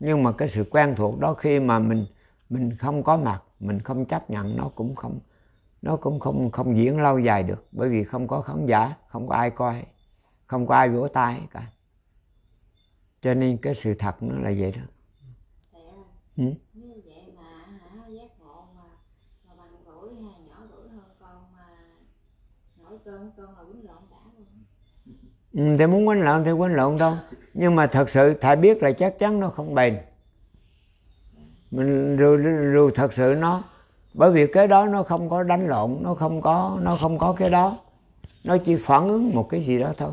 Nhưng mà cái sự quen thuộc đó khi mà mình mình không có mặt, mình không chấp nhận, nó cũng không nó cũng không không diễn lâu dài được, bởi vì không có khán giả, không có ai coi, không có ai vỗ tay cả. Cho nên cái sự thật nó là vậy đó. Thầy ơi, ừ? Như vậy mà hả, giác ngộ mà, mà bằng tuổi hay nhỏ tuổi hơn con mà nổi cơn cơn là quýnh lộn đã luôn. Ừ, thì muốn quýnh lộn thì quýnh lộn đâu. Nhưng mà thật sự thầy biết là chắc chắn nó không bền. Mình rồi, rồi thật sự nó, bởi vì cái đó nó không có đánh lộn, nó không có nó không có cái đó. Nó chỉ phản ứng một cái gì đó thôi.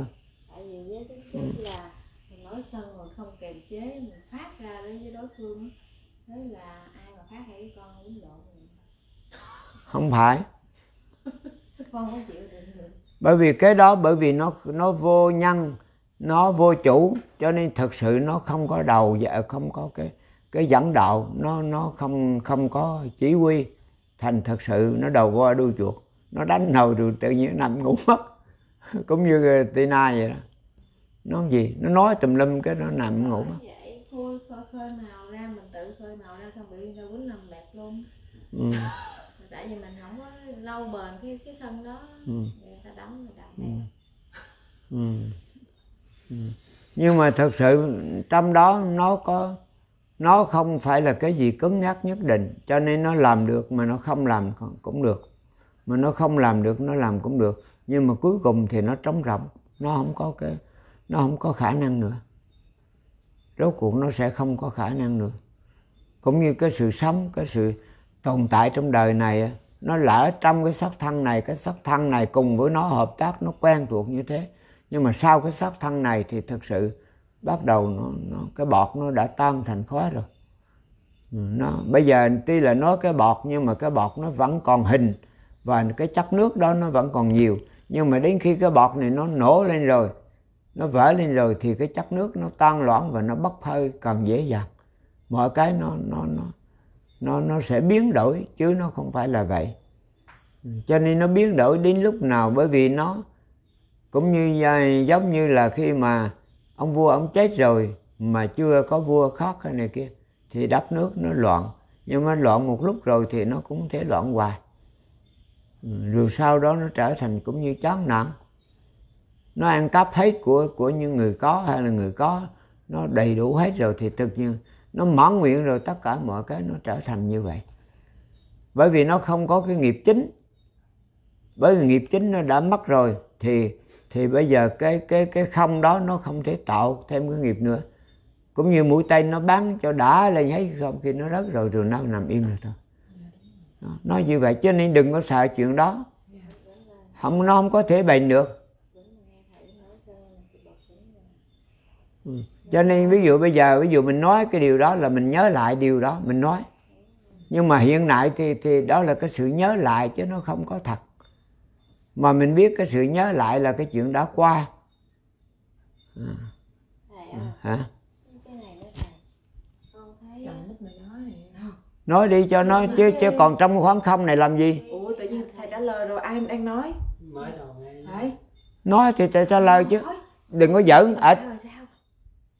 Tại vì với tính chất là mình nói sân rồi không kiềm chế, mình phát ra đối với đối phương, thế là ai mà phát ra với con quýnh lộn mình. Không phải. Con không chịu đựng được. Bởi vì cái đó, bởi vì nó nó vô nhân, nó vô chủ, cho nên thực sự nó không có đầu, không có cái cái dẫn đạo, nó nó không không có chỉ huy, Thành thật sự nó đầu voi đuôi chuột, nó đánh hồi rồi tự nhiên nằm ngủ mất. Cũng như Tina vậy đó, nó gì nó nói tùm lum cái nó nằm ngủ mất. Vậy thôi khơi màu ra, mình tự khơi màu ra xong bị ra quýnh nằm bẹp luôn. Ừ. Tại vì mình không có lâu bền cái cái sân đó, ừ. người ta đóng người ta đóng. Ừ. Ừ. Ừ. Nhưng mà thật sự trong đó nó có, nó không phải là cái gì cứng nhắc nhất định, cho nên nó làm được mà nó không làm cũng được, mà nó không làm được nó làm cũng được. Nhưng mà cuối cùng thì nó trống rỗng, nó không có cái, nó không có khả năng nữa. Rốt cuộc nó sẽ không có khả năng nữa. Cũng như cái sự sống, cái sự tồn tại trong đời này, nó lỡ trong cái xác thân này, cái xác thân này cùng với nó hợp tác, nó quen thuộc như thế. Nhưng mà sau cái xác thân này thì thực sự bắt đầu nó, nó, cái bọt nó đã tan thành khói rồi. Nó, bây giờ tuy là nói cái bọt nhưng mà cái bọt nó vẫn còn hình và cái chất nước đó nó vẫn còn nhiều. Nhưng mà đến khi cái bọt này nó nổ lên rồi, nó vỡ lên rồi thì cái chất nước nó tan loãng và nó bốc hơi càng dễ dàng. Mọi cái nó, nó, nó, nó, nó sẽ biến đổi chứ nó không phải là vậy. Cho nên nó biến đổi đến lúc nào, bởi vì nó cũng như giống như là khi mà ông vua ông chết rồi mà chưa có vua khác hay này kia thì đất nước nó loạn. Nhưng mà loạn một lúc rồi thì nó cũng thể loạn hoài. Rồi sau đó nó trở thành cũng như chán nản. Nó ăn cắp hết của, của những người có hay là người có. Nó đầy đủ hết rồi thì tự nhiên nó mãn nguyện rồi tất cả mọi cái nó trở thành như vậy. Bởi vì nó không có cái nghiệp chính. Bởi vì nghiệp chính nó đã mất rồi thì... thì bây giờ cái cái cái không đó nó không thể tạo thêm cái nghiệp nữa. Cũng như mũi tên nó bắn cho đã lên thấy không, khi nó rớt rồi rồi nó nằm im rồi thôi. Nó, nó như vậy cho nên đừng có sợ chuyện đó. Không, nó không có thể bền được. Ừ. Cho nên ví dụ bây giờ ví dụ mình nói cái điều đó là mình nhớ lại điều đó mình nói. Nhưng mà hiện nay thì thì đó là cái sự nhớ lại chứ nó không có thật. Mà mình biết cái sự nhớ lại là cái chuyện đã qua. À. Thầy à, hả? Cái này đó thầy. Con thấy nói, này. nói đi cho nói, nói chứ, chứ còn trong khoảng không này làm gì? Ủa tự nhiên thầy trả lời rồi ai đang nói? Mới đầu này. Nói thì thầy trả lời chứ. Đừng có giỡn. Ở,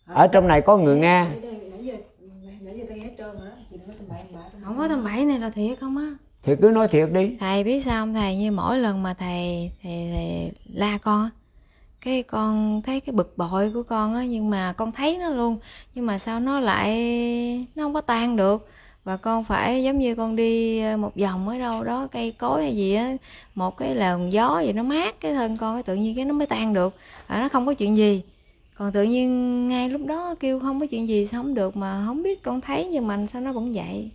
ở trong này có người nghe. Không có tầm bậy này là thiệt không á? Thì cứ nói thiệt đi. Thầy biết sao không thầy, như mỗi lần mà thầy thầy, thầy la con á, cái con thấy cái bực bội của con á, nhưng mà con thấy nó luôn, nhưng mà sao nó lại nó không có tan được. Và con phải giống như con đi một vòng ở đâu đó cây cối hay gì á, một cái làn gió vậy nó mát cái thân con, cái tự nhiên cái nó mới tan được. À, nó không có chuyện gì. Còn tự nhiên ngay lúc đó kêu không có chuyện gì sao không được, mà không biết con thấy nhưng mà sao nó vẫn vậy.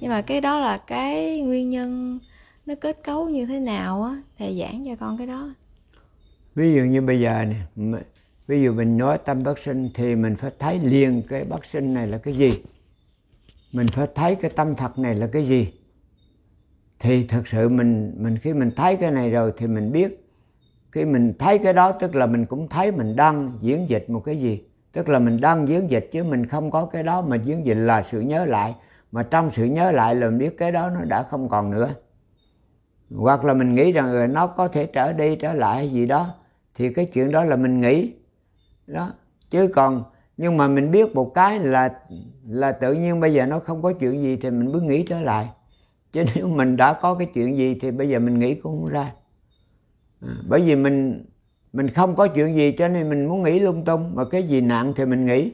Nhưng mà cái đó là cái nguyên nhân nó kết cấu như thế nào á, thầy giảng cho con cái đó. Ví dụ như bây giờ nè, ví dụ mình nói tâm bất sinh thì mình phải thấy liền cái bất sinh này là cái gì, mình phải thấy cái tâm thật này là cái gì. Thì thật sự mình mình khi mình thấy cái này rồi thì mình biết, khi mình thấy cái đó tức là mình cũng thấy mình đang diễn dịch một cái gì, tức là mình đang diễn dịch chứ mình không có cái đó mà diễn dịch là sự nhớ lại. Mà trong sự nhớ lại là mình biết cái đó nó đã không còn nữa. Hoặc là mình nghĩ rằng ừ, nó có thể trở đi trở lại hay gì đó. Thì cái chuyện đó là mình nghĩ. Đó. Chứ còn, nhưng mà mình biết một cái là là tự nhiên bây giờ nó không có chuyện gì thì mình mới nghĩ trở lại. Chứ nếu mình đã có cái chuyện gì thì bây giờ mình nghĩ cũng không ra. À, bởi vì mình mình không có chuyện gì cho nên mình muốn nghĩ lung tung. Mà cái gì nặng thì mình nghĩ.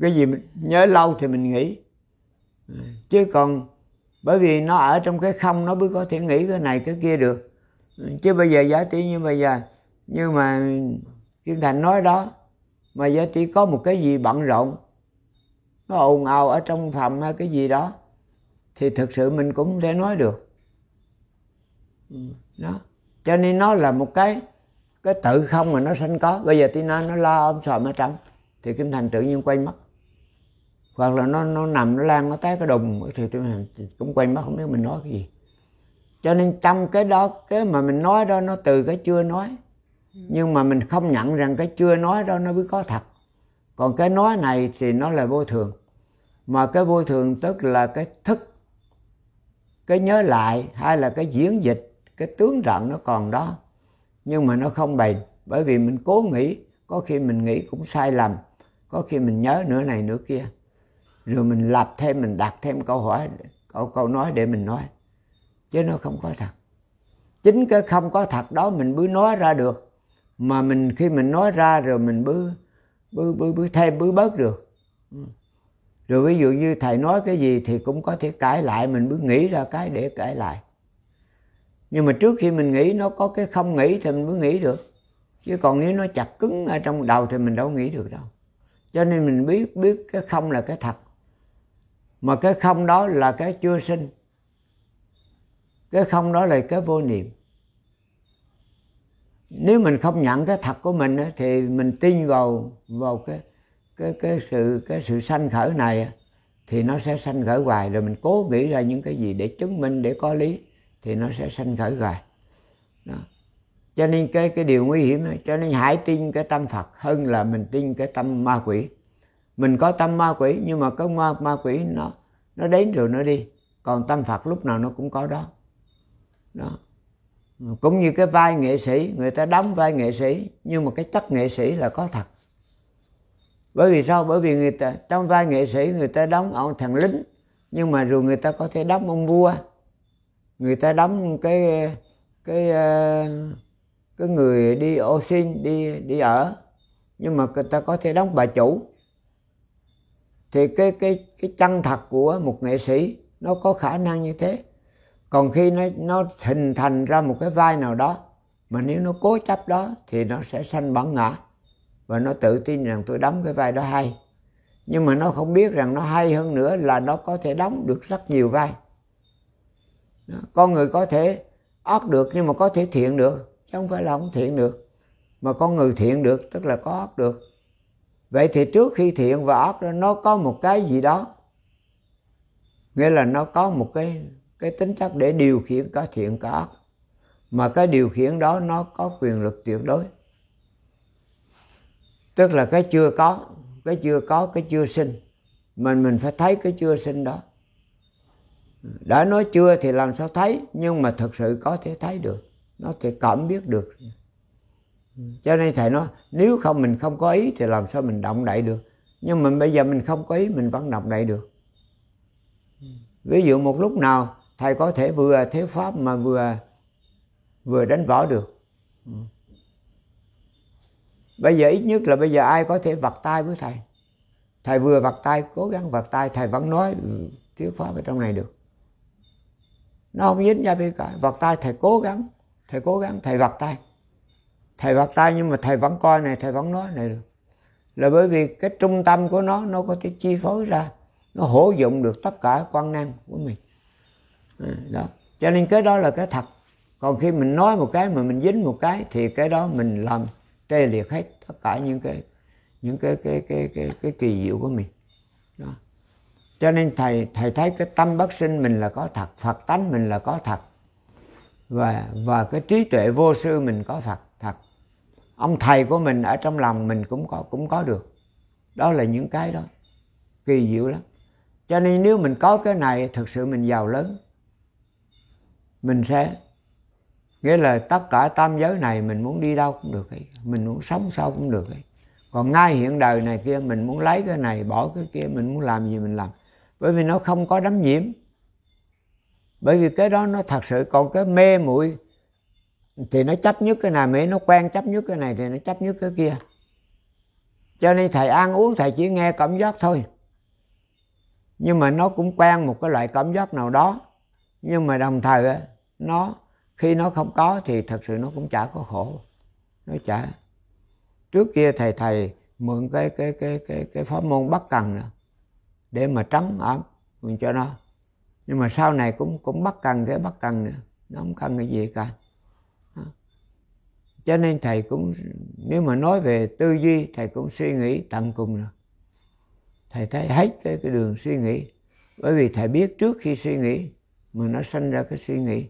Cái gì mình nhớ lâu thì mình nghĩ. Chứ còn bởi vì nó ở trong cái không nó mới có thể nghĩ cái này cái kia được. Chứ bây giờ giả tỷ như bây giờ như mà Kim Thành nói đó, mà giả tỷ có một cái gì bận rộn, nó ồn ào ở trong phòng hay cái gì đó thì thực sự mình cũng không thể nói được đó. Cho nên nó là một cái cái tự không mà nó sanh có. Bây giờ tỷ nói nó la ôm sòm ở trong thì Kim Thành tự nhiên quay mất. Hoặc là nó, nó nằm, nó lan, nó té cái đùng thì cũng quên mất không biết mình nói cái gì. Cho nên trong cái đó, cái mà mình nói đó nó từ cái chưa nói. Nhưng mà mình không nhận rằng cái chưa nói đó nó mới có thật. Còn cái nói này thì nó là vô thường. Mà cái vô thường tức là cái thức. cái nhớ lại hay là cái diễn dịch, cái tướng rận nó còn đó, nhưng mà nó không bền, bởi vì mình cố nghĩ, có khi mình nghĩ cũng sai lầm, có khi mình nhớ nửa này nửa kia, rồi mình lập thêm, mình đặt thêm câu hỏi, câu, câu nói để mình nói, chứ nó không có thật. Chính cái không có thật đó mình bứ nói ra được, mà mình khi mình nói ra rồi mình bứ bứ bứ, bứ thêm bứ bớt được. Rồi ví dụ như thầy nói cái gì thì cũng có thể cãi lại, mình bứ nghĩ ra cái để cãi lại. Nhưng mà trước khi mình nghĩ nó có cái không nghĩ thì mình mới nghĩ được. Chứ còn nếu nó chặt cứng ở trong đầu thì mình đâu nghĩ được đâu. Cho nên mình biết biết cái không là cái thật. Mà cái không đó là cái chưa sinh. Cái không đó là cái vô niệm. Nếu mình không nhận cái thật của mình thì mình tin vào vào cái cái cái sự cái sự sanh khởi này thì nó sẽ sanh khởi hoài, rồi mình cố nghĩ ra những cái gì để chứng minh, để có lý thì nó sẽ sanh khởi hoài. Đó. Cho nên cái cái điều nguy hiểm, cho nên hãy tin cái tâm Phật hơn là mình tin cái tâm ma quỷ. Mình có tâm ma quỷ nhưng mà cái ma, ma quỷ nó nó đến rồi nó đi, còn tâm Phật lúc nào nó cũng có đó. Đó. Cũng như cái vai nghệ sĩ, người ta đóng vai nghệ sĩ nhưng mà cái chất nghệ sĩ là có thật. Bởi vì sao? Bởi vì người ta trong vai nghệ sĩ người ta đóng ông thằng lính, nhưng mà rồi người ta có thể đóng ông vua, người ta đóng cái cái cái người đi ô xin đi đi ở, nhưng mà người ta có thể đóng bà chủ. Thì cái cái cái chân thật của một nghệ sĩ nó có khả năng như thế. Còn khi nó, nó hình thành ra một cái vai nào đó, mà nếu nó cố chấp đó thì nó sẽ sanh bản ngã. Và nó tự tin rằng tôi đóng cái vai đó hay. Nhưng mà nó không biết rằng nó hay hơn nữa là nó có thể đóng được rất nhiều vai. Đó. Con người có thể ác được nhưng mà có thể thiện được. Chứ không phải là không thiện được. Mà con người thiện được tức là có ác được. Vậy thì trước khi thiện và ác nó có một cái gì đó. Nghĩa là nó có một cái... cái tính chất để điều khiển cả thiện cả ác, mà cái điều khiển đó nó có quyền lực tuyệt đối, tức là cái chưa có, cái chưa có, cái chưa sinh, mình mình phải thấy cái chưa sinh đó. Đã nói chưa thì làm sao thấy, nhưng mà thực sự có thể thấy được, nó thể cảm biết được. Cho nên thầy nói nếu không mình không có ý thì làm sao mình động đậy được, nhưng mà bây giờ mình không có ý mình vẫn động đậy được. Ví dụ một lúc nào thầy có thể vừa theo pháp mà vừa vừa đánh võ được. Bây giờ ít nhất là bây giờ ai có thể vặt tay với thầy, thầy vừa vặt tay, cố gắng vặt tay, thầy vẫn nói thuyết pháp ở trong này được, nó không dính ra bên cả. Vặt tay thầy cố gắng, thầy cố gắng thầy vặt tay, thầy vặt tay nhưng mà thầy vẫn coi này, thầy vẫn nói này được, là bởi vì cái trung tâm của nó nó có thể chi phối ra, nó hỗ dụng được tất cả quan năng của mình. Đó. Cho nên cái đó là cái thật. Còn khi mình nói một cái mà mình dính một cái thì cái đó mình làm tê liệt hết tất cả những cái những cái cái cái cái, cái kỳ diệu của mình. Đó. Cho nên thầy thầy thấy cái tâm bất sinh mình là có thật, Phật tánh mình là có thật. Và và cái trí tuệ vô sư mình có Phật thật. Ông thầy của mình ở trong lòng mình cũng có cũng có được. Đó là những cái đó kỳ diệu lắm. Cho nên nếu mình có cái này thực sự mình giàu lớn. Mình sẽ, nghĩa là tất cả tam giới này mình muốn đi đâu cũng được ấy. Mình muốn sống sao cũng được ấy. Còn ngay hiện đời này kia mình muốn lấy cái này bỏ cái kia, mình muốn làm gì mình làm. Bởi vì nó không có đắm nhiễm. Bởi vì cái đó nó thật sự, còn cái mê muội thì nó chấp nhất cái này, mê nó quen chấp nhất cái này thì nó chấp nhất cái kia. Cho nên thầy ăn uống thầy chỉ nghe cảm giác thôi. Nhưng mà nó cũng quen một cái loại cảm giác nào đó. Nhưng mà đồng thời nó khi nó không có thì thật sự nó cũng chả có khổ. Nó chả. Trước kia thầy thầy mượn cái cái cái cái cái pháp môn bất cần nữa để mà trấn áp mình cho nó. Nhưng mà sau này cũng cũng bất cần cái bất cần nữa, nó không cần cái gì cả. Cho nên thầy cũng nếu mà nói về tư duy thầy cũng suy nghĩ tận cùng rồi. Thầy thấy hết cái, cái đường suy nghĩ. Bởi vì thầy biết trước khi suy nghĩ mà nó sanh ra cái suy nghĩ.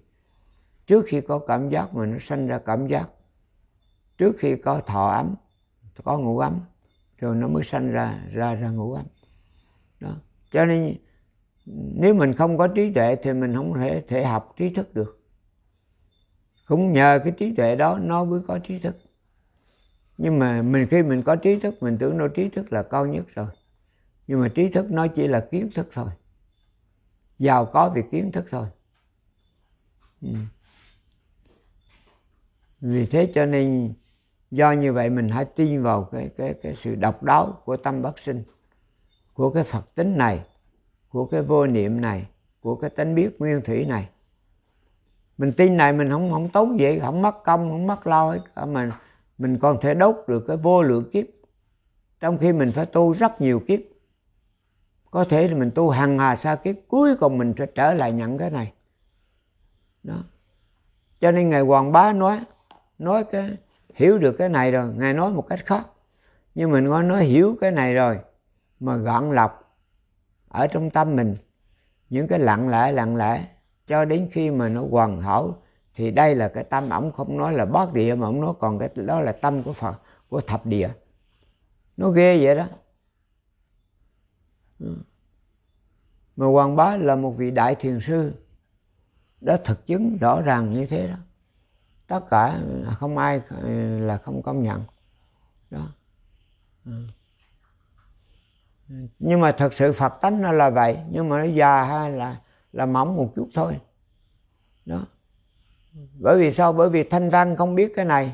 Trước khi có cảm giác mà nó sanh ra cảm giác. Trước khi có thọ ấm, có ngủ ấm, rồi nó mới sanh ra ra ra ngủ ấm. Đó. Cho nên Nếu mình không có trí tuệ thì mình không thể, thể học trí thức được. Cũng nhờ cái trí tuệ đó nó mới có trí thức. Nhưng mà mình khi mình có trí thức, mình tưởng nó trí thức là cao nhất rồi. Nhưng mà trí thức nó chỉ là kiến thức thôi. Giàu có vì kiến thức thôi. Ừ. Vì thế cho nên do như vậy mình hãy tin vào cái, cái, cái sự độc đáo của tâm bất sinh, của cái Phật tính này, của cái vô niệm này, của cái tánh biết nguyên thủy này. Mình tin này mình không không tốn vậy, không mất công, không mất lo hết cả. Mình, mình còn thể đốt được cái vô lượng kiếp. Trong khi mình phải tu rất nhiều kiếp. Có thể là mình tu hằng hà sa kiếp, cuối cùng mình sẽ trở lại nhận cái này. Đó. Cho nên Ngài Hoàng Bá nói, nói cái hiểu được cái này rồi, Ngài nói một cách khác. Nhưng mình nói, nói hiểu cái này rồi, mà gọn lọc ở trong tâm mình, những cái lặng lẽ, lặng lẽ, cho đến khi mà nó hoàn hảo, thì đây là cái tâm, ổng không nói là bát địa, mà ổng nói còn cái đó là tâm của Phật, của thập địa. Nó ghê vậy đó. Mà Hoàng Bá là một vị đại thiền sư, đã thực chứng rõ ràng như thế đó. Tất cả không ai là không công nhận đó. Ừ. Nhưng mà thật sự Phật tánh nó là vậy, nhưng mà nó già hay là là mỏng một chút thôi đó. Bởi vì sao? Bởi vì Thanh Văn không biết cái này.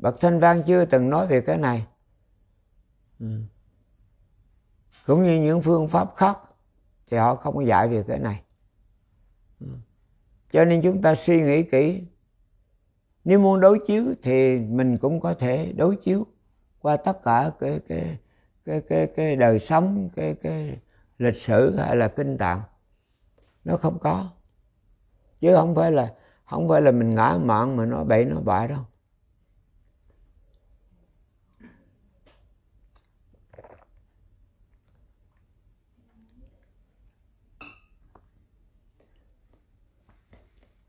Bậc Thanh Văn chưa từng nói về cái này. Ừ. Cũng như những phương pháp khác thì họ không có dạy về cái này. Ừ. Cho nên chúng ta suy nghĩ kỹ. Nếu muốn đối chiếu thì mình cũng có thể đối chiếu qua tất cả cái, cái, cái, cái, cái đời sống, cái, cái lịch sử hay là kinh tạng. Nó không có. Chứ không phải là không phải là mình ngã mạn mà nó bậy nó bạ đâu.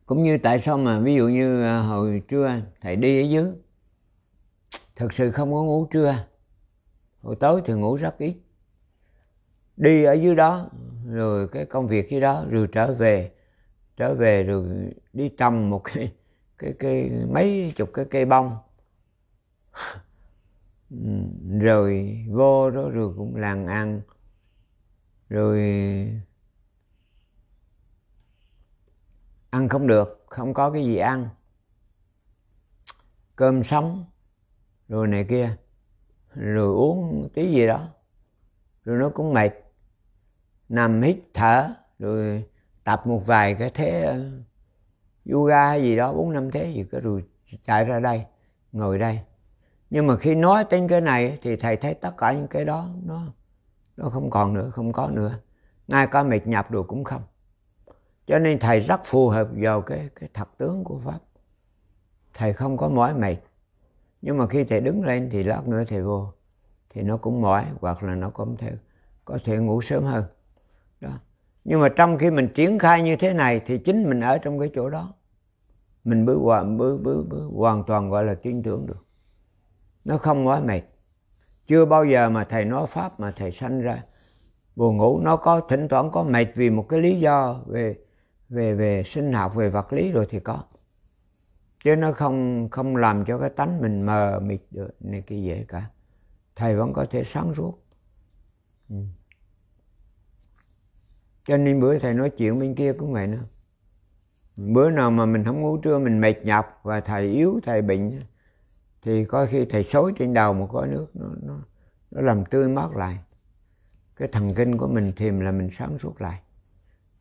Cũng như tại sao mà ví dụ như hồi trưa thầy đi ở dưới, thực sự không có ngủ trưa, hồi tối thì ngủ rất ít. Đi ở dưới đó, rồi cái công việc dưới đó, rồi trở về, trở về rồi đi trồng một cái, cái, cái mấy chục cái cây bông. Rồi vô đó rồi cũng làm ăn, rồi... ăn không được, không có cái gì ăn, cơm sống rồi này kia, rồi uống tí gì đó, rồi nó cũng mệt, nằm hít thở, rồi tập một vài cái thế yoga hay gì đó, bốn năm thế gì đó, rồi chạy ra đây ngồi đây. Nhưng mà khi nói trên cái này thì thầy thấy tất cả những cái đó nó nó không còn nữa, không có nữa, ngay cả mệt nhập đồ cũng không. Cho nên thầy rất phù hợp vào cái, cái thật tướng của Pháp. Thầy không có mỏi mệt. Nhưng mà khi thầy đứng lên thì lát nữa thầy vô, thì nó cũng mỏi, hoặc là nó cũng thể, có thể ngủ sớm hơn. Đó. Nhưng mà trong khi mình triển khai như thế này thì chính mình ở trong cái chỗ đó. Mình bứ, bứ, bứ, bứ, hoàn toàn gọi là tin tưởng được. Nó không mỏi mệt. Chưa bao giờ mà thầy nói Pháp mà thầy sanh ra buồn ngủ. Nó có thỉnh thoảng có mệt vì một cái lý do về... Về, về sinh học, về vật lý rồi thì có. Chứ nó không không làm cho cái tánh mình mờ mịt được này kia dễ cả. Thầy vẫn có thể sáng suốt. Ừ. Cho nên bữa thầy nói chuyện bên kia cũng vậy nữa. Bữa nào mà mình không ngủ trưa, mình mệt nhọc và thầy yếu, thầy bệnh, thì có khi thầy xối trên đầu một gói nước, nó, nó, nó làm tươi mát lại. Cái thần kinh của mình thì là mình sáng suốt lại.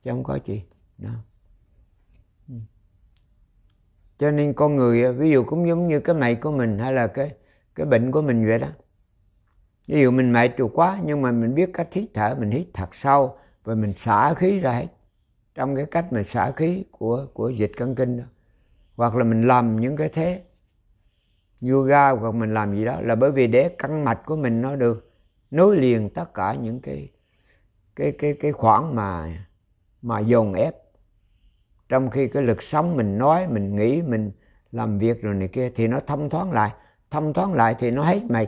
Chứ không có gì. Đó. Cho nên con người ví dụ cũng giống như cái mệt của mình hay là cái cái bệnh của mình vậy đó. Ví dụ mình mệt nhiều quá nhưng mà mình biết cách hít thở, mình hít thật sâu và mình xả khí ra hết. Trong cái cách mình xả khí của của dịch căn kinh đó. Hoặc là mình làm những cái thế yoga hoặc mình làm gì đó là bởi vì để căn mạch của mình nó được nối liền tất cả những cái cái cái cái khoảng mà mà dồn ép. Trong khi cái lực sống mình nói, mình nghĩ, mình làm việc rồi này kia thì nó thông thoáng lại. Thông thoáng lại thì nó hết mệt.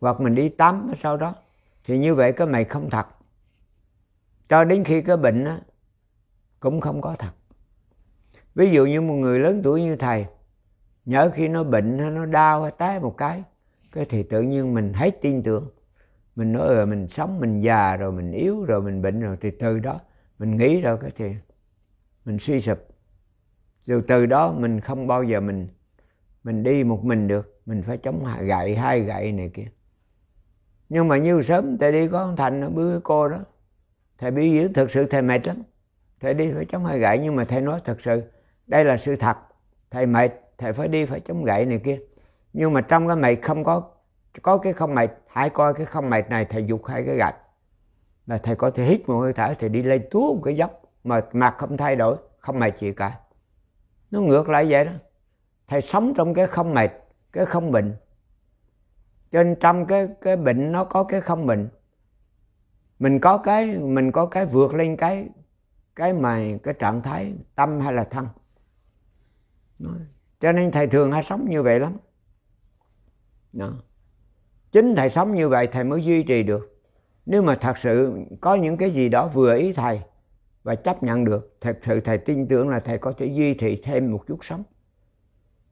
Hoặc mình đi tắm sau đó thì như vậy cái mày không thật, cho đến khi cái bệnh á, cũng không có thật. Ví dụ như một người lớn tuổi như thầy, nhỡ khi nó bệnh hay nó đau hay tái một cái, cái thì tự nhiên mình hết tin tưởng. Mình nói rồi mình sống, mình già rồi, mình yếu rồi, mình bệnh rồi, thì từ đó mình nghĩ rồi cái thì mình suy sụp. Rồi từ đó mình không bao giờ mình mình đi một mình được, mình phải chống gậy, hai gậy này kia. Nhưng mà như sớm thầy đi có Thành nó bứa cô đó, thầy biểu diễn thực sự thầy mệt lắm. Thầy đi phải chống hai gậy, nhưng mà thầy nói thật sự đây là sự thật, thầy mệt, thầy phải đi phải chống gậy này kia. Nhưng mà trong cái mệt không có có cái không mệt, hãy coi cái không mệt này thầy dục hai cái gạch là thầy có thể hít một hơi thở, thầy đi lên túa một cái dốc mà mặt không thay đổi, không mệt gì cả. Nó ngược lại vậy đó. Thầy sống trong cái không mệt, cái không bệnh. Cho nên trong cái cái bệnh nó có cái không bệnh. Mình có cái mình có cái vượt lên cái cái mà cái trạng thái tâm hay là thân. Đó. Cho nên thầy thường hay sống như vậy lắm. Đó. Chính thầy sống như vậy thầy mới duy trì được. Nếu mà thật sự có những cái gì đó vừa ý thầy và chấp nhận được, thật sự thầy tin tưởng là thầy có thể duy trì thêm một chút sống.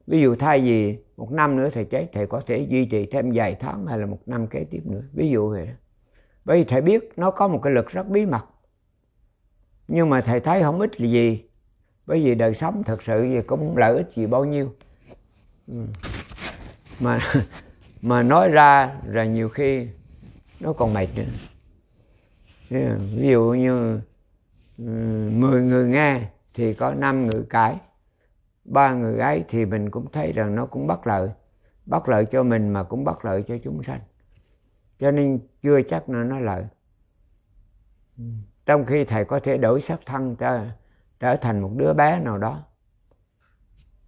Ví dụ thay vì một năm nữa thầy chết, thầy có thể duy trì thêm vài tháng hay là một năm kế tiếp nữa. Ví dụ vậy đó. Bởi vì thầy biết nó có một cái lực rất bí mật. Nhưng mà thầy thấy không ích gì. Bởi vì đời sống thật sự thì cũng lợi ích gì bao nhiêu. Mà... Mà nói ra rồi nhiều khi nó còn mệt nữa. Ví dụ như mười người nghe thì có năm người cãi, ba người ấy, thì mình cũng thấy rằng nó cũng bất lợi. Bất lợi cho mình mà cũng bất lợi cho chúng sanh. Cho nên chưa chắc là nó lợi. Trong khi thầy có thể đổi xác thân trở, trở thành một đứa bé nào đó,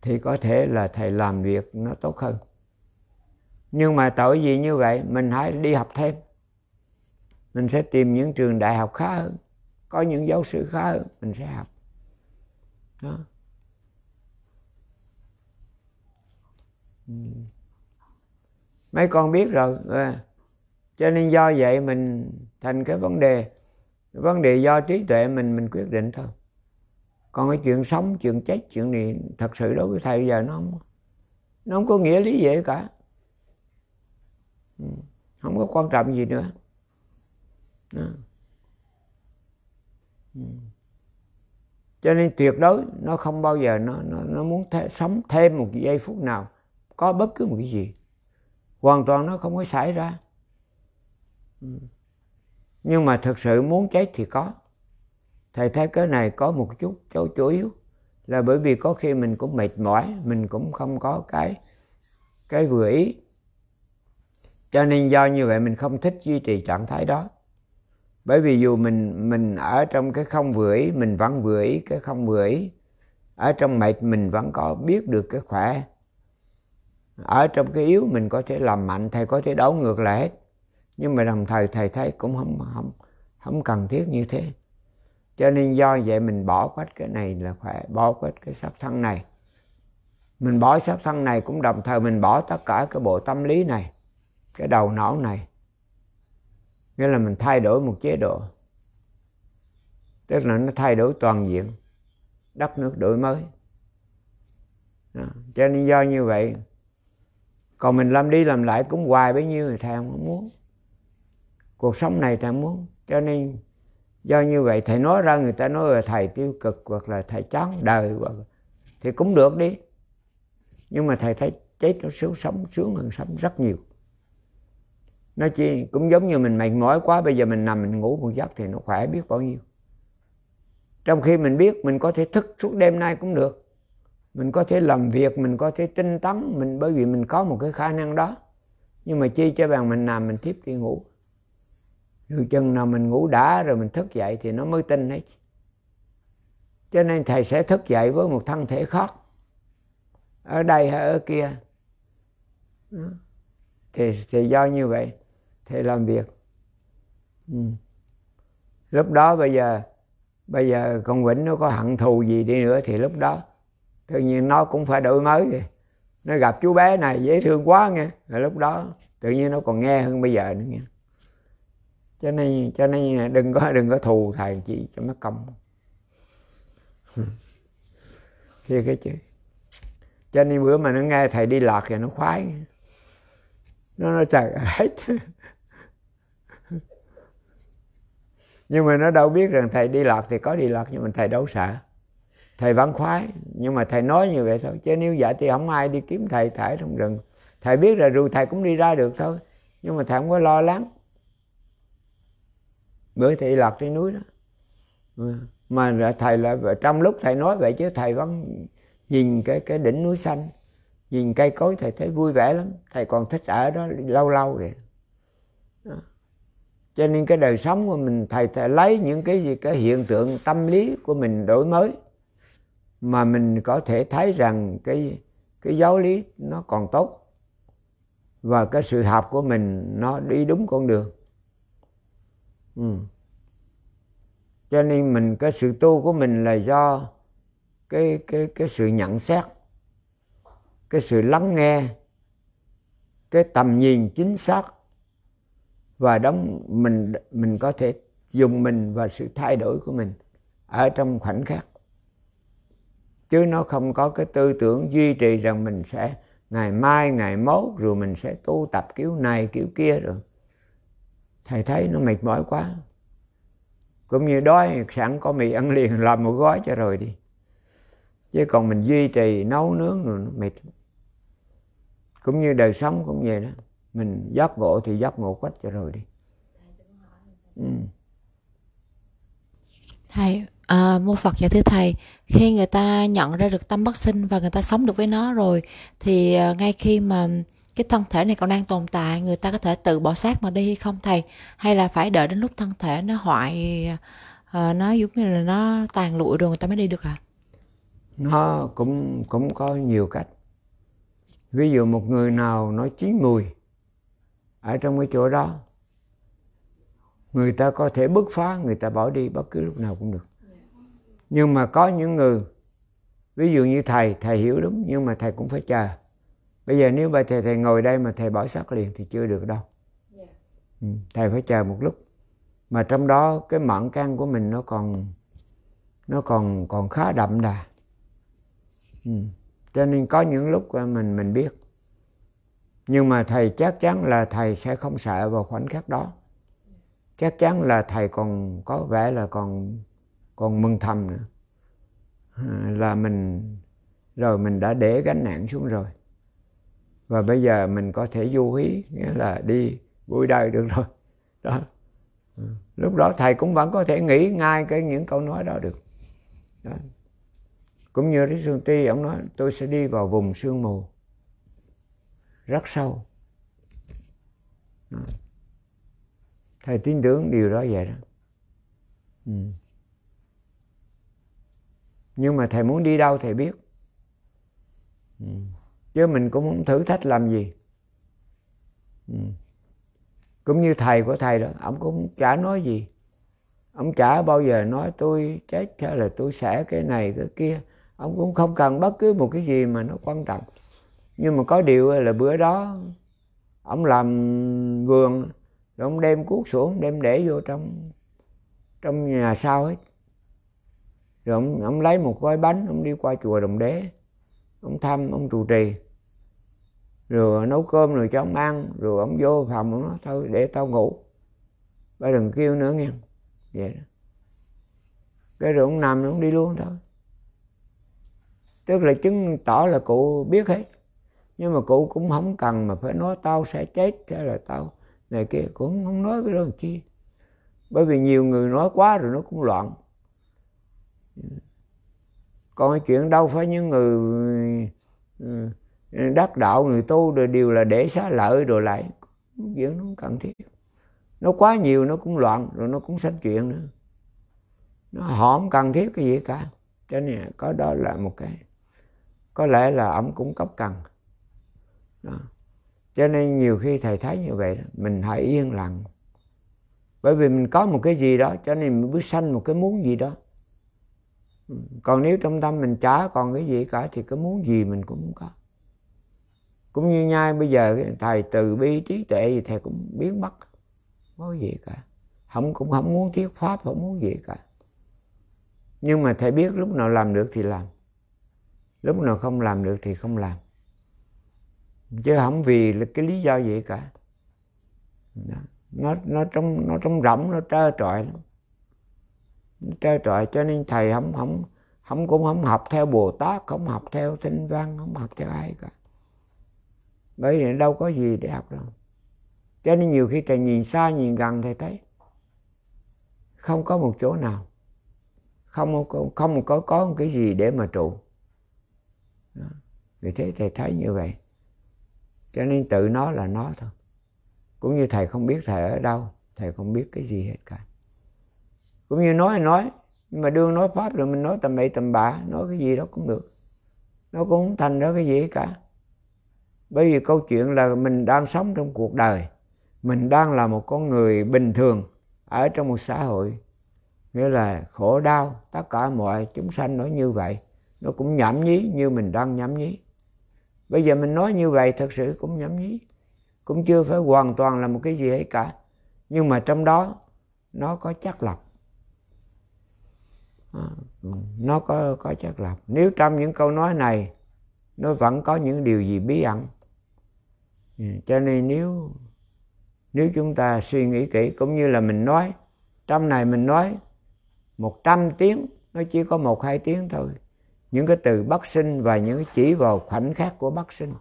thì có thể là thầy làm việc nó tốt hơn. Nhưng mà tội gì như vậy, mình hãy đi học thêm. Mình sẽ tìm những trường đại học khá hơn, có những giáo sư khá hơn, mình sẽ học. Đó. Mấy con biết rồi. Cho nên do vậy mình thành cái vấn đề, vấn đề do trí tuệ mình mình quyết định thôi. Còn cái chuyện sống, chuyện chết, chuyện này thật sự đối với thầy giờ nó không, nó không có nghĩa lý vậy cả. Không có quan trọng gì nữa. Đó. Cho nên tuyệt đối nó không bao giờ nó nó, nó muốn th- sống thêm một giây phút nào, có bất cứ một cái gì, hoàn toàn nó không có xảy ra. Nhưng mà thực sự muốn chết thì có. Thầy thấy cái này có một chút chỗ chủ yếu là bởi vì có khi mình cũng mệt mỏi, mình cũng không có cái cái vừa ý. Cho nên do như vậy mình không thích duy trì trạng thái đó. Bởi vì dù mình mình ở trong cái không vừa ý, mình vẫn vừa ý cái không vừa ý. Ở trong mệt mình vẫn có biết được cái khỏe. Ở trong cái yếu mình có thể làm mạnh, thầy có thể đấu ngược lại hết. Nhưng mà đồng thời thầy thấy cũng không không không cần thiết như thế. Cho nên do vậy mình bỏ quách cái này là khỏe, bỏ quách cái xác thân này. Mình bỏ xác thân này cũng đồng thời mình bỏ tất cả cái bộ tâm lý này, cái đầu não này. Nghĩa là mình thay đổi một chế độ, tức là nó thay đổi toàn diện, đất nước đổi mới. Đó. Cho nên do như vậy, còn mình làm đi làm lại cũng hoài bấy nhiêu thì thầy không muốn. Cuộc sống này thầy không muốn. Cho nên do như vậy thầy nói ra người ta nói là thầy tiêu cực, hoặc là thầy chán đời, hoặc thì cũng được đi. Nhưng mà thầy thấy chết nó sướng, sống sướng hơn sống rất nhiều. Nó chỉ cũng giống như mình mệt mỏi quá, bây giờ mình nằm mình ngủ một giấc thì nó khỏe biết bao nhiêu. Trong khi mình biết mình có thể thức suốt đêm nay cũng được, mình có thể làm việc, mình có thể tinh tấn, mình bởi vì mình có một cái khả năng đó. Nhưng mà chi cho bằng mình nằm mình tiếp đi ngủ, rồi chừng nào mình ngủ đã rồi mình thức dậy thì nó mới tinh hết. Cho nên thầy sẽ thức dậy với một thân thể khác, ở đây hay ở kia. Đó. Thì, thì do như vậy thầy làm việc. Ừ. Lúc đó bây giờ bây giờ con Vĩnh nó có hận thù gì đi nữa thì lúc đó tự nhiên nó cũng phải đổi mới rồi. Nó gặp chú bé này dễ thương quá nghe, rồi lúc đó tự nhiên nó còn nghe hơn bây giờ nữa nghe. cho nên cho nên đừng có đừng có thù thầy chị cho nó công kia cái chứ. Cho nên bữa mà nó nghe thầy đi lạc thì nó khoái, nó nói trời hết. Nhưng mà nó đâu biết rằng thầy đi lạc thì có đi lạc, nhưng mà thầy đâu sợ, thầy vẫn khoái. Nhưng mà thầy nói như vậy thôi, chứ nếu vậy thì không ai đi kiếm thầy thải trong rừng. Thầy biết là rồi thầy cũng đi ra được thôi, nhưng mà thầy không có lo lắng. Bữa thầy đi lạc trên núi đó, mà thầy là trong lúc thầy nói vậy chứ thầy vẫn nhìn cái cái đỉnh núi xanh, nhìn cây cối, thầy thấy vui vẻ lắm. Thầy còn thích ở đó lâu lâu vậy. Đó. Cho nên cái đời sống của mình, thầy, thầy lấy những cái gì cái hiện tượng tâm lý của mình đổi mới, mà mình có thể thấy rằng cái cái giáo lý nó còn tốt và cái sự học của mình nó đi đúng con đường. Ừ. Cho nên mình cái sự tu của mình là do cái cái cái sự nhận xét, cái sự lắng nghe, cái tầm nhìn chính xác, và đó mình mình có thể dùng mình và sự thay đổi của mình ở trong khoảnh khắc, chứ nó không có cái tư tưởng duy trì rằng mình sẽ ngày mai ngày mốt rồi mình sẽ tu tập kiểu này kiểu kia rồi. Thầy thấy nó mệt mỏi quá, cũng như đói sẵn có mì ăn liền, làm một gói cho rồi đi. Chứ còn mình duy trì nấu nướng rồi nó mệt. Cũng như đời sống cũng vậy đó, mình giác ngộ thì giác ngộ quách cho rồi đi. Ừ. Thầy, à, mô Phật. Dạ thưa Thầy, khi người ta nhận ra được tâm bất sinh và người ta sống được với nó rồi, thì ngay khi mà cái thân thể này còn đang tồn tại, người ta có thể tự bỏ xác mà đi hay không Thầy? Hay là phải đợi đến lúc thân thể nó hoại, à, nó giống như là nó tàn lụi rồi người ta mới đi được hả? À? Nó cũng cũng có nhiều cách. Ví dụ một người nào nó chín mùi ở trong cái chỗ đó, người ta có thể bứt phá, người ta bỏ đi bất cứ lúc nào cũng được. Nhưng mà có những người, ví dụ như thầy, thầy hiểu đúng, nhưng mà thầy cũng phải chờ. Bây giờ nếu bà thầy, thầy ngồi đây mà thầy bỏ xác liền thì chưa được đâu. Ừ, thầy phải chờ một lúc. Mà trong đó cái mạn căn của mình nó còn nó còn còn khá đậm đà. Ừ. Cho nên có những lúc mình mình biết, nhưng mà thầy chắc chắn là thầy sẽ không sợ vào khoảnh khắc đó. Chắc chắn là thầy còn có vẻ là còn còn mừng thầm nữa, à, là mình rồi mình đã để gánh nặng xuống rồi, và bây giờ mình có thể du hí, nghĩa là đi vui đời được rồi đó. Ừ. Lúc đó thầy cũng vẫn có thể nghĩ ngay cái những câu nói đó được đó. Cũng như Rít Sương Ti, ông nói tôi sẽ đi vào vùng sương mù rất sâu. Đó. Thầy tin tưởng điều đó vậy đó. Ừ. Nhưng mà thầy muốn đi đâu thầy biết. Ừ. Chứ mình cũng muốn thử thách làm gì. Ừ. Cũng như thầy của thầy đó, ông cũng chả nói gì. Ông chả bao giờ nói tôi chết hay là tôi sẽ cái này cái kia. Ông cũng không cần bất cứ một cái gì mà nó quan trọng. Nhưng mà có điều là bữa đó ông làm vườn, rồi ông đem cuốc xuống, đem để vô trong trong nhà sau hết. Rồi ông, ông lấy một gói bánh, ông đi qua chùa Đồng Đế, ông thăm ông trụ trì, rồi nấu cơm rồi cho ông ăn. Rồi ông vô phòng, ông nói thôi để tao ngủ, ba đừng kêu nữa nghe. Vậy đó. Cái rồi ông nằm, ông đi luôn thôi. Tức là chứng tỏ là cụ biết hết. Nhưng mà cụ cũng không cần mà phải nói tao sẽ chết hay là tao này kia, cũng không nói cái đó chi. Bởi vì nhiều người nói quá rồi nó cũng loạn. Còn cái chuyện đâu phải những người đắc đạo, người tu đều là để xá lợi rồi lại, chuyện nó không cần thiết. Nó quá nhiều nó cũng loạn, rồi nó cũng sách chuyện nữa. Nó họ không cần thiết cái gì cả. Cho nên có đó là một cái, có lẽ là ông cũng cấp cần đó. Cho nên nhiều khi thầy thấy như vậy đó, mình hãy yên lặng. Bởi vì mình có một cái gì đó, cho nên mình bước sanh một cái muốn gì đó. Còn nếu trong tâm mình chả còn cái gì cả, thì cái muốn gì mình cũng không có. Cũng như nhai bây giờ, thầy từ bi trí tuệ gì thầy cũng biến mất, có gì cả. không, cũng không muốn thuyết pháp, không muốn gì cả. Nhưng mà thầy biết lúc nào làm được thì làm, lúc nào không làm được thì không làm, chứ không vì là cái lý do gì cả. Đó. Nó, nó trong nó trong rỗng, nó trơ trọi lắm, nó trơ trọi, cho nên thầy không không không cũng không học theo Bồ Tát, không học theo Thinh Văn, không học theo ai cả, bởi vì đâu có gì để học đâu. Cho nên nhiều khi thầy nhìn xa nhìn gần thầy thấy không có một chỗ nào, không có không có có một cái gì để mà trụ. Đó. Vì thế thầy thấy như vậy, cho nên tự nó là nó thôi. Cũng như thầy không biết thầy ở đâu, thầy không biết cái gì hết cả. Cũng như nói nói, nhưng mà đương nói pháp rồi mình nói tầm bậy tầm bạ, nói cái gì đó cũng được, nó cũng không thành ra cái gì cả. Bởi vì câu chuyện là mình đang sống trong cuộc đời, mình đang là một con người bình thường ở trong một xã hội, nghĩa là khổ đau, tất cả mọi chúng sanh nói như vậy, nó cũng nhảm nhí như mình đang nhảm nhí. Bây giờ mình nói như vậy thật sự cũng nhảm nhí, cũng chưa phải hoàn toàn là một cái gì hết cả, nhưng mà trong đó nó có chất lọc, nó có có chất lọc. Nếu trong những câu nói này nó vẫn có những điều gì bí ẩn, cho nên nếu nếu chúng ta suy nghĩ kỹ, cũng như là mình nói trong này, mình nói một trăm tiếng nó chỉ có một hai tiếng thôi, những cái từ bất sinh và những cái chỉ vào khoảnh khắc của bất sinh,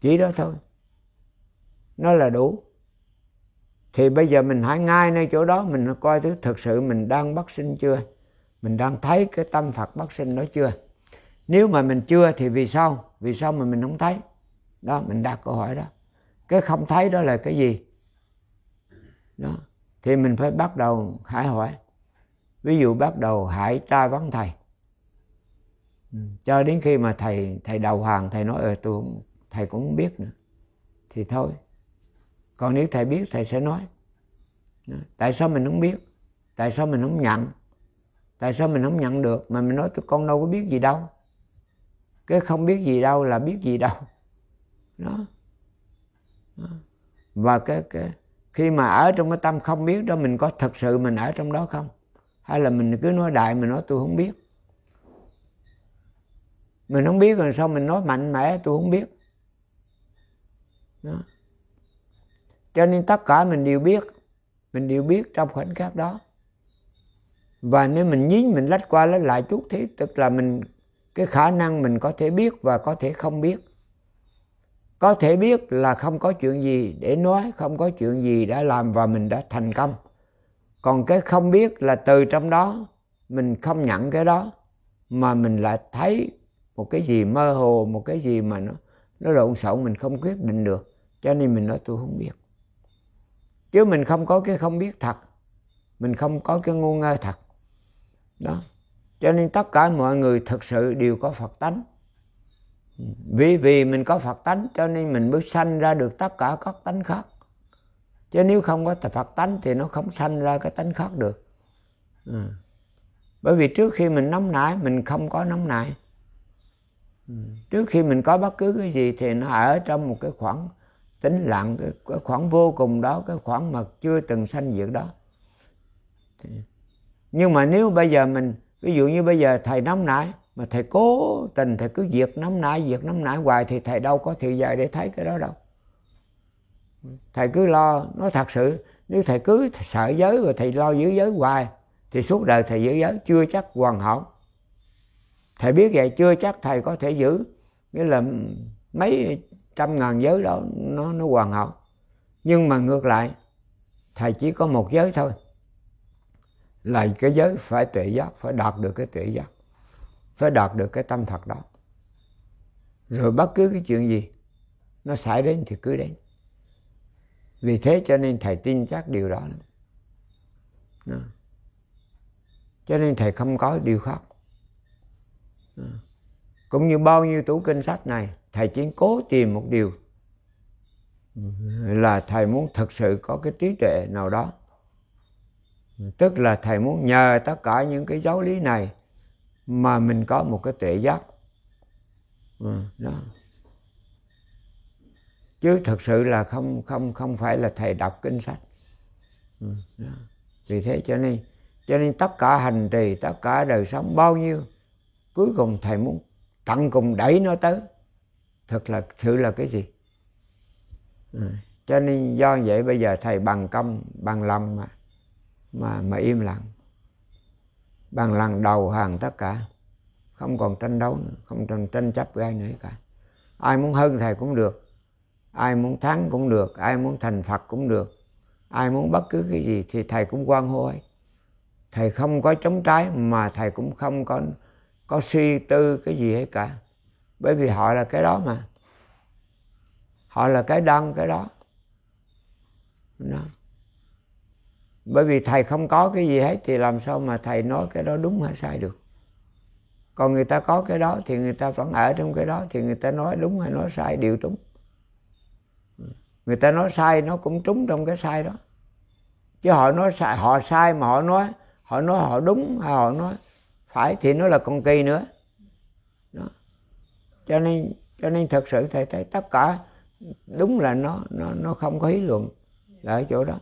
chỉ đó thôi, nó là đủ. Thì bây giờ mình hãy ngay nơi chỗ đó mình coi thứ thực sự mình đang bất sinh chưa, mình đang thấy cái tâm Phật bất sinh đó chưa. Nếu mà mình chưa thì vì sao vì sao mà mình không thấy đó? Mình đặt câu hỏi đó, cái không thấy đó là cái gì đó, thì mình phải bắt đầu hãy hỏi. Ví dụ bắt đầu hãy tra vấn thầy, cho đến khi mà thầy thầy đầu hàng, thầy nói ờ tôi thầy cũng không biết nữa thì thôi. Còn nếu thầy biết thầy sẽ nói tại sao mình không biết, tại sao mình không nhận, tại sao mình không nhận được, mà mình nói tụi con đâu có biết gì đâu. Cái không biết gì đâu là biết gì đâu đó. Đó. Và cái, cái khi mà ở trong cái tâm không biết đó, mình có thật sự mình ở trong đó không, hay là mình cứ nói đại, mình nói tôi không biết, mình không biết rồi sao mình nói mạnh mẽ tôi không biết. Đó. Cho nên tất cả mình đều biết, mình đều biết trong khoảnh khắc đó. Và nếu mình nhín, mình lách qua lách lại chút thì tức là mình cái khả năng mình có thể biết và có thể không biết. Có thể biết là không có chuyện gì để nói, không có chuyện gì đã làm và mình đã thành công. Còn cái không biết là từ trong đó mình không nhận cái đó mà mình lại thấy một cái gì mơ hồ, một cái gì mà nó nó lộn xộn, mình không quyết định được, cho nên mình nói tôi không biết. Chứ mình không có cái không biết thật, mình không có cái ngu ngơ thật đó. Cho nên tất cả mọi người thực sự đều có Phật tánh. Vì vì mình có Phật tánh cho nên mình mới sanh ra được tất cả các tánh khác. Chứ nếu không có Phật tánh thì nó không sanh ra cái tánh khác được. À. Bởi vì trước khi mình nóng nảy, mình không có nóng nảy. Trước khi mình có bất cứ cái gì thì nó ở trong một cái khoảng tĩnh lặng, cái khoảng vô cùng đó, cái khoảng mà chưa từng sanh diệt đó. Nhưng mà nếu bây giờ mình, ví dụ như bây giờ thầy nóng nảy mà thầy cố tình thầy cứ diệt nóng nảy, diệt nóng nảy hoài thì thầy đâu có thời gian để thấy cái đó đâu. Thầy cứ lo, nói thật sự, nếu thầy cứ sợ giới và thầy lo giữ giới hoài thì suốt đời thầy giữ giới chưa chắc hoàn hảo. Thầy biết vậy chưa chắc thầy có thể giữ, nghĩa là mấy trăm ngàn giới đó nó, nó hoàn hảo. Nhưng mà ngược lại, thầy chỉ có một giới thôi, là cái giới phải tuệ giác, phải đạt được cái tuệ giác, phải đạt được cái tâm Phật đó. Rồi bất cứ cái chuyện gì nó xảy đến thì cứ đến. Vì thế cho nên thầy tin chắc điều đó. Đó. Cho nên thầy không có điều khác. Đó. Cũng như bao nhiêu tủ kinh sách này, thầy chỉ cố tìm một điều là thầy muốn thực sự có cái trí tuệ nào đó. Tức là thầy muốn nhờ tất cả những cái giáo lý này mà mình có một cái tuệ giác. Ừ, đó. Chứ thực sự là không không không phải là thầy đọc kinh sách. Vì thế cho nên cho nên tất cả hành trì, tất cả đời sống bao nhiêu, cuối cùng thầy muốn tận cùng đẩy nó tới thật là sự là cái gì. Cho nên do vậy bây giờ thầy bằng công bằng lòng mà mà mà im lặng, bằng lòng đầu hàng tất cả, không còn tranh đấu nữa, không còn tranh chấp với ai nữa cả. Ai muốn hơn thầy cũng được, ai muốn thắng cũng được, ai muốn thành Phật cũng được, ai muốn bất cứ cái gì thì thầy cũng hoan hô ấy. Thầy không có chống trái mà thầy cũng không có có suy tư cái gì hết cả, bởi vì họ là cái đó mà, họ là cái đơn cái đó. Đó. Bởi vì thầy không có cái gì hết thì làm sao mà thầy nói cái đó đúng hay sai được. Còn người ta có cái đó thì người ta vẫn ở trong cái đó, thì người ta nói đúng hay nói sai đều trúng. Người ta nói sai nó cũng trúng trong cái sai đó. Chứ họ nói sai, họ sai mà họ nói, họ nói họ đúng hay họ nói phải thì nó là con kỳ nữa. Đó. Cho nên cho nên thật sự thầy thấy tất cả đúng là nó nó nó không có ý luận là ở chỗ đó.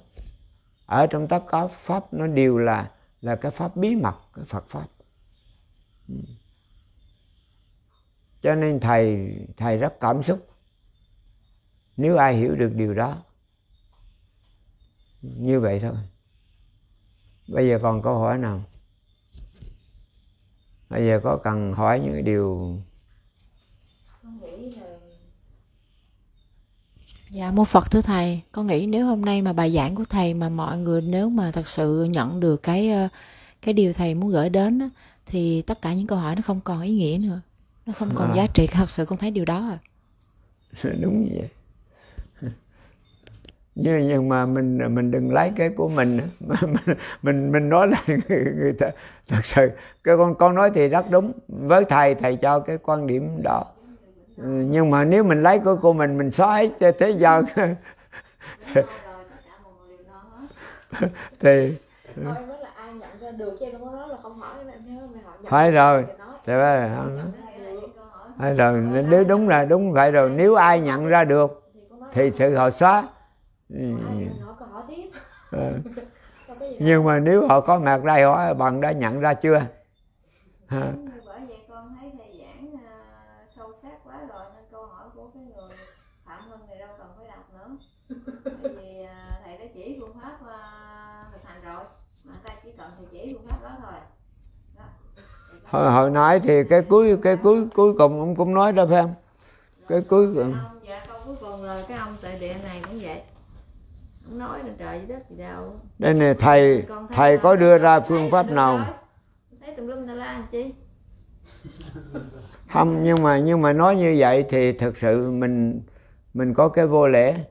Ở trong tất cả pháp nó đều là là cái pháp bí mật, cái Phật pháp. Cho nên thầy thầy rất cảm xúc nếu ai hiểu được điều đó. Như vậy thôi. Bây giờ còn câu hỏi nào? Bây giờ có cần hỏi những điều? Con nghĩ là... Dạ mô Phật thưa thầy, con nghĩ nếu hôm nay mà bài giảng của thầy mà mọi người nếu mà thật sự nhận được cái cái điều thầy muốn gửi đến đó, thì tất cả những câu hỏi nó không còn ý nghĩa nữa, nó không còn à. giá trị. Thật sự con thấy điều đó à. Đúng vậy. Nhưng, nhưng mà mình mình đừng lấy cái của mình mình mình, mình nói là người, người ta thật sự cái con con nói thì rất đúng với thầy, thầy cho cái quan điểm đó. Nhưng mà nếu mình lấy của của mình mình xóa hết thế gian thì, thì phải rồi thì phải rồi phải rồi nếu đúng là đúng phải rồi nếu ai nhận ra được thì sự họ xóa. Ừ. Ừ. Nhưng mà nếu họ có mặt đây hỏi bằng đã nhận ra chưa à. Bởi vậy con thấy thầy giảng uh, sâu sắc quá rồi, nên câu hỏi của cái người Phạm Hưng này đâu cần phải đọc nữa. Bởi vì uh, thầy đã chỉ phương pháp uh, thực hành rồi, mà ta chỉ cần thầy chỉ phương pháp đó thôi đó. Hồi, hồi nãy thì cái cuối cái cuối cuối cùng ông cũng nói đó phải không? Cái cuối cùng dạ, câu cuối cùng là cái ông tại địa này cũng vậy, nói là trời đất gì đâu. Đây này thầy, thầy có đưa ra phương pháp nào? Thấy tùm lum ta la anh chị. Không, nhưng mà nhưng mà nói như vậy thì thực sự mình mình có cái vô lễ,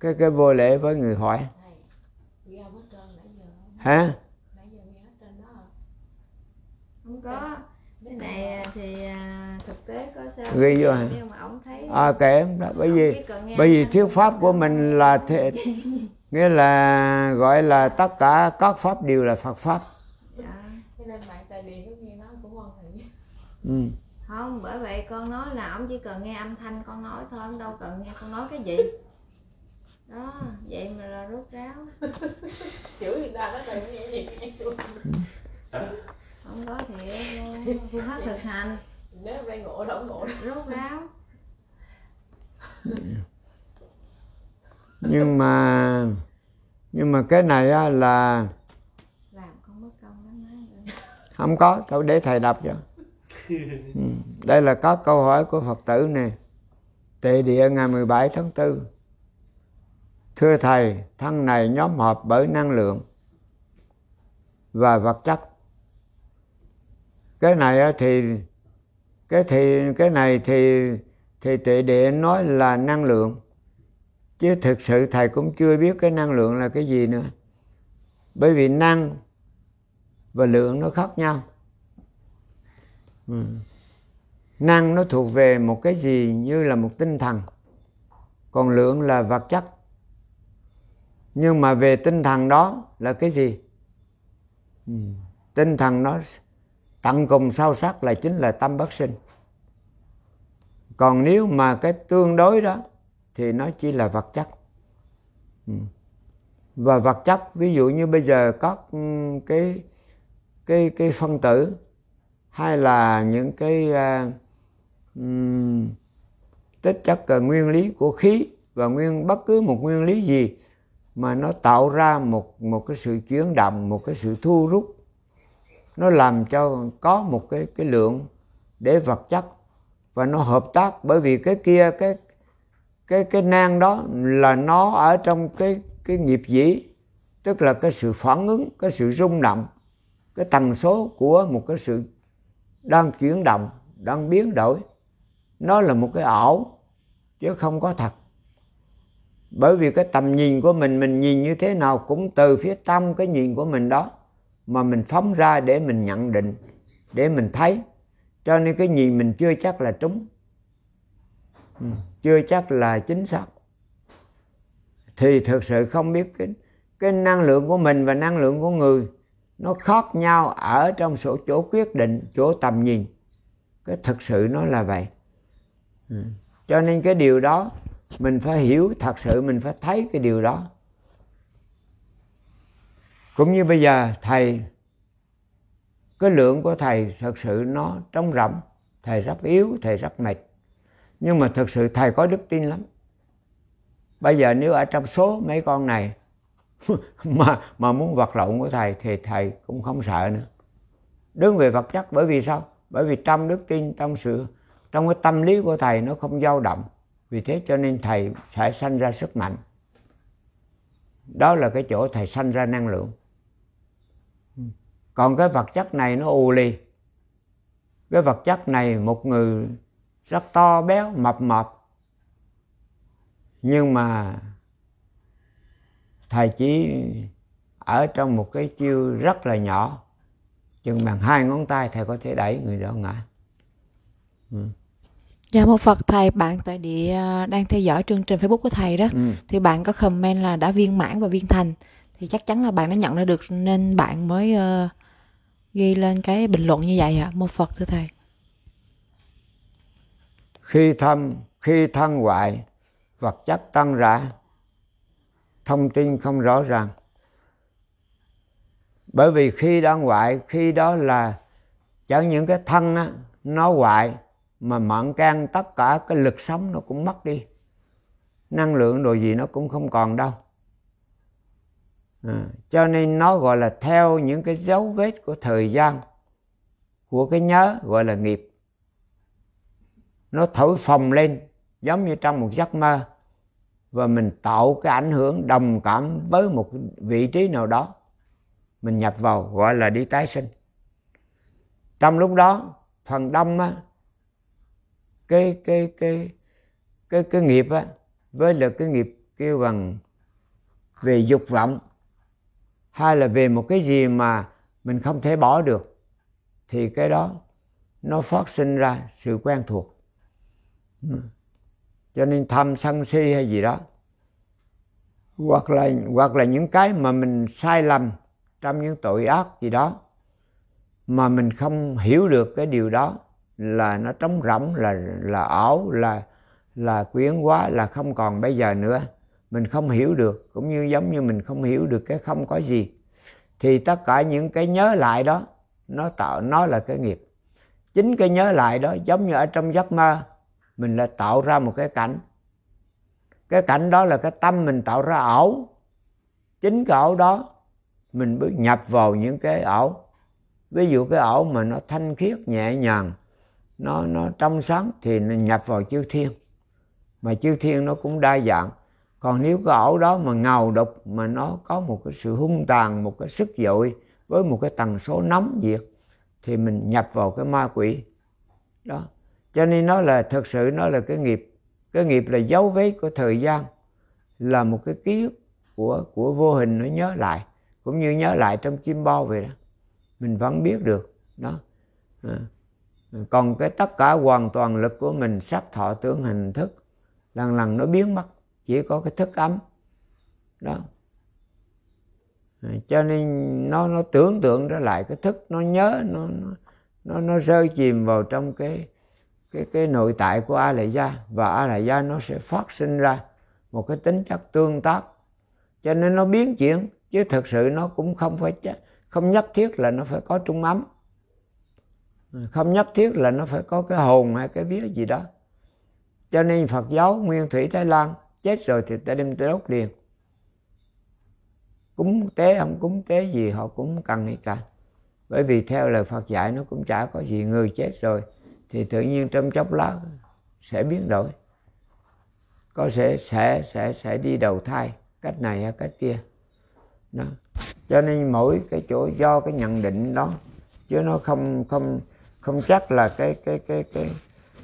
cái cái vô lễ với người hỏi. Hả? Không có. Cái này thì thực tế có sao? Ghi vô hả? À, kệ, bởi vì bởi vì thuyết pháp của mình là thế, nghĩa là gọi là tất cả các pháp đều là Phật pháp. Ừ. Không, bởi vậy con nói là ông chỉ cần nghe âm thanh con nói thôi, ông đâu cần nghe con nói cái gì. Đó, vậy mà là rốt ráo. Chữ thì ta nó đừng nghe gì nghe luôn. Không có thiệt, phương pháp thực hành. Nếu bây ngộ đâu ngộ. Rốt ráo. nhưng mà nhưng mà cái này á là làm không mất công lắm đó. Không có, thôi để thầy đọc cho. Ừ. Đây là các câu hỏi của Phật tử nè. Tệ địa ngày mười bảy tháng tư. Thưa thầy, thân này nhóm họp bởi năng lượng và vật chất. Cái này á thì cái thì cái này thì thì tệ địa nói là năng lượng, chứ thực sự thầy cũng chưa biết cái năng lượng là cái gì nữa. Bởi vì năng và lượng nó khác nhau. Ừ. Năng nó thuộc về một cái gì như là một tinh thần, còn lượng là vật chất. Nhưng mà về tinh thần đó là cái gì? Ừ. Tinh thần nó tận cùng sâu sắc là chính là tâm bất sinh. Còn nếu mà cái tương đối đó thì nó chỉ là vật chất. và vật chất. Ví dụ như bây giờ có cái cái cái phân tử hay là những cái uh, um, tích chất uh, nguyên lý của khí và nguyên bất cứ một nguyên lý gì mà nó tạo ra một một cái sự chuyển động, một cái sự thu rút, nó làm cho có một cái cái lượng để vật chất và nó hợp tác. Bởi vì cái kia cái cái cái nan đó là nó ở trong cái cái nghiệp dĩ, tức là cái sự phản ứng, cái sự rung động, cái tần số của một cái sự đang chuyển động, đang biến đổi. Nó là một cái ảo chứ không có thật. Bởi vì cái tầm nhìn của mình, mình nhìn như thế nào cũng từ phía trong cái nhìn của mình đó mà mình phóng ra để mình nhận định, để mình thấy. Cho nên cái nhìn mình chưa chắc là trúng, chưa chắc là chính xác. Thì thực sự không biết cái, cái năng lượng của mình và năng lượng của người nó khác nhau ở trong chỗ, chỗ quyết định, chỗ tầm nhìn. Cái thực sự nó là vậy. ừ. Cho nên cái điều đó mình phải hiểu thật sự, mình phải thấy cái điều đó. Cũng như bây giờ thầy, cái lượng của thầy thật sự nó trống rỗng, thầy rất yếu, thầy rất mệt. Nhưng mà thật sự thầy có đức tin lắm. Bây giờ nếu ở trong số mấy con này mà mà muốn vật lộn của thầy thì thầy cũng không sợ nữa. Đứng về vật chất, bởi vì sao? Bởi vì trong đức tin, trong sự trong cái tâm lý của thầy nó không dao động. Vì thế cho nên thầy sẽ sanh ra sức mạnh. Đó là cái chỗ thầy sanh ra năng lượng. Còn cái vật chất này nó ù lì. Cái vật chất này một người rất to béo, mập mập, nhưng mà thầy chỉ ở trong một cái chiêu rất là nhỏ, chừng bằng hai ngón tay thầy có thể đẩy người đó ngã. ừ. Dạ một Phật thầy, bạn tại địa đang theo dõi chương trình Facebook của thầy đó, ừ. thì bạn có comment là đã viên mãn và viên thành, thì chắc chắn là bạn đã nhận ra được nên bạn mới uh, ghi lên cái bình luận như vậy ạ. Một Phật thưa thầy. Khi thân, khi thân hoại, vật chất tăng rã, thông tin không rõ ràng. Bởi vì khi đó hoại, khi đó là chẳng những cái thân á, nó hoại mà mạn can tất cả cái lực sống nó cũng mất đi. Năng lượng đồ gì nó cũng không còn đâu. À, cho nên nó gọi là theo những cái dấu vết của thời gian, của cái nhớ gọi là nghiệp. Nó thổi phồng lên giống như trong một giấc mơ, và mình tạo cái ảnh hưởng đồng cảm với một vị trí nào đó, mình nhập vào gọi là đi tái sinh. Trong lúc đó phần đông á, cái, cái, cái, cái, cái nghiệp á, với là cái nghiệp kêu bằng về dục vọng hay là về một cái gì mà mình không thể bỏ được, thì cái đó nó phát sinh ra sự quen thuộc. Ừ. Cho nên tham sân si hay gì đó, hoặc là hoặc là những cái mà mình sai lầm trong những tội ác gì đó mà mình không hiểu được, cái điều đó là nó trống rỗng, là là ảo, là là quyến quá, là không còn bây giờ nữa. Mình không hiểu được, cũng như giống như mình không hiểu được cái không có gì, thì tất cả những cái nhớ lại đó nó tạo, nó là cái nghiệp. Chính cái nhớ lại đó giống như ở trong giấc mơ mình là tạo ra một cái cảnh. Cái cảnh đó là cái tâm mình tạo ra ảo. Chính cái ảo đó mình bước nhập vào những cái ảo. Ví dụ cái ảo mà nó thanh khiết, nhẹ nhàng, Nó, nó trong sáng thì nó nhập vào chiêu thiên. Mà chiêu thiên nó cũng đa dạng. Còn nếu cái ảo đó mà ngầu đục, mà nó có một cái sự hung tàn, một cái sức dội, với một cái tần số nóng nhiệt, thì mình nhập vào cái ma quỷ đó. Cho nên nó là thực sự nó là cái nghiệp. Cái nghiệp là dấu vết của thời gian, là một cái ký ức của, của vô hình nó nhớ lại. Cũng như nhớ lại trong chim bao vậy đó, mình vẫn biết được đó. À. Còn cái tất cả hoàn toàn lực của mình, sắc thọ tưởng hành thức, lần lần nó biến mất, chỉ có cái thức ấm đó. À. Cho nên nó, nó tưởng tượng ra lại cái thức, nó nhớ, nó, nó, nó rơi chìm vào trong cái Cái, cái nội tại của A Lại Gia, và A Lại Gia nó sẽ phát sinh ra một cái tính chất tương tác cho nên nó biến chuyển, chứ thực sự nó cũng không phải không nhất thiết là nó phải có trung ấm, không nhất thiết là nó phải có cái hồn hay cái vía gì đó. Cho nên Phật giáo Nguyên Thủy Thái Lan chết rồi thì ta đem tới đốt liền, cúng tế không cúng tế gì họ cũng cần hay cả. Bởi vì theo lời Phật dạy nó cũng chả có gì, người chết rồi thì tự nhiên trong chốc lát sẽ biến đổi, có sẽ sẽ sẽ sẽ đi đầu thai cách này hay cách kia đó. Cho nên mỗi cái chỗ do cái nhận định đó, chứ nó không không không chắc là cái cái cái cái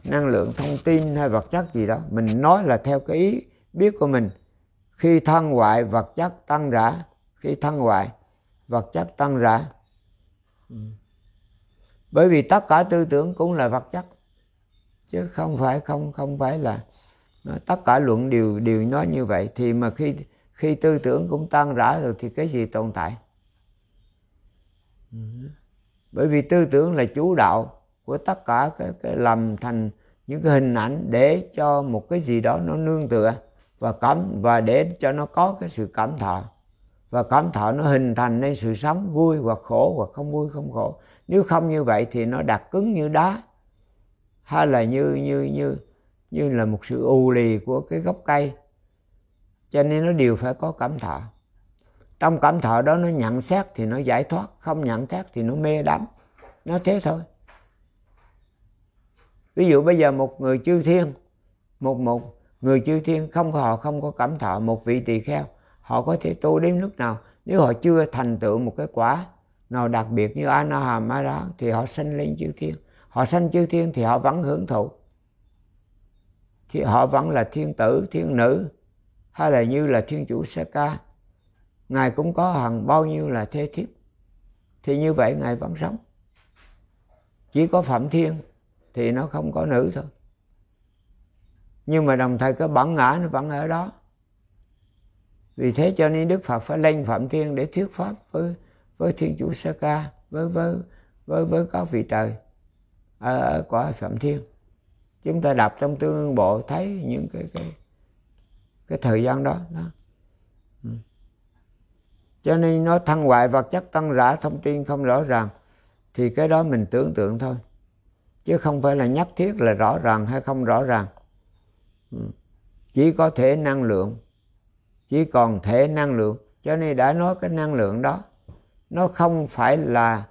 năng lượng thông tin hay vật chất gì đó. Mình nói là theo cái ý biết của mình. Khi thân hoại vật chất tăng rã, khi thân hoại vật chất tăng rã. Ừ. Bởi vì tất cả tư tưởng cũng là vật chất, chứ không phải không không phải là tất cả luận đều đều nói như vậy. Thì mà khi khi tư tưởng cũng tan rã rồi thì cái gì tồn tại? Ừ. Bởi vì tư tưởng là chủ đạo của tất cả cái, cái làm thành những cái hình ảnh để cho một cái gì đó nó nương tựa và cảm, và để cho nó có cái sự cảm thọ, và cảm thọ nó hình thành nên sự sống vui hoặc khổ, hoặc không vui không khổ. Nếu không như vậy thì nó đặc cứng như đá, hay là như như như như là một sự u lì của cái gốc cây. Cho nên nó đều phải có cảm thọ. Trong cảm thọ đó nó nhận xét thì nó giải thoát, không nhận xét thì nó mê đắm. Nó thế thôi. Ví dụ bây giờ một người chư thiên, một một người chư thiên không có, họ không có cảm thọ, một vị tỳ kheo, họ có thể tu đến lúc nào. Nếu họ chưa thành tựu một cái quả nào đặc biệt như A Na Hàm A Đán thì họ sanh lên chư thiên. Họ sanh chư thiên thì họ vẫn hưởng thụ, thì họ vẫn là thiên tử, thiên nữ, hay là như là Thiên Chủ Sa Ca. Ngài cũng có hàng bao nhiêu là thê thiếp, thì như vậy Ngài vẫn sống. Chỉ có Phạm Thiên thì nó không có nữ thôi. Nhưng mà đồng thời cái bản ngã nó vẫn ở đó. Vì thế cho nên Đức Phật phải lên Phạm Thiên để thuyết pháp với, với Thiên Chủ Sa Ca, với, với, với, với các vị trời ở, ở quả Phạm Thiên. Chúng ta đọc trong Tương Ưng Bộ thấy những cái, cái, cái thời gian đó. đó. Ừ. Cho nên nó thân hoại vật chất tăng rã, thông tin không rõ ràng. Thì cái đó mình tưởng tượng thôi, chứ không phải là nhất thiết là rõ ràng hay không rõ ràng. Ừ. Chỉ có thể năng lượng, chỉ còn thể năng lượng. Cho nên đã nói cái năng lượng đó, nó không phải là,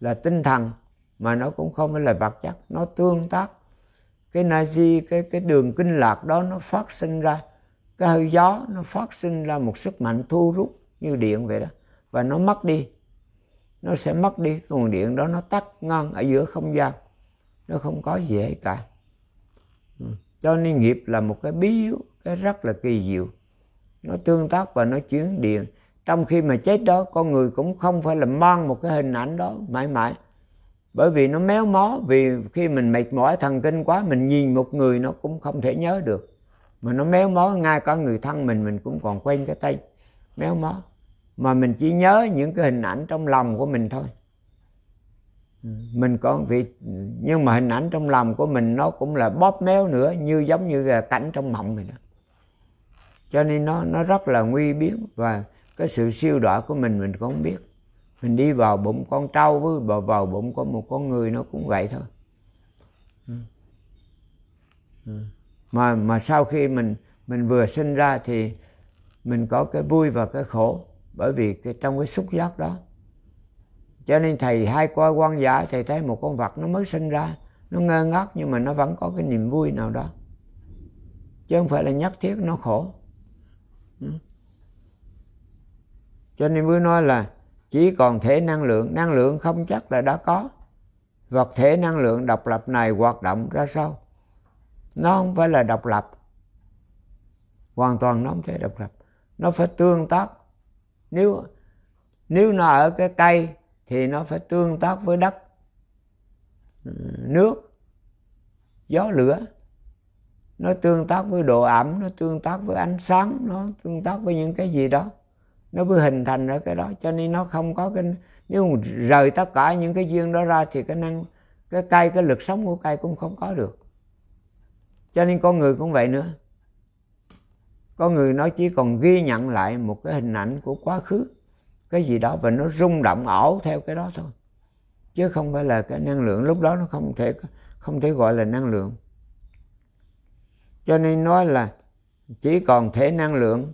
là tinh thần, mà nó cũng không phải là vật chất. Nó tương tác. Cái energy, cái, cái đường kinh lạc đó nó phát sinh ra, cái hơi gió nó phát sinh ra một sức mạnh thu rút như điện vậy đó. Và nó mất đi, nó sẽ mất đi. Cái nguồn điện đó nó tắt ngang ở giữa không gian, nó không có gì hết cả. Ừ. Cho nên nghiệp là một cái bí yếu, cái rất là kỳ diệu. Nó tương tác và nó chuyển điện. Trong khi mà chết đó, con người cũng không phải là mang một cái hình ảnh đó mãi mãi. Bởi vì nó méo mó, vì khi mình mệt mỏi thần kinh quá, mình nhìn một người nó cũng không thể nhớ được. Mà nó méo mó, ngay cả người thân mình, mình cũng còn quen cái tay méo mó. Mà mình chỉ nhớ những cái hình ảnh trong lòng của mình thôi. Mình còn vì nhưng mà hình ảnh trong lòng của mình nó cũng là bóp méo nữa, như giống như là cảnh trong mộng mình đó. Cho nên nó nó rất là nguy biến, và cái sự siêu đọa của mình mình cũng không biết. Mình đi vào bụng con trâu với vào bụng của một con người nó cũng vậy thôi. Ừ. Ừ. Mà mà sau khi mình mình vừa sinh ra thì mình có cái vui và cái khổ, bởi vì cái, trong cái xúc giác đó. Cho nên thầy hay coi quan giả, thầy thấy một con vật nó mới sinh ra, nó ngơ ngác nhưng mà nó vẫn có cái niềm vui nào đó, chứ không phải là nhất thiết nó khổ. Ừ. Cho nên mới nói là chỉ còn thể năng lượng, năng lượng không chắc là đã có. Vật thể năng lượng độc lập này hoạt động ra sao? Nó không phải là độc lập, hoàn toàn nó không thể độc lập. Nó phải tương tác. Nếu, nếu nó ở cái cây thì nó phải tương tác với đất, nước, gió lửa. Nó tương tác với độ ẩm, nó tương tác với ánh sáng, nó tương tác với những cái gì đó. Nó mới hình thành ra cái đó. Cho nên nó không có cái... Nếu rời tất cả những cái duyên đó ra thì cái năng... Cái cây, cái lực sống của cây cũng không có được. Cho nên con người cũng vậy nữa. Có người nói chỉ còn ghi nhận lại một cái hình ảnh của quá khứ, cái gì đó, và nó rung động ảo theo cái đó thôi, chứ không phải là cái năng lượng. Lúc đó nó không thể không thể gọi là năng lượng. Cho nên nói là chỉ còn thể năng lượng,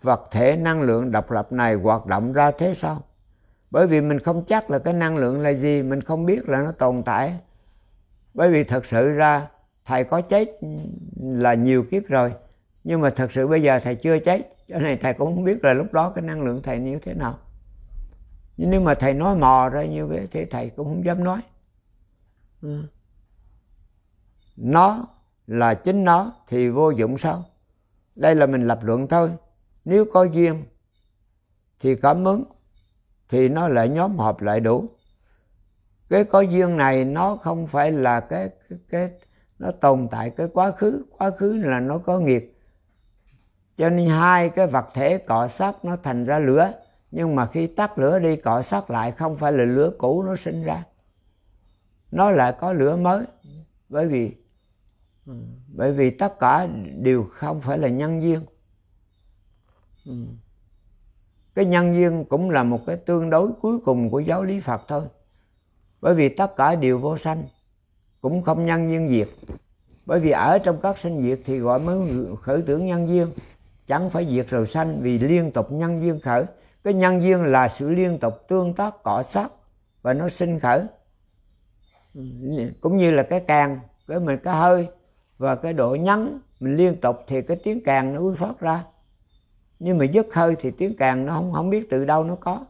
vật thể năng lượng độc lập này hoạt động ra thế sao? Bởi vì mình không chắc là cái năng lượng là gì, mình không biết là nó tồn tại. Bởi vì thật sự ra Thầy có chết là nhiều kiếp rồi, nhưng mà thật sự bây giờ Thầy chưa chết, cho nên Thầy cũng không biết là lúc đó cái năng lượng Thầy như thế nào. Nhưng nếu mà Thầy nói mò ra như vậy thì Thầy cũng không dám nói. Ừ. Nó là chính nó thì vô dụng sao? Đây là mình lập luận thôi. Nếu có duyên thì cảm ứng, thì nó lại nhóm họp lại đủ. Cái có duyên này nó không phải là cái, cái, cái nó tồn tại cái quá khứ. Quá khứ là nó có nghiệp, cho nên hai cái vật thể cọ sát nó thành ra lửa. Nhưng mà khi tắt lửa đi, cọ sát lại không phải là lửa cũ nó sinh ra, nó lại có lửa mới. Bởi vì Bởi vì tất cả đều không phải là nhân duyên. Cái nhân duyên cũng là một cái tương đối cuối cùng của giáo lý Phật thôi. Bởi vì tất cả đều vô sanh, cũng không nhân duyên diệt. Bởi vì ở trong các sanh diệt thì gọi mới khởi tưởng nhân duyên, chẳng phải diệt rồi sanh, vì liên tục nhân duyên khởi. Cái nhân duyên là sự liên tục tương tác cọ sát và nó sinh khởi. Cũng như là cái càng, cái mình cái hơi và cái độ nhấn mình liên tục thì cái tiếng càng nó mới phát ra. Nhưng mà dứt hơi thì tiếng càng nó không không biết từ đâu nó có.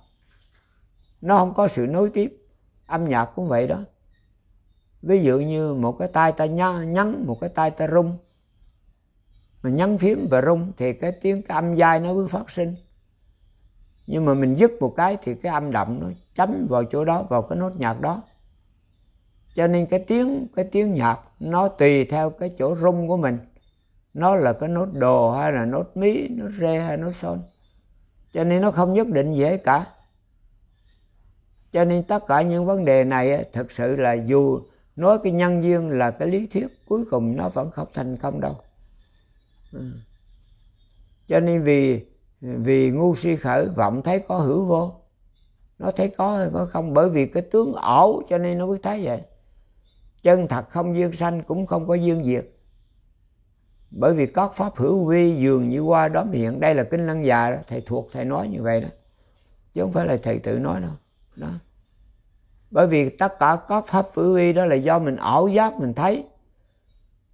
Nó không có sự nối tiếp. Âm nhạc cũng vậy đó. Ví dụ như một cái tay ta nhấn, một cái tay ta rung. Mà nhấn phím và rung thì cái tiếng cái âm dai nó mới phát sinh. Nhưng mà mình dứt một cái thì cái âm đậm nó chấm vào chỗ đó, vào cái nốt nhạc đó. Cho nên cái tiếng cái tiếng nhạc nó tùy theo cái chỗ rung của mình. Nó là cái nốt đồ hay là nốt mí, nốt rê hay nốt son. Cho nên nó không nhất định dễ cả. Cho nên tất cả những vấn đề này thực sự là dù nói cái nhân duyên là cái lý thuyết, cuối cùng nó vẫn không thành công đâu. Ừ. Cho nên vì vì ngu si khởi vọng thấy có hữu vô. Nó thấy có hay có không, bởi vì cái tướng ảo cho nên nó mới thấy vậy. Chân thật không duyên sanh cũng không có duyên diệt. Bởi vì các pháp hữu vi dường như qua đóm hiện. Đây là kinh Lăng Già đó, Thầy thuộc Thầy nói như vậy đó, chứ không phải là Thầy tự nói đâu đó. Bởi vì tất cả các pháp hữu vi đó là do mình ảo giác mình thấy.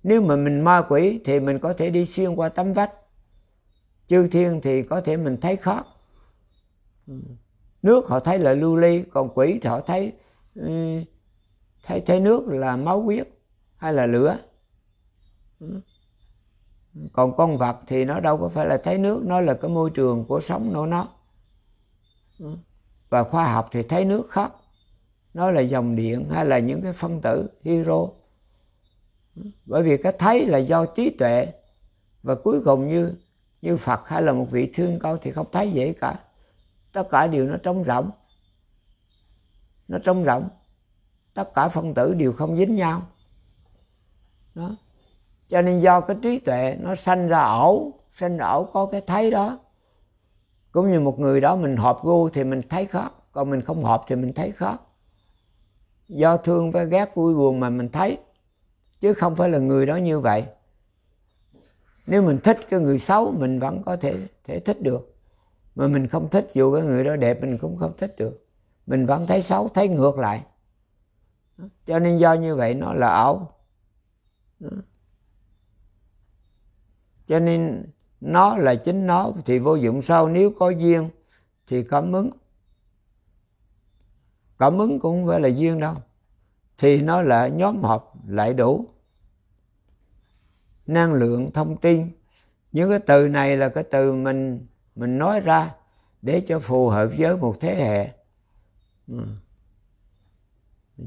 Nếu mà mình ma quỷ thì mình có thể đi xuyên qua tấm vách. Chư thiên thì có thể mình thấy khác. Nước họ thấy là lưu ly, còn quỷ thì họ thấy Thấy, thấy nước là máu huyết hay là lửa. Còn con vật thì nó đâu có phải là thấy nước, nó là cái môi trường của sống của nó. Và khoa học thì thấy nước khác, nó là dòng điện hay là những cái phân tử hydro. Bởi vì cái thấy là do trí tuệ. Và cuối cùng như như Phật hay là một vị thương câu thì không thấy dễ cả. Tất cả đều nó trống rỗng. Nó trống rỗng. Tất cả phân tử đều không dính nhau. Đó. Cho nên do cái trí tuệ nó sanh ra ảo, sanh ảo có cái thấy đó. Cũng như một người đó mình hợp gu thì mình thấy khác, còn mình không hợp thì mình thấy khác. Do thương với ghét vui buồn mà mình thấy, chứ không phải là người đó như vậy. Nếu mình thích cái người xấu mình vẫn có thể, thể thích được. Mà mình không thích, dù cái người đó đẹp mình cũng không thích được. Mình vẫn thấy xấu, thấy ngược lại. Cho nên do như vậy nó là ảo. Đó. Cho nên nó là chính nó thì vô dụng sao? Nếu có duyên thì cảm ứng. Cảm ứng cũng không phải là duyên đâu. Thì nó là nhóm họp lại đủ. Năng lượng, thông tin. Những cái từ này là cái từ mình mình nói ra để cho phù hợp với một thế hệ.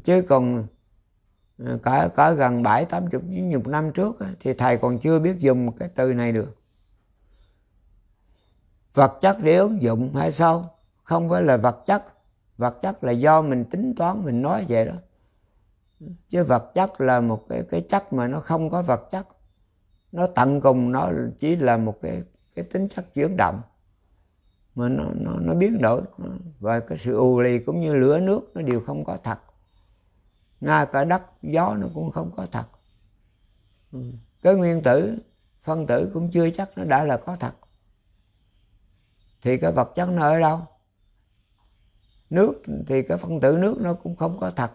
Chứ còn Cả, cả gần bảy, tám chục, chín chục năm trước thì Thầy còn chưa biết dùng cái từ này được. Vật chất để ứng dụng hay sao? Không phải là vật chất. Vật chất là do mình tính toán, mình nói vậy đó. Chứ vật chất là một cái, cái chất mà nó không có vật chất. Nó tận cùng nó chỉ là một cái cái tính chất chuyển động mà nó, nó, nó biến đổi, và cái sự ù lì cũng như lửa nước nó đều không có thật, ngay cả đất gió nó cũng không có thật. Cái nguyên tử phân tử cũng chưa chắc nó đã là có thật, thì cái vật chất nó ở đâu? Nước thì cái phân tử nước nó cũng không có thật.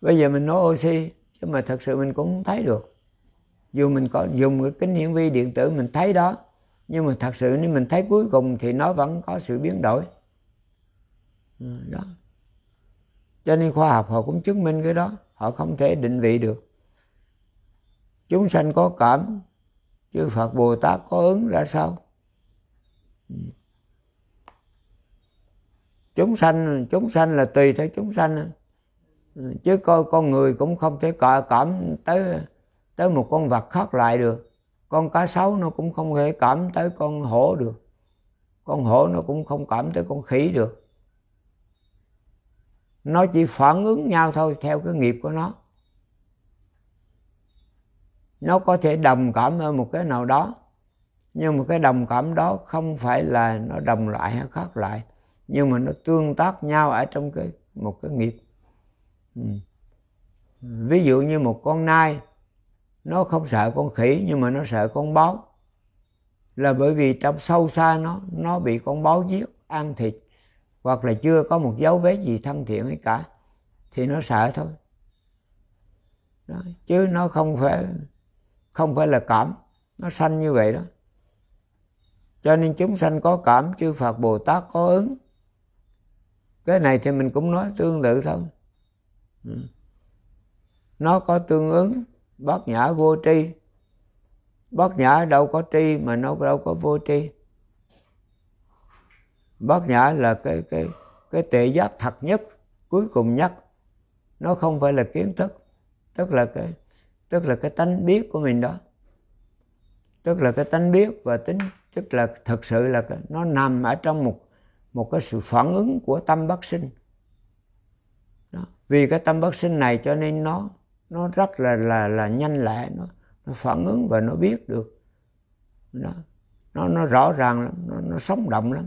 Bây giờ mình nói oxy chứ mà thật sự mình cũng không thấy được, dù mình có dùng cái kính hiển vi điện tử mình thấy đó, nhưng mà thật sự nếu mình thấy cuối cùng thì nó vẫn có sự biến đổi đó. Cho nên khoa học họ cũng chứng minh cái đó, họ không thể định vị được. Chúng sanh có cảm, chư Phật Bồ Tát có ứng ra sao? Chúng sanh, chúng sanh là tùy theo chúng sanh, chứ con, con người cũng không thể cảm tới tới một con vật khác lại được. Con cá sấu nó cũng không thể cảm tới con hổ được, con hổ nó cũng không cảm tới con khỉ được. Nó chỉ phản ứng nhau thôi theo cái nghiệp của nó. Nó có thể đồng cảm ở một cái nào đó, nhưng mà cái đồng cảm đó không phải là nó đồng loại hay khác loại, nhưng mà nó tương tác nhau ở trong cái một cái nghiệp. Ừ. Ví dụ như một con nai, nó không sợ con khỉ nhưng mà nó sợ con báo, là bởi vì trong sâu xa nó nó bị con báo giết ăn thịt, hoặc là chưa có một dấu vết gì thân thiện hay cả, thì nó sợ thôi. Đó. Chứ nó không phải không phải là cảm, nó sanh như vậy đó. Cho nên chúng sanh có cảm, chư Phật Bồ Tát có ứng. Cái này thì mình cũng nói tương tự thôi. Ừ. Nó có tương ứng, bát nhã vô tri. Bát nhã đâu có tri mà nó đâu có vô tri. Bát nhã là cái cái cái tuệ giác thật nhất, cuối cùng nhất. Nó không phải là kiến thức, tức là cái tức là cái tánh biết của mình đó. Tức là cái tánh biết và tính, tức là thực sự là cái, nó nằm ở trong một một cái sự phản ứng của tâm bất sinh. Đó. Vì cái tâm bất sinh này cho nên nó nó rất là là là nhanh lẹ, nó, nó phản ứng và nó biết được. Đó. Nó nó rõ ràng lắm, nó nó sống động lắm.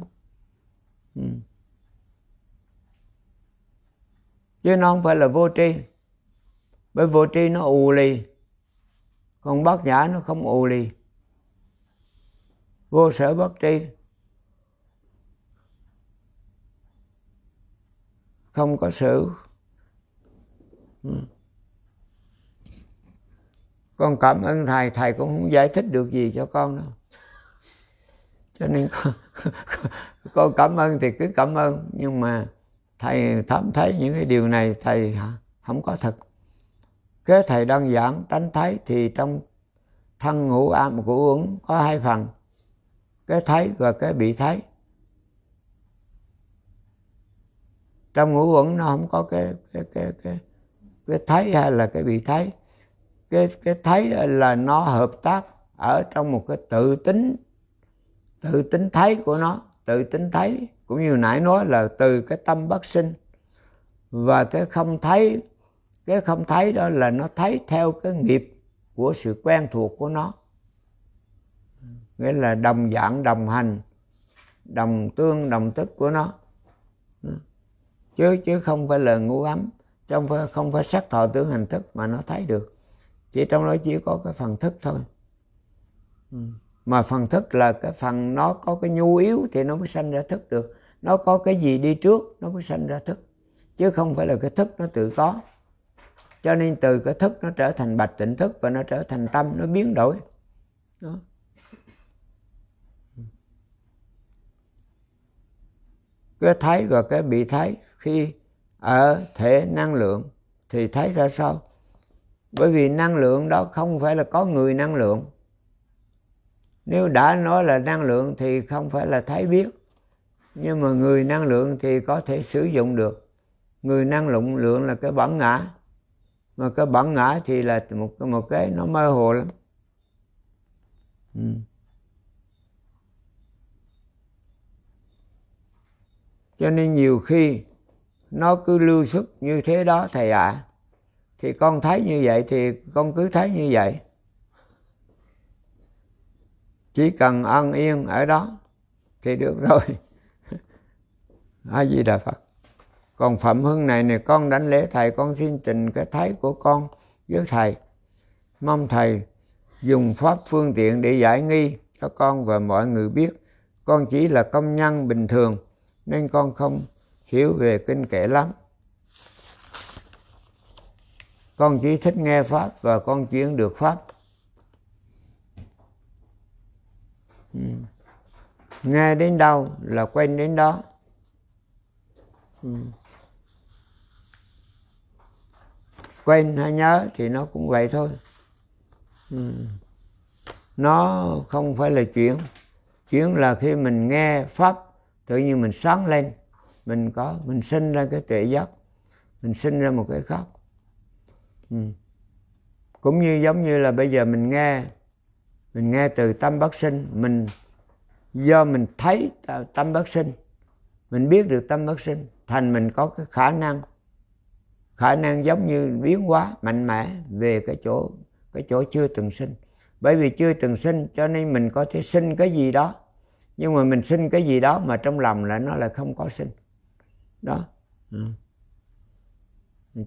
Ừ. Chứ nó không phải là vô tri, bởi vô tri nó ù lì, còn bát nhã nó không ù lì. Vô sở bất tri, không có sự. Ừ. Con cảm ơn thầy, thầy cũng không giải thích được gì cho con đâu, cho nên con, con cảm ơn thì cứ cảm ơn, nhưng mà thầy thấm thấy những cái điều này thầy không có thật. Cái thầy đơn giản tánh thấy thì trong thân ngũ âm ngũ uẩn có hai phần, cái thấy và cái bị thấy. Trong ngũ uẩn nó không có cái cái cái cái cái thấy hay là cái bị thấy. Cái cái thấy là nó hợp tác ở trong một cái tự tính, tự tính thấy của nó, tự tính thấy cũng như nãy nói là từ cái tâm bất sinh. Và cái không thấy, cái không thấy đó là nó thấy theo cái nghiệp của sự quen thuộc của nó. Nghĩa là đồng dạng, đồng hành, đồng tương, đồng tức của nó. Chứ chứ không phải là ngũ ấm, chứ không phải, không phải sắc thọ tưởng hành thức mà nó thấy được. Chỉ trong đó chỉ có cái phần thức thôi. Mà phần thức là cái phần nó có cái nhu yếu thì nó mới sanh ra thức được. Nó có cái gì đi trước nó mới sanh ra thức, chứ không phải là cái thức nó tự có. Cho nên từ cái thức nó trở thành bạch tịnh thức và nó trở thành tâm, nó biến đổi. Đó. Cái thấy và cái bị thấy khi ở thể năng lượng thì thấy ra sao? Bởi vì năng lượng đó không phải là có người năng lượng. Nếu đã nói là năng lượng thì không phải là thấy biết, nhưng mà người năng lượng thì có thể sử dụng được. Người năng lượng lượng là cái bản ngã, mà cái bản ngã thì là một, một cái nó mơ hồ lắm. Ừ. Cho nên nhiều khi nó cứ lưu xuất như thế đó thầy ạ. À, thì con thấy như vậy thì con cứ thấy như vậy. Chỉ cần an yên ở đó thì được rồi. A Di Đà Phật. Còn phẩm hương này này, con đánh lễ thầy, con xin trình cái thái của con với thầy, mong thầy dùng pháp phương tiện để giải nghi cho con và mọi người biết. Con chỉ là công nhân bình thường nên con không hiểu về kinh kệ lắm. Con chỉ thích nghe pháp và con chuyển được pháp. Nghe đến đâu là quên đến đó. Quên hay nhớ thì nó cũng vậy thôi. Nó không phải là chuyện. Chuyện là khi mình nghe pháp, tự nhiên mình sáng lên, mình có, mình sinh ra cái tuệ giác, mình sinh ra một cái khác. Ừ. Cũng như giống như là bây giờ mình nghe, mình nghe từ Tâm Bất Sinh, mình do mình thấy Tâm Bất Sinh, mình biết được Tâm Bất Sinh, thành mình có cái khả năng, khả năng giống như biến hóa mạnh mẽ về cái chỗ, cái chỗ chưa từng sinh. Bởi vì chưa từng sinh cho nên mình có thể sinh cái gì đó, nhưng mà mình sinh cái gì đó mà trong lòng là nó là không có sinh đó. Ừ.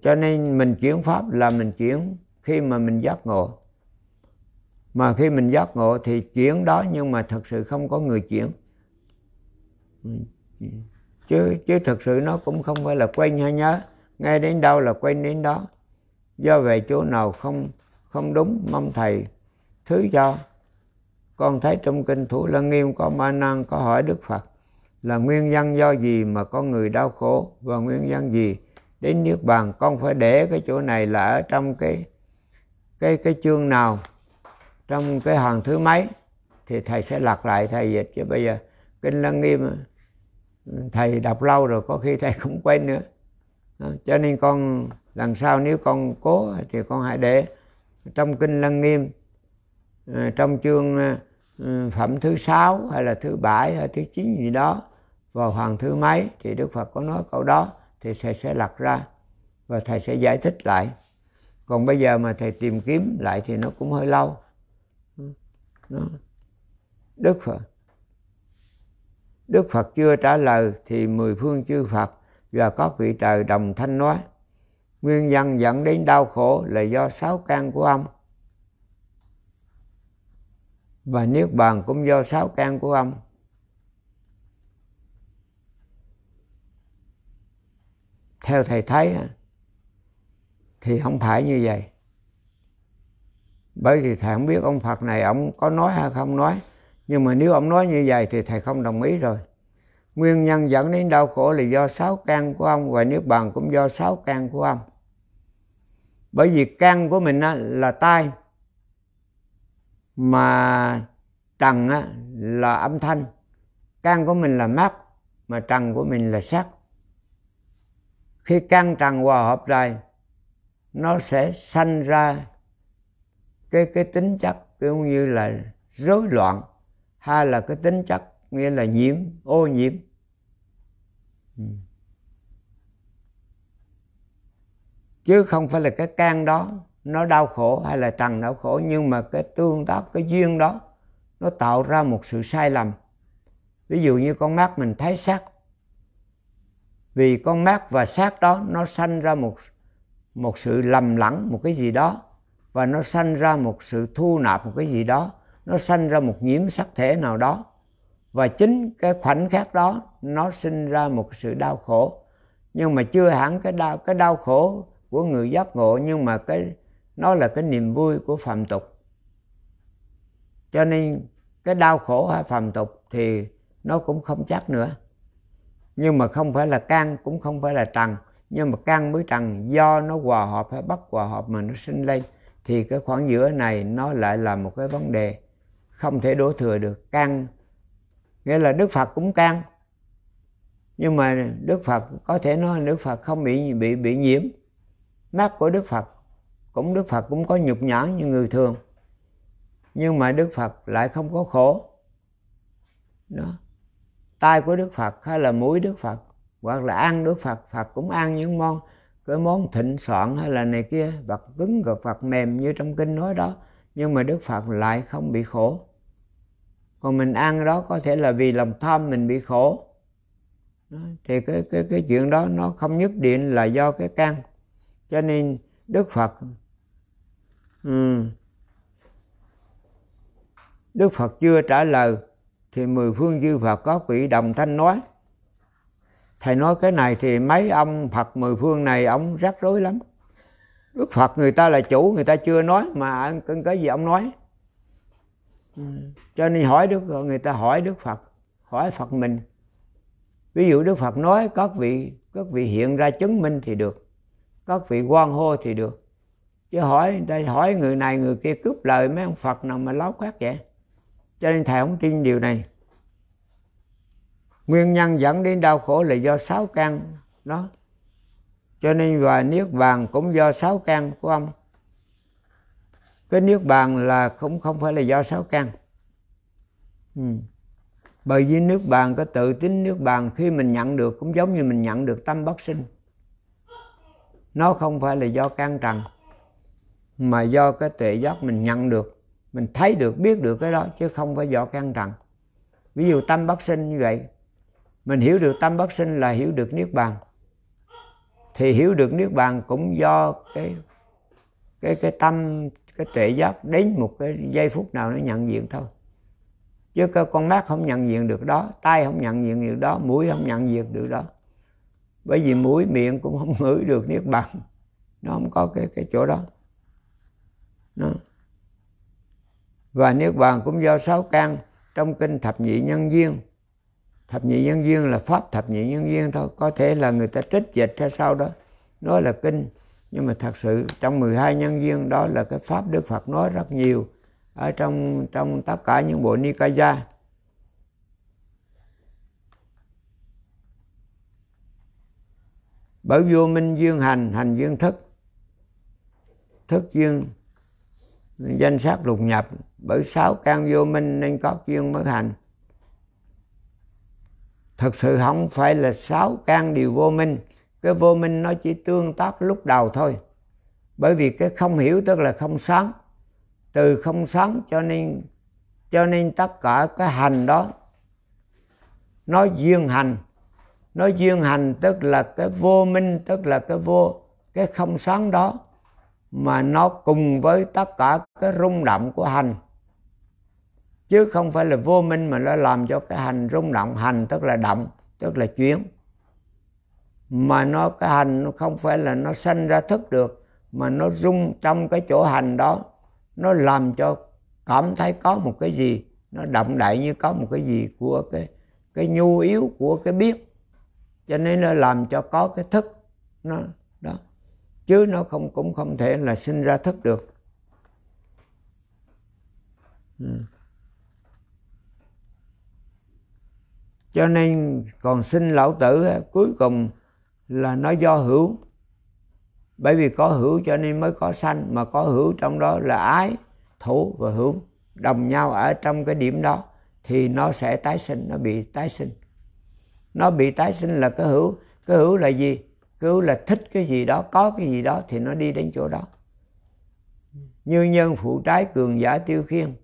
Cho nên mình chuyển pháp là mình chuyển khi mà mình giác ngộ, mà khi mình giác ngộ thì chuyển đó, nhưng mà thật sự không có người chuyển. Chứ, chứ thật sự nó cũng không phải là quên hay nhớ, nghe đến đâu là quên đến đó. Do về chỗ nào không, không đúng mong thầy thứ cho. Con thấy trong kinh Thủ Lăng Nghiêm có A Nan có hỏi Đức Phật là nguyên nhân do gì mà con người đau khổ và nguyên nhân gì đến niết bàn. Con phải để cái chỗ này là ở trong cái cái cái chương nào, trong cái hàng thứ mấy thì thầy sẽ lật lại thầy dịch, chứ bây giờ kinh Lăng Nghiêm thầy đọc lâu rồi có khi thầy không quên nữa. Cho nên con lần sau nếu con cố thì con hãy để trong kinh Lăng Nghiêm, trong chương phẩm thứ sáu hay là thứ bảy hay thứ chín gì đó, vào hàng thứ mấy thì Đức Phật có nói câu đó thì thầy sẽ lật ra và thầy sẽ giải thích lại. Còn bây giờ mà thầy tìm kiếm lại thì nó cũng hơi lâu. Đức Phật Đức Phật chưa trả lời thì mười phương chư Phật và các vị trời đồng thanh nói: nguyên nhân dẫn đến đau khổ là do sáu căn của ông, và niết bàn cũng do sáu căn của ông. Theo thầy thấy thì không phải như vậy. Bởi vì thầy không biết ông Phật này ông có nói hay không nói, nhưng mà nếu ông nói như vậy thì thầy không đồng ý rồi. Nguyên nhân dẫn đến đau khổ là do sáu căn của ông, và niết bàn cũng do sáu căn của ông. Bởi vì căn của mình là tai, mà trần là âm thanh. Căn của mình là mắt, mà trần của mình là sắc. Khi căn trần hòa hợp lại, nó sẽ sanh ra cái, cái tính chất cũng như là rối loạn, hay là cái tính chất nghĩa là nhiễm, ô nhiễm. Chứ không phải là cái căn đó nó đau khổ hay là trần đau khổ, nhưng mà cái tương tác, cái duyên đó nó tạo ra một sự sai lầm. Ví dụ như con mắt mình thấy sắc, vì con mắt và sắc đó nó sanh ra một, một sự lầm lẫn một cái gì đó, và nó sanh ra một sự thu nạp một cái gì đó, nó sanh ra một nhiễm sắc thể nào đó, và chính cái khoảnh khắc đó nó sinh ra một sự đau khổ. Nhưng mà chưa hẳn cái đau, cái đau khổ của người giác ngộ, nhưng mà cái nó là cái niềm vui của phàm tục. Cho nên cái đau khổ hay phàm tục thì nó cũng không chắc nữa. Nhưng mà không phải là căn, cũng không phải là trần, nhưng mà căn với trần do nó hòa hợp hay bất hòa hợp mà nó sinh lên, thì cái khoảng giữa này nó lại là một cái vấn đề không thể đổ thừa được. Căn nghĩa là Đức Phật cũng căn, nhưng mà Đức Phật có thể nói Đức Phật không bị bị bị nhiễm. Mắt của Đức Phật cũng Đức Phật cũng có nhục nhãn như người thường, nhưng mà Đức Phật lại không có khổ. Đó. Tai của Đức Phật hay là mũi Đức Phật, hoặc là ăn Đức Phật, Phật cũng ăn những món cái món thịnh soạn hay là này kia, vật cứng vật mềm như trong kinh nói đó, nhưng mà Đức Phật lại không bị khổ. Còn mình ăn đó có thể là vì lòng tham mình bị khổ. Thì cái, cái, cái chuyện đó nó không nhất định là do cái căn. Cho nên Đức Phật um, Đức Phật chưa trả lời thì mười phương chư Phật có quỷ đồng thanh nói. Thầy nói cái này thì mấy ông Phật mười phương này ông rắc rối lắm. Đức Phật người ta là chủ, người ta chưa nói mà cái gì ông nói. Cho nên hỏi Đức Phật, người ta hỏi Đức Phật, hỏi Phật mình. Ví dụ Đức Phật nói các vị, các vị hiện ra chứng minh thì được, các vị hoan hô thì được. Chứ hỏi người ta hỏi người này người kia cướp lời mấy ông Phật nào mà láo khoác vậy. Cho nên thầy không tin điều này. Nguyên nhân dẫn đến đau khổ là do sáu căn đó. Cho nên và niết bàn cũng do sáu căn của ông. Cái niết bàn là không không phải là do sáu căn. Ừ. Bởi vì niết bàn cái tự tính niết bàn khi mình nhận được cũng giống như mình nhận được tâm bất sinh. Nó không phải là do căn trần mà do cái tuệ giác mình nhận được, mình thấy được, biết được cái đó chứ không phải do căn trần. Ví dụ tâm bất sinh như vậy, mình hiểu được tâm bất sinh là hiểu được niết bàn. Thì hiểu được niết bàn cũng do cái cái cái tâm, cái tuệ giác đến một cái giây phút nào nó nhận diện thôi. Chứ con mắt không nhận diện được đó, tay không nhận diện được đó, mũi không nhận diện được đó. Bởi vì mũi miệng cũng không ngửi được niết bàn, nó không có cái cái chỗ đó. Đó. Và niết bàn cũng do sáu căn. Trong kinh Thập nhị nhân duyên, Thập nhị nhân duyên là pháp thập nhị nhân duyên thôi. Có thể là người ta trích dịch theo sau đó, nói là kinh. Nhưng mà thật sự trong mười hai nhân duyên đó là cái pháp Đức Phật nói rất nhiều. Ở trong, trong tất cả những bộ Nikaya. Bởi vô minh duyên hành, hành duyên thức, thức duyên danh sắc lục nhập. Bởi sáu căn vô minh nên có duyên mới hành. Thật sự không phải là sáu căn đều vô minh. Cái vô minh nó chỉ tương tác lúc đầu thôi. Bởi vì cái không hiểu tức là không sáng. Từ không sáng cho nên cho nên tất cả cái hành đó nó duyên hành. Nó duyên hành tức là cái vô minh, tức là cái vô, cái không sáng đó mà nó cùng với tất cả cái rung động của hành. Chứ không phải là vô minh mà nó làm cho cái hành rung động. Hành tức là động, tức là chuyển. Mà nó cái hành nó không phải là nó sanh ra thức được, mà nó rung trong cái chỗ hành đó, nó làm cho cảm thấy có một cái gì, nó động đậy như có một cái gì của cái, cái nhu yếu của cái biết. Cho nên nó làm cho có cái thức nó đó. Chứ nó không, cũng không thể là sinh ra thức được. Ừ. Cho nên còn sinh lão tử cuối cùng là nó do hữu. Bởi vì có hữu cho nên mới có sanh. Mà có hữu trong đó là ái, thủ và hữu đồng nhau ở trong cái điểm đó thì nó sẽ tái sinh, nó bị tái sinh. Nó bị tái sinh là cái hữu. Cái hữu là gì? Cái hữu là thích cái gì đó, có cái gì đó thì nó đi đến chỗ đó. Như nhân phụ trái cường giả tiêu khiên,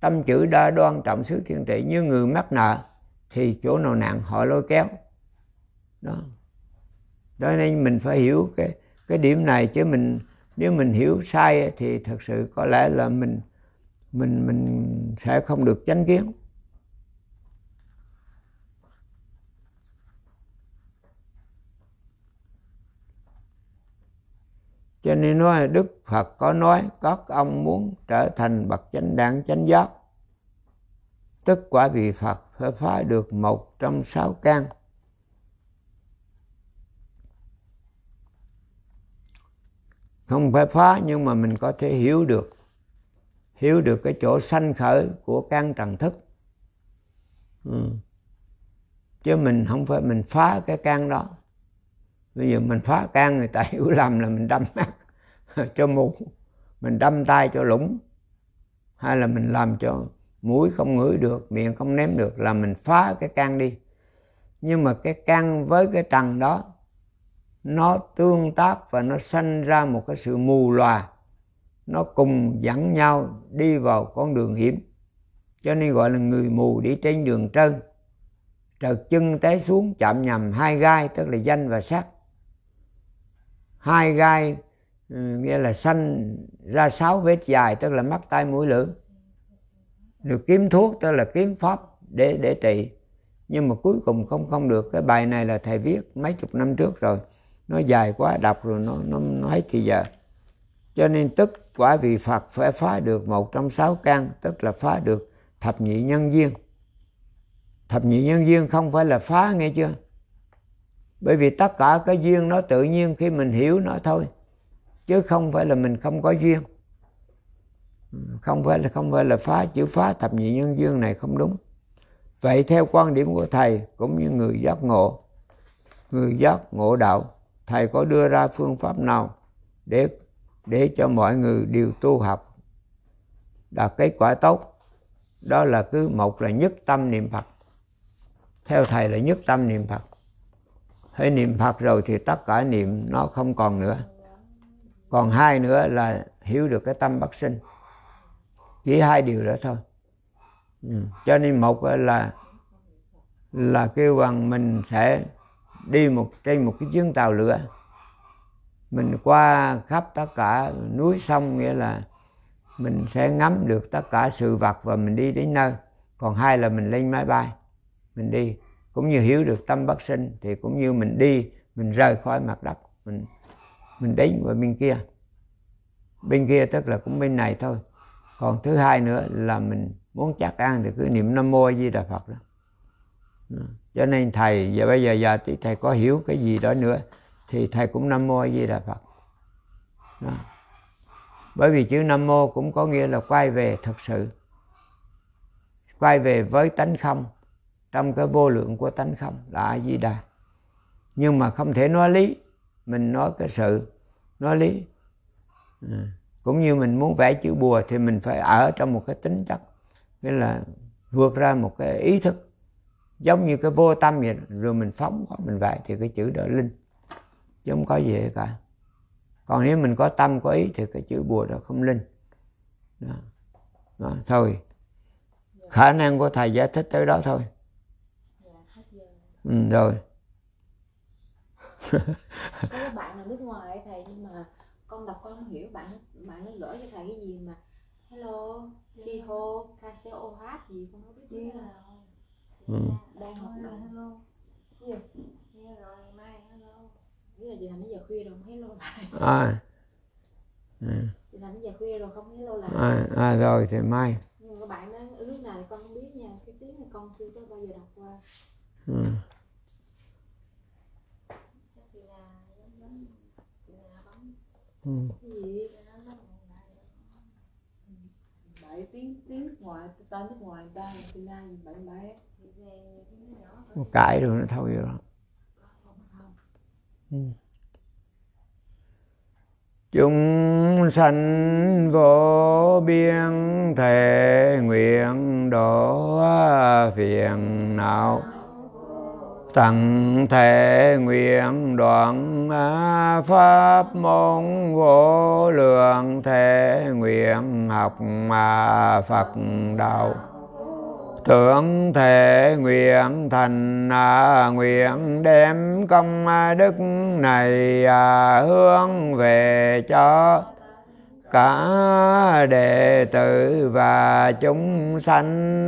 tâm chữ đa đoan trọng xứ thiên trị. Như người mắc nợ thì chỗ nào nặng họ lôi kéo. Đó. Đó nên mình phải hiểu cái cái điểm này, chứ mình nếu mình hiểu sai thì thật sự có lẽ là mình mình mình sẽ không được chánh kiến. Cho nên nói Đức Phật có nói các ông muốn trở thành bậc chánh đẳng chánh giác, tức quả vị Phật phải phá được một trong sáu căn. Không phải phá nhưng mà mình có thể hiểu được. Hiểu được cái chỗ sanh khởi của căn trần thức. Ừ. Chứ mình không phải mình phá cái căn đó. Bây giờ mình phá căn người ta hiểu lầm là mình đâm mắt cho mù, mình đâm tay cho lũng, hay là mình làm cho mũi không ngửi được, miệng không nếm được là mình phá cái căn đi. Nhưng mà cái căn với cái trần đó nó tương tác và nó sanh ra một cái sự mù lòa. Nó cùng dẫn nhau đi vào con đường hiểm. cho nên gọi là người mù đi trên đường trơn. Trợt chân té xuống chạm nhầm hai gai, tức là danh và sắc. Hai gai nghĩa là sanh ra sáu vết dài, tức là mắt tai mũi lưỡi. Được kiếm thuốc, tức là kiếm pháp để để trị. Nhưng mà cuối cùng không không được. Cái bài này là thầy viết mấy chục năm trước rồi, nó dài quá, đọc rồi nó nó, nó hết thì giờ. Cho nên tức quả vị Phật phải phá được một trong sáu căn, tức là phá được thập nhị nhân duyên. Thập nhị nhân duyên không phải là phá, nghe chưa? Bởi vì tất cả cái duyên nó tự nhiên khi mình hiểu nó thôi, chứ không phải là mình không có duyên. Không phải là không phải là phá, chữ phá thập nhị nhân duyên này không đúng. Vậy theo quan điểm của thầy cũng như người giác ngộ, người giác ngộ đạo, thầy có đưa ra phương pháp nào để để cho mọi người đều tu học đạt kết quả tốt? Đó là cứ một là nhất tâm niệm Phật. Theo thầy là nhất tâm niệm Phật. Hãy niệm Phật rồi thì tất cả niệm nó không còn nữa. Còn hai nữa là hiểu được cái tâm bất sinh. Chỉ hai điều đó thôi. Ừ. Cho nên một là là kêu rằng mình sẽ đi một trên một cái chuyến tàu lửa. Mình qua khắp tất cả núi sông, nghĩa là mình sẽ ngắm được tất cả sự vật và mình đi đến nơi. Còn hai là mình lên máy bay, mình đi. Cũng như hiểu được tâm bất sinh thì cũng như mình đi, mình rời khỏi mặt đất, mình mình đến vào bên kia. Bên kia tức là cũng bên này thôi. Còn thứ hai nữa là mình muốn chắc ăn thì cứ niệm Nam Mô A Di Đà Phật đó. Cho nên thầy giờ bây giờ giờ thì thầy có hiểu cái gì đó nữa thì thầy cũng Nam Mô A Di Đà Phật đó. Bởi vì chữ Nam Mô cũng có nghĩa là quay về thật sự, quay về với tánh không, trong cái vô lượng của tánh không là A Di Đà. Nhưng mà không thể nói lý, mình nói cái sự, nói lý. Ừ. Cũng như mình muốn vẽ chữ bùa thì mình phải ở trong một cái tính chất, nghĩa là vượt ra một cái ý thức, giống như cái vô tâm vậy, rồi mình phóng qua mình vẽ thì cái chữ đó linh, chứ không có gì hết cả. Còn nếu mình có tâm có ý thì cái chữ bùa đó không linh. Đó. Đó. Thôi, khả năng của thầy giải thích tới đó thôi. Ừ, rồi. Số bạn ở nước ngoài thầy, nhưng mà con đọc con không hiểu, bạn bạn nó gửi cho thầy cái gì mà hello, liho, caseo hát gì con không biết chứ là ừ. Đang học hello, hello. Gì? Hello rồi, mai hello. Nghĩa là chị Thành nó giờ khuya rồi không hello lại. À. Ừ. Chị Thành nó giờ khuya rồi không hello lại. À, à rồi thì mai. Nhưng mà bạn nó lúc này con không biết nha, cái tiếng này con chưa có bao giờ đọc qua. Ừ. Ừ. Một cãi rồi nó thôi rồi. Ừ. Chúng sanh vô biên thể nguyện độ phiền não, tặng thể nguyện đoạn pháp môn vô lượng, thể nguyện học mà Phật đạo, tưởng thể nguyện thành nguyện đem công đức này hướng về cho cả đệ tử và chúng sanh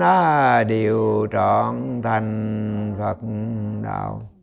đều trọn thành Phật đạo.